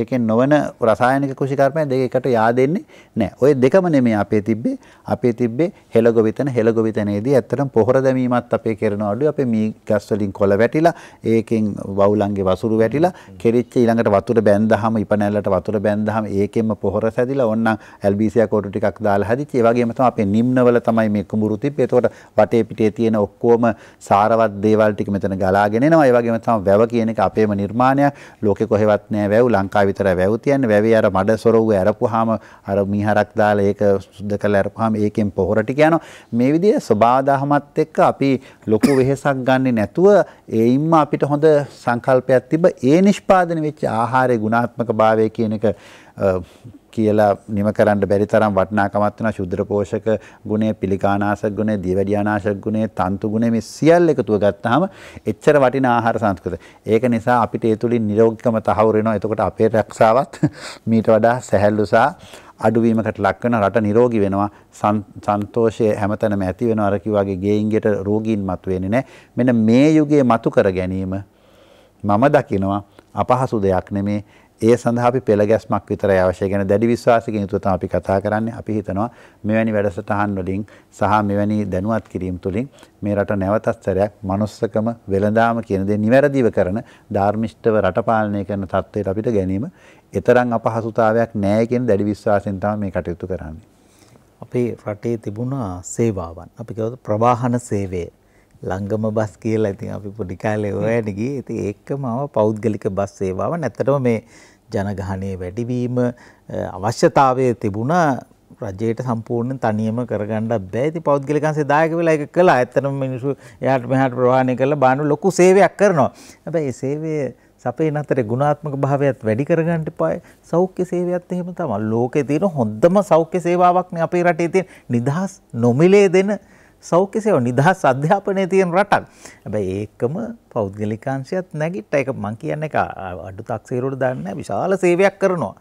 ඒකෙන් නොවන රසායනික කෘෂිකර්මය දෙක එකට yaadෙන්නේ නැහැ. ওই දෙකම නෙමෙයි අපේ තිබ්බේ. අපේ තිබ්බේ හෙළගොවිතැන. හෙළගොවිතැනේදී ඇත්තටම පොහොර දැමීමත් අපේ කරනවලු. අපේ මී ගස් වලින් කොළ වැටිලා ඒකෙන් වවුලන්ගේ වසුරු වැටිලා කෙරිච්ච ඊළඟට වතුර බැන්දාම ඉපනැල්ලට වතුර බැන්දාම ඒකෙම පොහොර සැදිලා ඕන්නම් ඇල්බීසියා කෝටු ටිකක් දාලා හදිච්ච. ඒ වගේම තමයි අපේ නිම්නවල තමයි මේ කුඹුරු තිබ්බේ. ඒතකොට වටේ පිටේ තියෙන ඔක්කොම සාරවත් දේවල් ටික මෙතන ගලාගෙන එනවා. ඒ වගේම තමයි වැව කියන එක අපේම නිර්මාණයක්. ලෝකෙ කොහෙවත් නැහැ වැව. ලංකාව විතරයි වැව තියන්නේ. වැවේ අර මඩ සොරවුව අරපුවාම අර මීහරක් දාලා ඒක සුද්ධ කරලා අරපුවාම ඒකෙන් පොහොර ටික යනවා. මේ විදිහේ සබාදාහමත් එක්ක අපි ලොකු වෙහෙසක් ගන්නෙ නැතුව ඒයින්ම අපිට හොඳ සංකල්පයක් තිබ්බ ඒ නිෂ්පාදනය වෙච්ච ආහාරය ගුණාත්මක භාවය කියන එක කියලා නිම කරන්න බැරි තරම් වටිනාකමක් තියෙන ශුද්ධ පෝෂක ගුණය, පිළිකානාශක ගුණය, දියවැඩියානාශක ගුණය, තන්තු ගුණය මේ සියල්ල එකතුව ගත්තාම එච්චර වටිනා ආහාර සංස්කෘතිය. ඒක නිසා අපිට ඒ තුලින් නිරෝගීකම තහවුරු වෙනවා. එතකොට අපේ රක්ෂාවත් මීට වඩා සැහැල්ලු සහ අඩුවීමකට ලක් වෙන රට නිරෝගී වෙනවා. සන්තෝෂය හැමතැනම ඇති වෙනවා. අර කිව්වාගේ ගෙයින් ගෙට රෝගීන් මතුවෙන්නේ නැහැ. මෙන්න මේ යුගයේ මතු කර ගැනීම මම දකිනවා අපහසු දෙයක් නෙමේ. ඒ සඳහා අපි පෙළ ගැස්මක් විතරයි අවශ්‍ය. ගැන දැඩි විශ්වාසකින් යුතුව තමයි අපි කතා කරන්නේ. අපි හිතනවා මෙවැනි වැඩසටහන් වලින් සහ මෙවැනි දැනුවත් කිරීම තුළින් මේ රට නැවතත් සැරයක් මනුස්සකම වෙළඳාම කියන දේ නිවැරදිව කරන ධර්මිෂ්ඨව රට පාලනය කරන තත්ත්වයට අපිට ගැනීම ඒතරම් අපහසුතාවයක් නැහැ කියන දැඩි විශ්වාසයෙන් තමයි මේ කටයුතු කරන්නේ. අපේ රටේ තිබුණා සේවාවන්. අපි කියවද ප්‍රවාහන සේවය ලංගම බස් කියලා ඉතින් අපි පොඩි කාලේ හොයන ගියේ. ඉතින් ඒකම පෞද්ගලික බස් සේවාව නැත්තටම මේ ජනගහනයේ වැඩිවීම අවශ්‍යතාවයේ තිබුණා. රජයට සම්පූර්ණයෙන් තනියම කරගන්න බෑ. ඉතින් පෞද්ගලිකංශය දායක වෙලා ඒක කළා. ඇත්තටම මිනිස්සු එහාට මෙහාට ප්‍රවාහනය කරලා බාන ලොකු සේවයක් කරනවා. හැබැයි මේ සේවය සපේන අතරේ ගුණාත්මක භාවයත් වැඩි කරගන්න ඉපායි. සෞඛ්‍ය සේවයත් එහෙම තමයි. ලෝකේ තියෙන හොඳම සෞඛ්‍ය සේවාවක් නේ අපේ රටේ තියෙන. නිදහස් නොමිලේ දෙන සෞඛ්‍ය සේව නිදහස් අධ්‍යාපනයේ තියෙන රටක්. හැබැයි ඒකම පෞද්ගලිකාංශයත් නැගිට්ටා. ඒක මම කියන්නේ අඩු තක්සේරුවට දාන්න නැහැ. විශාල සේවයක් කරනවා.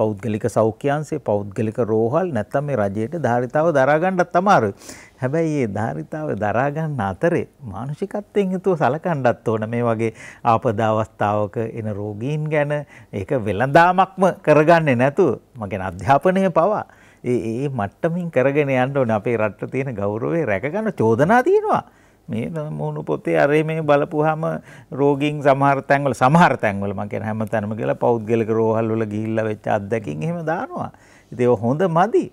පෞද්ගලික සෞඛ්‍යාංශේ, පෞද්ගලික රෝහල් නැත්තම් මේ රජයට ධාරිතාව දරා ගන්නත් අමාරුයි. හැබැයි මේ ධාරිතාව දරා ගන්න අතරේ මානසිකත්වයෙන් හිතුව සලකන්නත් ඕන මේ වගේ ආපදා අවස්ථාවක එන රෝගීන් ගැන. ඒක වෙළඳාමක්ම කරගන්නේ නැතුව මම කියන අධ්‍යාපනයේ පවා ඒ මට්ටමින් කරගෙන යන්න ඕනේ. අපේ රටට තියෙන ගෞරවය රැක ගන්න චෝදනා තියෙනවා. මේ මොහුණු පොතේ අර මේ බලපුවාම රෝගීන් සමහර තැන්වල මම කියන හැමතැනම කියලා පෞද්ගලික රෝහල් වල ගිහිල්ලා වෙච්ච අත්දැකීම් එහෙම දානවා. ඉතින් ඒක හොඳ මදි.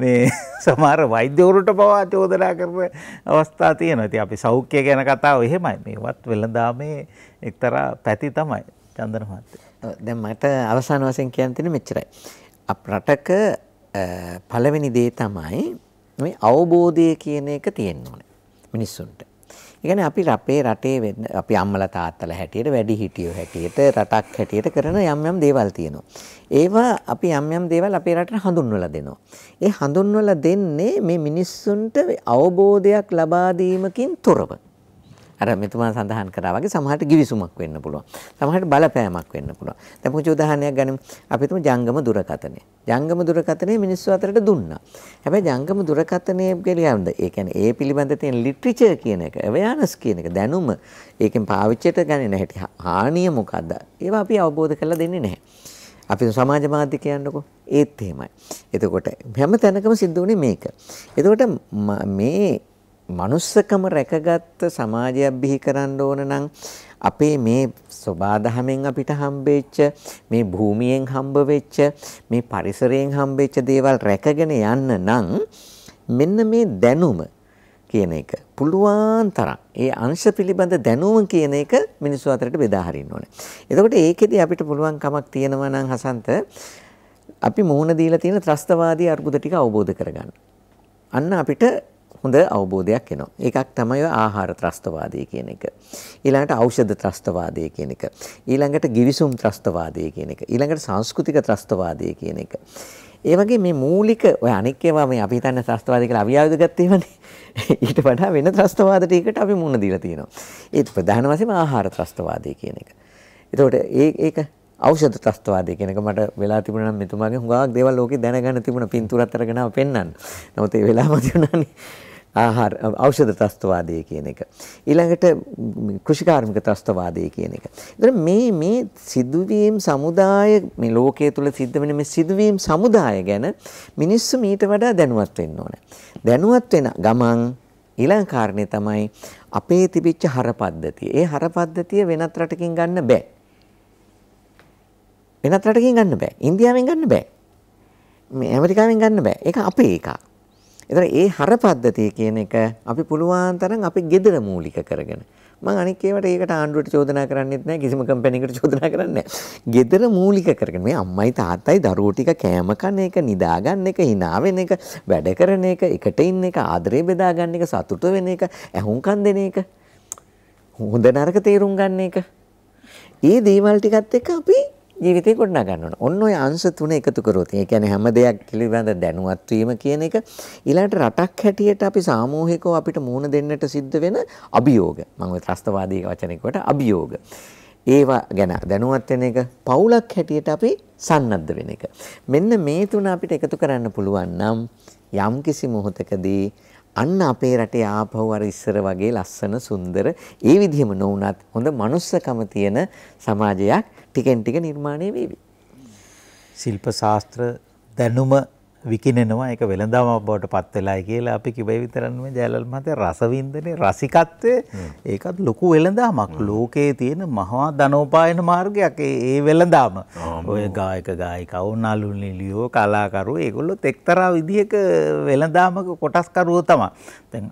සමහර වෛද්‍යවරුට පවා චෝදනා කරන අවස්ථා තියෙනවා. ඉතින් අපි සෞඛ්‍ය ගැන කතාව එහෙමයි. මේවත් වෙළඳාමේ එක්තරා පැති තමයි චන්දන මහත්තයා. දැන් මට අවසාන වශයෙන් කියන්න තියෙන්නේ මෙච්චරයි. අප රටක පළවෙනි දේ තමයි මේ අවබෝධය කියන එක තියෙන්න ඕනේ මිනිස්සුන්ට. ඒ කියන්නේ අපි අපේ රටේ වෙන්න අපි අම්මලා තාත්තලා හැටියට වැඩි හිටියෝ හැටියට රටක් හැටියට කරන යම් යම් දේවල් තියෙනවා. ඒවා අපි යම් යම් දේවල් අපේ රටට හඳුන්වලා දෙනවා. ඒ හඳුන්වලා දෙන්නේ මේ මිනිස්සුන්ට අවබෝධයක් ලබා දීමකින් තොරව. අර මෙතුමා සඳහන් කරා වගේ සමහරට කිවිසුමක් වෙන්න පුළුවන්. සමහරට බලපෑමක් වෙන්න පුළුවන්. දැන් පුංචි උදාහරණයක් ගනිමු. අපි තුමු ජංගම දුරකථනය. ජංගම දුරකථනය මිනිස්සු අතරට දුන්නා. හැබැයි ජංගම දුරකථනයේ පිළිබඳ ඒ කියන්නේ ඒ පිළිබඳ තියෙන ලිටරචර් කියන එක, අවයනස් කියන එක, දැනුම, ඒකෙන් පාවිච්චයට ගන්නේ නැහැ. හානිය මොකද්ද? ඒවා අපි අවබෝධ කරලා දෙන්නේ නැහැ. අපි සමාජ මාධ්‍ය කියන්නකෝ. ඒත් එහෙමයි. එතකොට හැම තැනකම සිද්ධ වුණේ මේක. එතකොට මේ මනුස්සකම රැකගත් සමාජයක් බිහි කරන්න ඕන නම් අපේ මේ සබාධමෙන් අපිට හම්බෙච්ච මේ භූමියෙන් හම්බ වෙච්ච මේ පරිසරයෙන් හම්බෙච්ච දේවල් රැකගෙන යන්න නම් මෙන්න මේ දැනුම කියන එක පුළුවන් තරම් ඒ අංශ පිළිබඳ දැනුම කියන එක මිනිස්සු අතරට බෙදා හරින්න ඕනේ. එතකොට ඒකෙදී අපිට පුළුවන් කමක් තියෙනවා නම් හසන්ත අපි මොහොන දීලා තියෙන ත්‍රස්තවාදී අර්බුද ටික අවබෝධ කරගන්න. අන්න අපිට හොඳ අවබෝධයක් එනවා. එකක් තමයි ආහාර ත්‍රස්තවාදය කියන එක. ඊළඟට ඖෂධ ත්‍රස්තවාදය කියන එක. ඊළඟට ගිවිසුම් ත්‍රස්තවාදය කියන එක. ඊළඟට සංස්කෘතික ත්‍රස්තවාදය කියන එක. ඒ වගේ මේ මූලික ඔය අනෙක් ඒවා මේ අපි හිතන්නේ ත්‍රස්තවාදී කියලා අවියාවද ගත්තේමනේ. ඊට වඩා වෙන ත්‍රස්තවාද ටිකකට අපි මුණ දීලා තියෙනවා. ඒ ප්‍රධාන වශයෙන්ම ආහාර ත්‍රස්තවාදය කියන එක. එතකොට ඒක ඖෂධ ත්‍රස්තවාදය කියන එක මට වෙලා තිබුණා නම් මෙතුමාගේ හුඟාවක් දේවල් ලෝකේ දැනගන්න තිබුණා පින්තූරත් අරගෙන ආව පෙන්වන්න. නමුත් ඒ වෙලාවම තිබුණානේ ආහාර ඖෂධ ත්‍රස්තවාදය කියන එක. ඊළඟට කෘෂිකාර්මික ත්‍රස්තවාදය කියන එක. ඒතර මේ සිදුවීම් සමුදාය මේ ලෝකයේ තුල සිද්ධ වෙන මේ සිදුවීම් සමුදාය ගැන මිනිස්සු ඊට වඩා දැනුවත් වෙන්න ඕනේ. දැනුවත් වෙන ගමන් ඊළඟ කාරණේ තමයි අපේ තිබිච්ච හරපද්ධතිය. ඒ හරපද්ධතිය වෙනත් රටකින් ගන්න බෑ. වෙනත් රටකින් ගන්න බෑ. ඉන්දියාවෙන් ගන්න බෑ. මේ ඇමරිකාවෙන් ගන්න බෑ. ඒක අපේ එකක්. ඒතර ඒ හර පද්ධතිය කියන එක අපි පුළුවන් තරම් අපි ගෙදර මූලික කරගෙන. මම අනික ඒවට ඒකට ආණ්ඩුවට චෝදනා කරන්නෙත් නෑ. කිසිම කම්පැනිකට චෝදනා කරන්නේ නෑ. ගෙදර මූලික කරගෙන මේ අම්මයි තාත්තයි දරුවෝ ටික කෑම කන එක, නිදා ගන්න එක, hina වෙන එක, වැඩ කරන එක, එකට ඉන්න එක, ආදරේ බෙදා ගන්න එක, සතුට වෙන එක, ඇහුම්කන් දෙන එක, හොඳ නරක තීරුම් ගන්න එක. මේ දේවල් ටිකත් එක්ක අපි ජීවිතේ ගොඩනගා ගන්න ඕන. ඔන්න ඔය අංශ තුන එකතු කරොත් ඒ කියන්නේ හැම දෙයක් පිළිබඳ දැනුවත් වීම කියන එක ඊළඟට රටක් හැටියට අපි සාමූහිකව අපිට මුණ දෙන්නට සිද්ධ වෙන අභියෝග. මම ඔය ත්‍රස්තවාදී වචනයකට අභියෝග. ඒවා ගැන දැනුවත් වෙන එක පවුලක් හැටියට අපි සම්බන්ධ වෙන එක. මෙන්න මේ තුන අපිට එකතු කරන්න පුළුවන් නම් යම්කිසි මොහොතකදී අන්න අපේ රටේ ආපහු අර ඉස්සර වගේ ලස්සන සුන්දර ඒ විදිහම නොවුනත් හොඳ මනුස්සකම තියෙන සමාජයක් ටිකෙන් ටික නිර්මාණය වේවි. ශිල්ප ශාස්ත්‍ර දැනුම විකිනෙනවා. ඒක වෙළඳාමක් බවට පත් වෙලායි කියලා අපි කිව්වේ විතරක්ම ජයලල් මහත්තයා රසවින්දනේ රසිකත්වය ඒකත් ලොකු වෙළඳාමක්. ලෝකයේ තියෙන මහා ධනෝපායන මාර්ගයක් ඒ වෙළඳාම. ඔය ගායක ගායිකවෝ නළු නිළියෝ කලාකරු ඒගොල්ලොත් එක්තරා විදිහක වෙළඳාමක කොටස්කරුවෝ තමයි. දැන්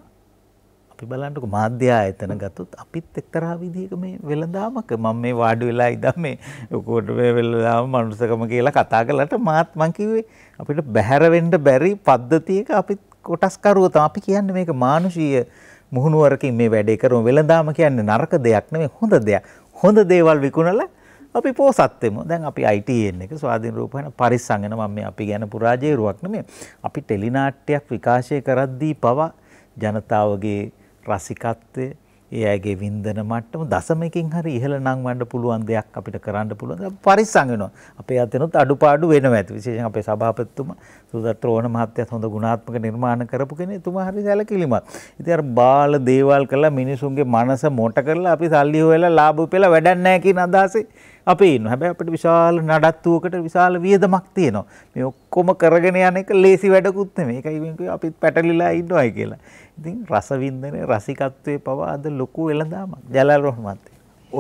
අපි බලන්නකො මාධ්‍ය ආයතන ගත්තොත් අපිත් එක්තරා විදිහක මේ වෙළඳාමක මම මේ වාඩි වෙලා ඉඳන් මේ ඔකට මේ වෙළඳාම මනුස්සකම කියලා කතා කළාට මාත් මං කිව්වේ අපිට බැහැරවෙන්න බැරි පද්ධතියක අපි කොටස්කරුව තමයි. අපි කියන්නේ මේක මානුෂීය මුහුණුවරකින් මේ වැඩේ කරමු. වෙළඳාම කියන්නේ නරක දෙයක් නෙමෙයි, හොඳ දෙයක්. හොඳ දේවල් විකුණලා අපි පෝසත් වෙමු. දැන් අපි ITN එක ස්වාධීන රූපන පරිසංගන මම මේ අපි ගැන පුරාජේරුවක් නෙමෙයි. අපි ටෙලි නාට්‍යයක් විකාශය කරද්දී පවා ජනතාවගේ රසිකත්වය, ඒ අයගේ වින්දන මට්ටම දශමකින් හරි ඉහළ නංවන්න පුළුවන් දෙයක් අපිට කරන්න පුළුවන්. අපි පරිස්සම් වෙනවා. අපේ අතනොත් අඩුපාඩු වෙනවා ඇති. විශේෂයෙන් අපේ සභාපතිතුමා සුදත් රෝණ මහත්තයාත් හොඳ ගුණාත්මක නිර්මාණ කරපු කෙනෙක්. එතුමා හරි සැලකිලිමත්. ඉතින් අර බාල දේවල් කරලා මිනිසුන්ගේ මනස මොට කරලා අපි සල්ලි හොයලා ලාභ උපයලා වැඩක් නැහැ කියන අදහසේ අපි ඉන්නවා. හැබැයි අපිට විශාල නඩත්තුවකට විශාල වියදමක් තියෙනවා. මේ ඔක්කොම කරගෙන යන එක ලේසි වැඩකුත් නෙමෙයි. ඒකයි වෙන්නේ අපිත් පැටලිලා ඉන්නවයි කියලා. ඉතින් රසවින්දනයේ රසිකත්වයේ පවා අද ලොකු වෙළඳාමක්. ජලාල් රහමත්.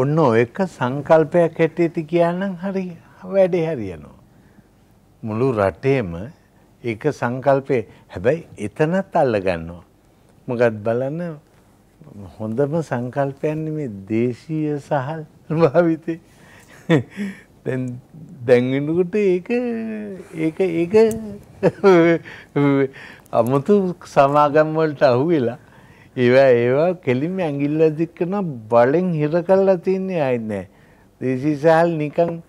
ඔන්න ඔයක සංකල්පයක් හැටියට කියනනම් හරි වැඩේ හරියනවා. මුළු රටේම ඒක සංකල්පේ. හැබැයි එතනත් අල්ල ගන්නවා. මොකද බලන්න හොඳම සංකල්පයන්නේ මේ දේශීය සහල් භාවිතේ. දැන් වෙනකොට ඒක අමුතු සමාගම් වලට අහුවෙලා ඒවා කෙලින්ම ඇඟිල්ල දික්කන බලෙන් හිර කරලා තින්නේ ආයෙත් නෑ. දේශී සහල් නිකන්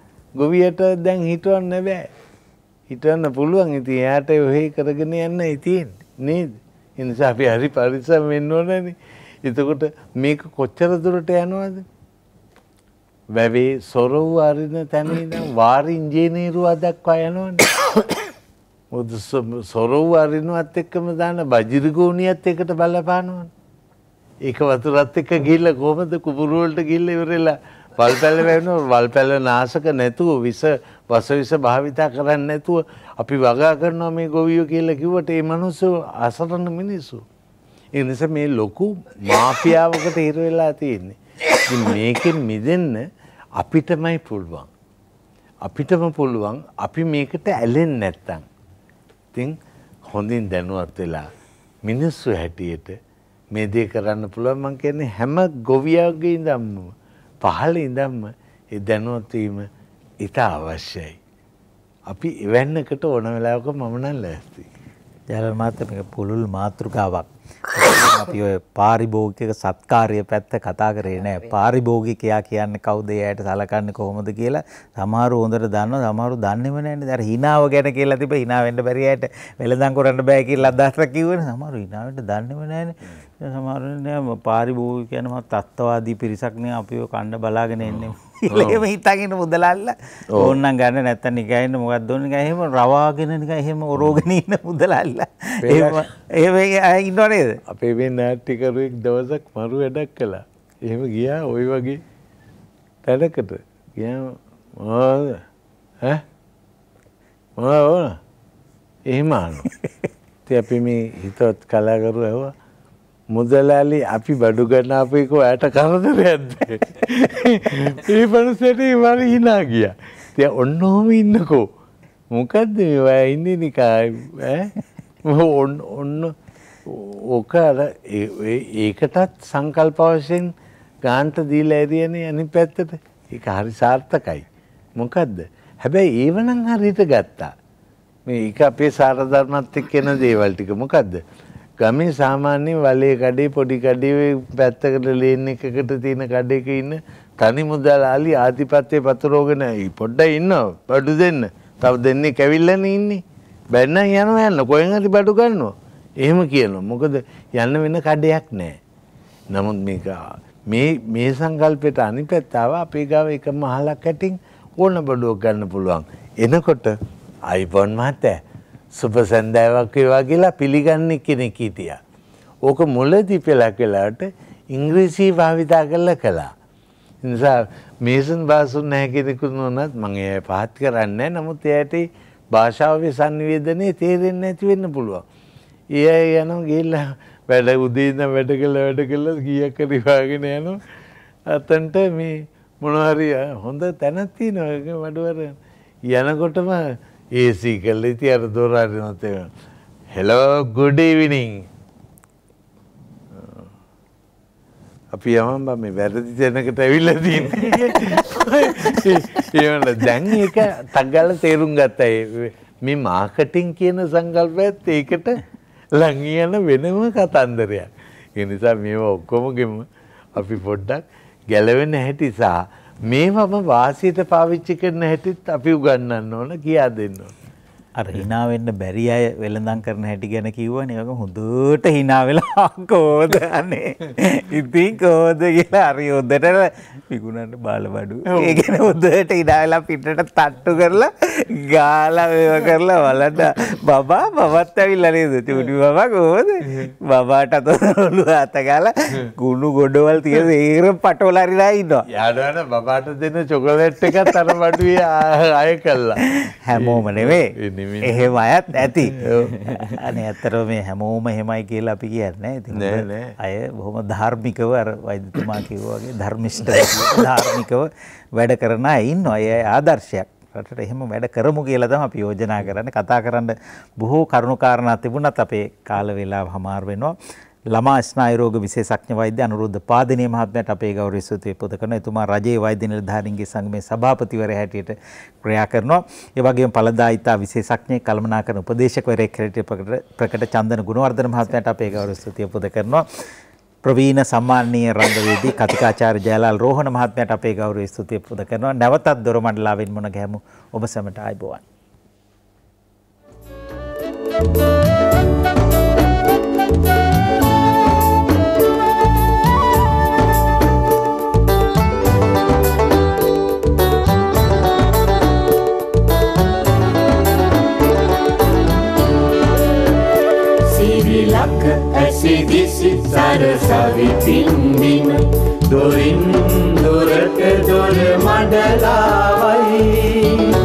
ගොවියට දැන් හිටවන්න බෑ. හිටවන්න පුළුවන්. ඉතින් එයාට ඔහේ කරගෙන යන්නයි තියෙන්නේ නේද? ඒ නිසා අපි හරි පරිස්සම් වෙන්න ඕනනේ. එතකොට මේක කොච්චර දුරට යනවද? වැවේ සොරව අරින තැන ඉඳන් වාරි ඉංජිනේරුවා දක්වා යනවනේ. මොකද සොරව අරිනවත් එක්කම දාන බජිරි ගෝණියත් එකට බලපානවනේ. ඒක වතුරත් එක්ක ගිහිල්ලා කොහමද කුපුරු වලට ගිහිල්ලා ඉවරෙලා වල්පැල වැවෙනවා. වල්පැල නාශක නැතුව වස විස භාවිතා කරන්නේ නැතුව අපි වගා කරනවා මේ ගොවියෝ කියලා කිව්වට මේ මිනිස්සු අසරණ මිනිස්සු. ඒ නිසා මේ ලොකු මාෆියාවකට හිර වෙලා තියෙන්නේ. ඉතින් මේකෙන් මිදෙන්න අපිටමයි පුළුවන්. අපිටම පුළුවන් අපි මේකට ඇලෙන්නේ නැත්තම්. ඉතින් හොඳින් දැනුවත් වෙලා මිනිස්සු හැටියට මේ දේ කරන්න පුළුවන්. මම කියන්නේ හැම ගොවියගේ ඉඳන්ම පහළ ඉඳන්ම ඒ දැනුවත් වීම ඊට අවශ්‍යයි. අපි එවන්නකට ඕන වෙලාවක මම නම් ලෑස්ති. ජයරත් මහත්තයා මේක පුළුල් මාතෘකාවක්. අපි ඔය පාරිභෝගික සත්කාරය පැත්ත කතා කරේ නෑ. පාරිභෝගිකයා කියන්නේ කවුද? එයාට සලකන්නේ කොහොමද කියලා සමහරු හොඳට දන්නවා, සමහරු දන්නේම නෑනේ. අර hinaව ගැන කියලා තිබ්බ hina වෙන්න බැරි ඇයට වෙලඳන් කරන්න බෑ කියලා අදහසක් කිව්වනේ. සමහරු hina වෙන්න දන්නේම නෑනේ. සමහරු නෑ පාරිභෝගික කියන මා තත්ත්වවාදී පිරිසක් නේ. අපි ඔය කණ්ඩ බලාගෙන ඉන්නේ. එහෙම හිතාගෙන මුදලාල්ලා ඕන්නම් ගන්න නැත්තම් නිකන් මොකක්ද දොන්නේ නිකන් එහෙම රවාගෙන නිකන් එහෙම ඔරෝගෙන ඉන්න මුදලාල්ලා එහෙම ඉන්නව නේද? අපේ වෙන නාට්‍යකරුවෙක් දවසක් මරු වැඩක් කළා. එහෙම ගියා ওই වගේ තැනකට. ගියාම මොනවද ඈ මොනවද ඕන එහෙම අහනවා. ඉතින් අපි මේ හිතවත් කලාකරුවෝ ඇහුවා මුදලාලි අපි බඩු ගන්න අපේ කොහට කරදරයක්ද? ඒ මනුස්සයට ඉවර hina ගියා. ඉතින් ඔන්න ඔහම ඉන්නකෝ. මොකද්ද මේවා ඉන්නේ නිකන් ඈ ඔන්න ඔක ඒකටත් සංකල්ප වශයෙන් ගාන්ට දීලා ඇරියනේ අනිත් පැත්තට. ඒක හරි සාර්ථකයි. මොකද්ද? හැබැයි ඒව නම් හරියට ගත්තා. මේක අපේ සාරධර්මත් එක්ක එන දේවල් ටික මොකද්ද? ගමේ සාමාන්‍ය වලේ කඩේ පොඩි කඩේ පැත්තකට ලේන් එකකට තියෙන කඩේක ඉන්න තනි මුදලාලි ආධිපත්‍ය පතරෝගෙන පොඩ්ඩක් ඉන්නවා. බඩු දෙන්න. තව දෙන්නේ කැවිල්ලනේ ඉන්නේ. බැන්න යනවා කොහෙන් හරි බඩු ගන්නවා. එහෙම කියනවා. මොකද යන්න වෙන කඩයක් නැහැ. නමුත් මේක මේ සංකල්පයට අනිපැත්තාව අපේ ගාව එක මහලක් ඇටින් ඕන බඩුවක් ගන්න පුළුවන්. එනකොට අයිෆෝන් මහත්තයා සුබ සැන්දෑවක් වේවා කියලා පිළිගන්නේ කෙනෙක් හිටියා. ඕක මුලදී පෙළක් වෙලාට ඉංග්‍රීසි භාවිතා කරලා කළා. ඒ නිසා මේසන් භාෂුන් නැහැ කෙනෙකුට නෝනත් මම ඒ පහත් කරන්නේ නැහැ. නමුත් එයාට භාෂාවේ සංවේදනයේ තේරෙන්නේ නැති වෙන්න පුළුවන්. ඒ යනවා ගිහලා වැඩ උදේ ඉඳන් වැඩ කළා ගියක් කරිවාගෙන යනවා. අතන්ට මේ මොනවා හරි හොඳ තැනක් තියෙනවා වඩවර යනකොටම AC කළා. ඉතින් අර දොර අරිනවා තේරෙනවා. "Hello, good evening." අපි යමන් බා මේ වැරදි තැනකට ඇවිල්ලා තියෙන්නේ. ඒවල දැන් ඒක තග්ගල තේරුම් ගත්තා. මේ මාකටිං කියන සංකල්පයත් ඒකට ලං යන වෙනම කතන්දරයක්. ඒ නිසා මේවා ඔක්කොම අපි පොඩ්ඩක් ගැලවෙන්න හැටි සහ මේවම වාසියට පාවිච්චි කරන හැටිත් අපි උගන්වන්න ඕන, කියා දෙන්න ඕන. අර hina වෙන්න බැරි අය වෙලඳන් කරන හැටි ගැන කිව්වනේ. ඒක හොඳට hina වෙලා කොහොමද අනේ. ඉතින් කොහොමද කියලා හරි හොඳට විකුණන්න බාලබඩු. ඒ ගැන හොඳට hina වෙලා පිටට තට්ටු කරලා ගාලා වේව කරලා වලට බබා බවත් ඇවිල්ලා නේද? චුටි බබා කොහොමද? බබාට අතවලු අත ගාලා කුණු ගොඩවල් තියෙන ඒර පටවල හරිලා ඉන්නවා. යාළුවා බබාට දෙන චොකලට් එකත් අර බඩුවේ අය කළා. හැමෝම නෙවෙයි. එහෙම අයත් ඇති. අනේ අතරම මේ හැමෝම එහෙමයි කියලා අපි කියන්නේ. ඉතින් අය බොහොම ධාර්මිකව අර වෛද්‍යතුමා කිව්වා වගේ ධර්මිෂ්ඨ ධාර්මිකව වැඩ කරන අය ඉන්නවා. ඒ ආදර්ශයක්. රටට එහෙම වැඩ කරමු කියලා තමයි අපි යෝජනා කරන්නේ. කතා කරන්න බොහෝ කරුණු කාරණා තිබුණත් අපේ කාල වේලාව හමාර වෙනවා. ළමා ස්නායු රෝග විශේෂඥ වෛද්‍ය අනුරුද්ධ පාදනීය මහත්මයාට අපේ ගෞරවයෙන් ස්තුති පොද කරනවා. එතුමා රජයේ වෛද්‍ය නිලධාරීන්ගේ සංගමේ සභාපතිවරයා හැටියට ක්‍රියා කරනවා. ඒ වගේම ඵලදායිතා විශේෂඥයෙක් කළමනාකරණ උපදේශකවරයෙක් හැටියට ප්‍රකට චන්දන ගුණවර්ධන මහත්මයාට අපේ ගෞරවයෙන් ස්තුති පොද කරනවා. ප්‍රවීණ සම්මානීය රංගවේදී කතිකාචාර්ය ජයලාල් රෝහණ මහත්මයාට අපේ ගෞරවයෙන් ස්තුතිය පුද කරනවා. නැවතත් දොර මණ්ඩලාවෙන් මුණ ගැහමු ඔබ සැමට ආයුබෝවන්. sarsavi pindima dorin dorata dor madala vai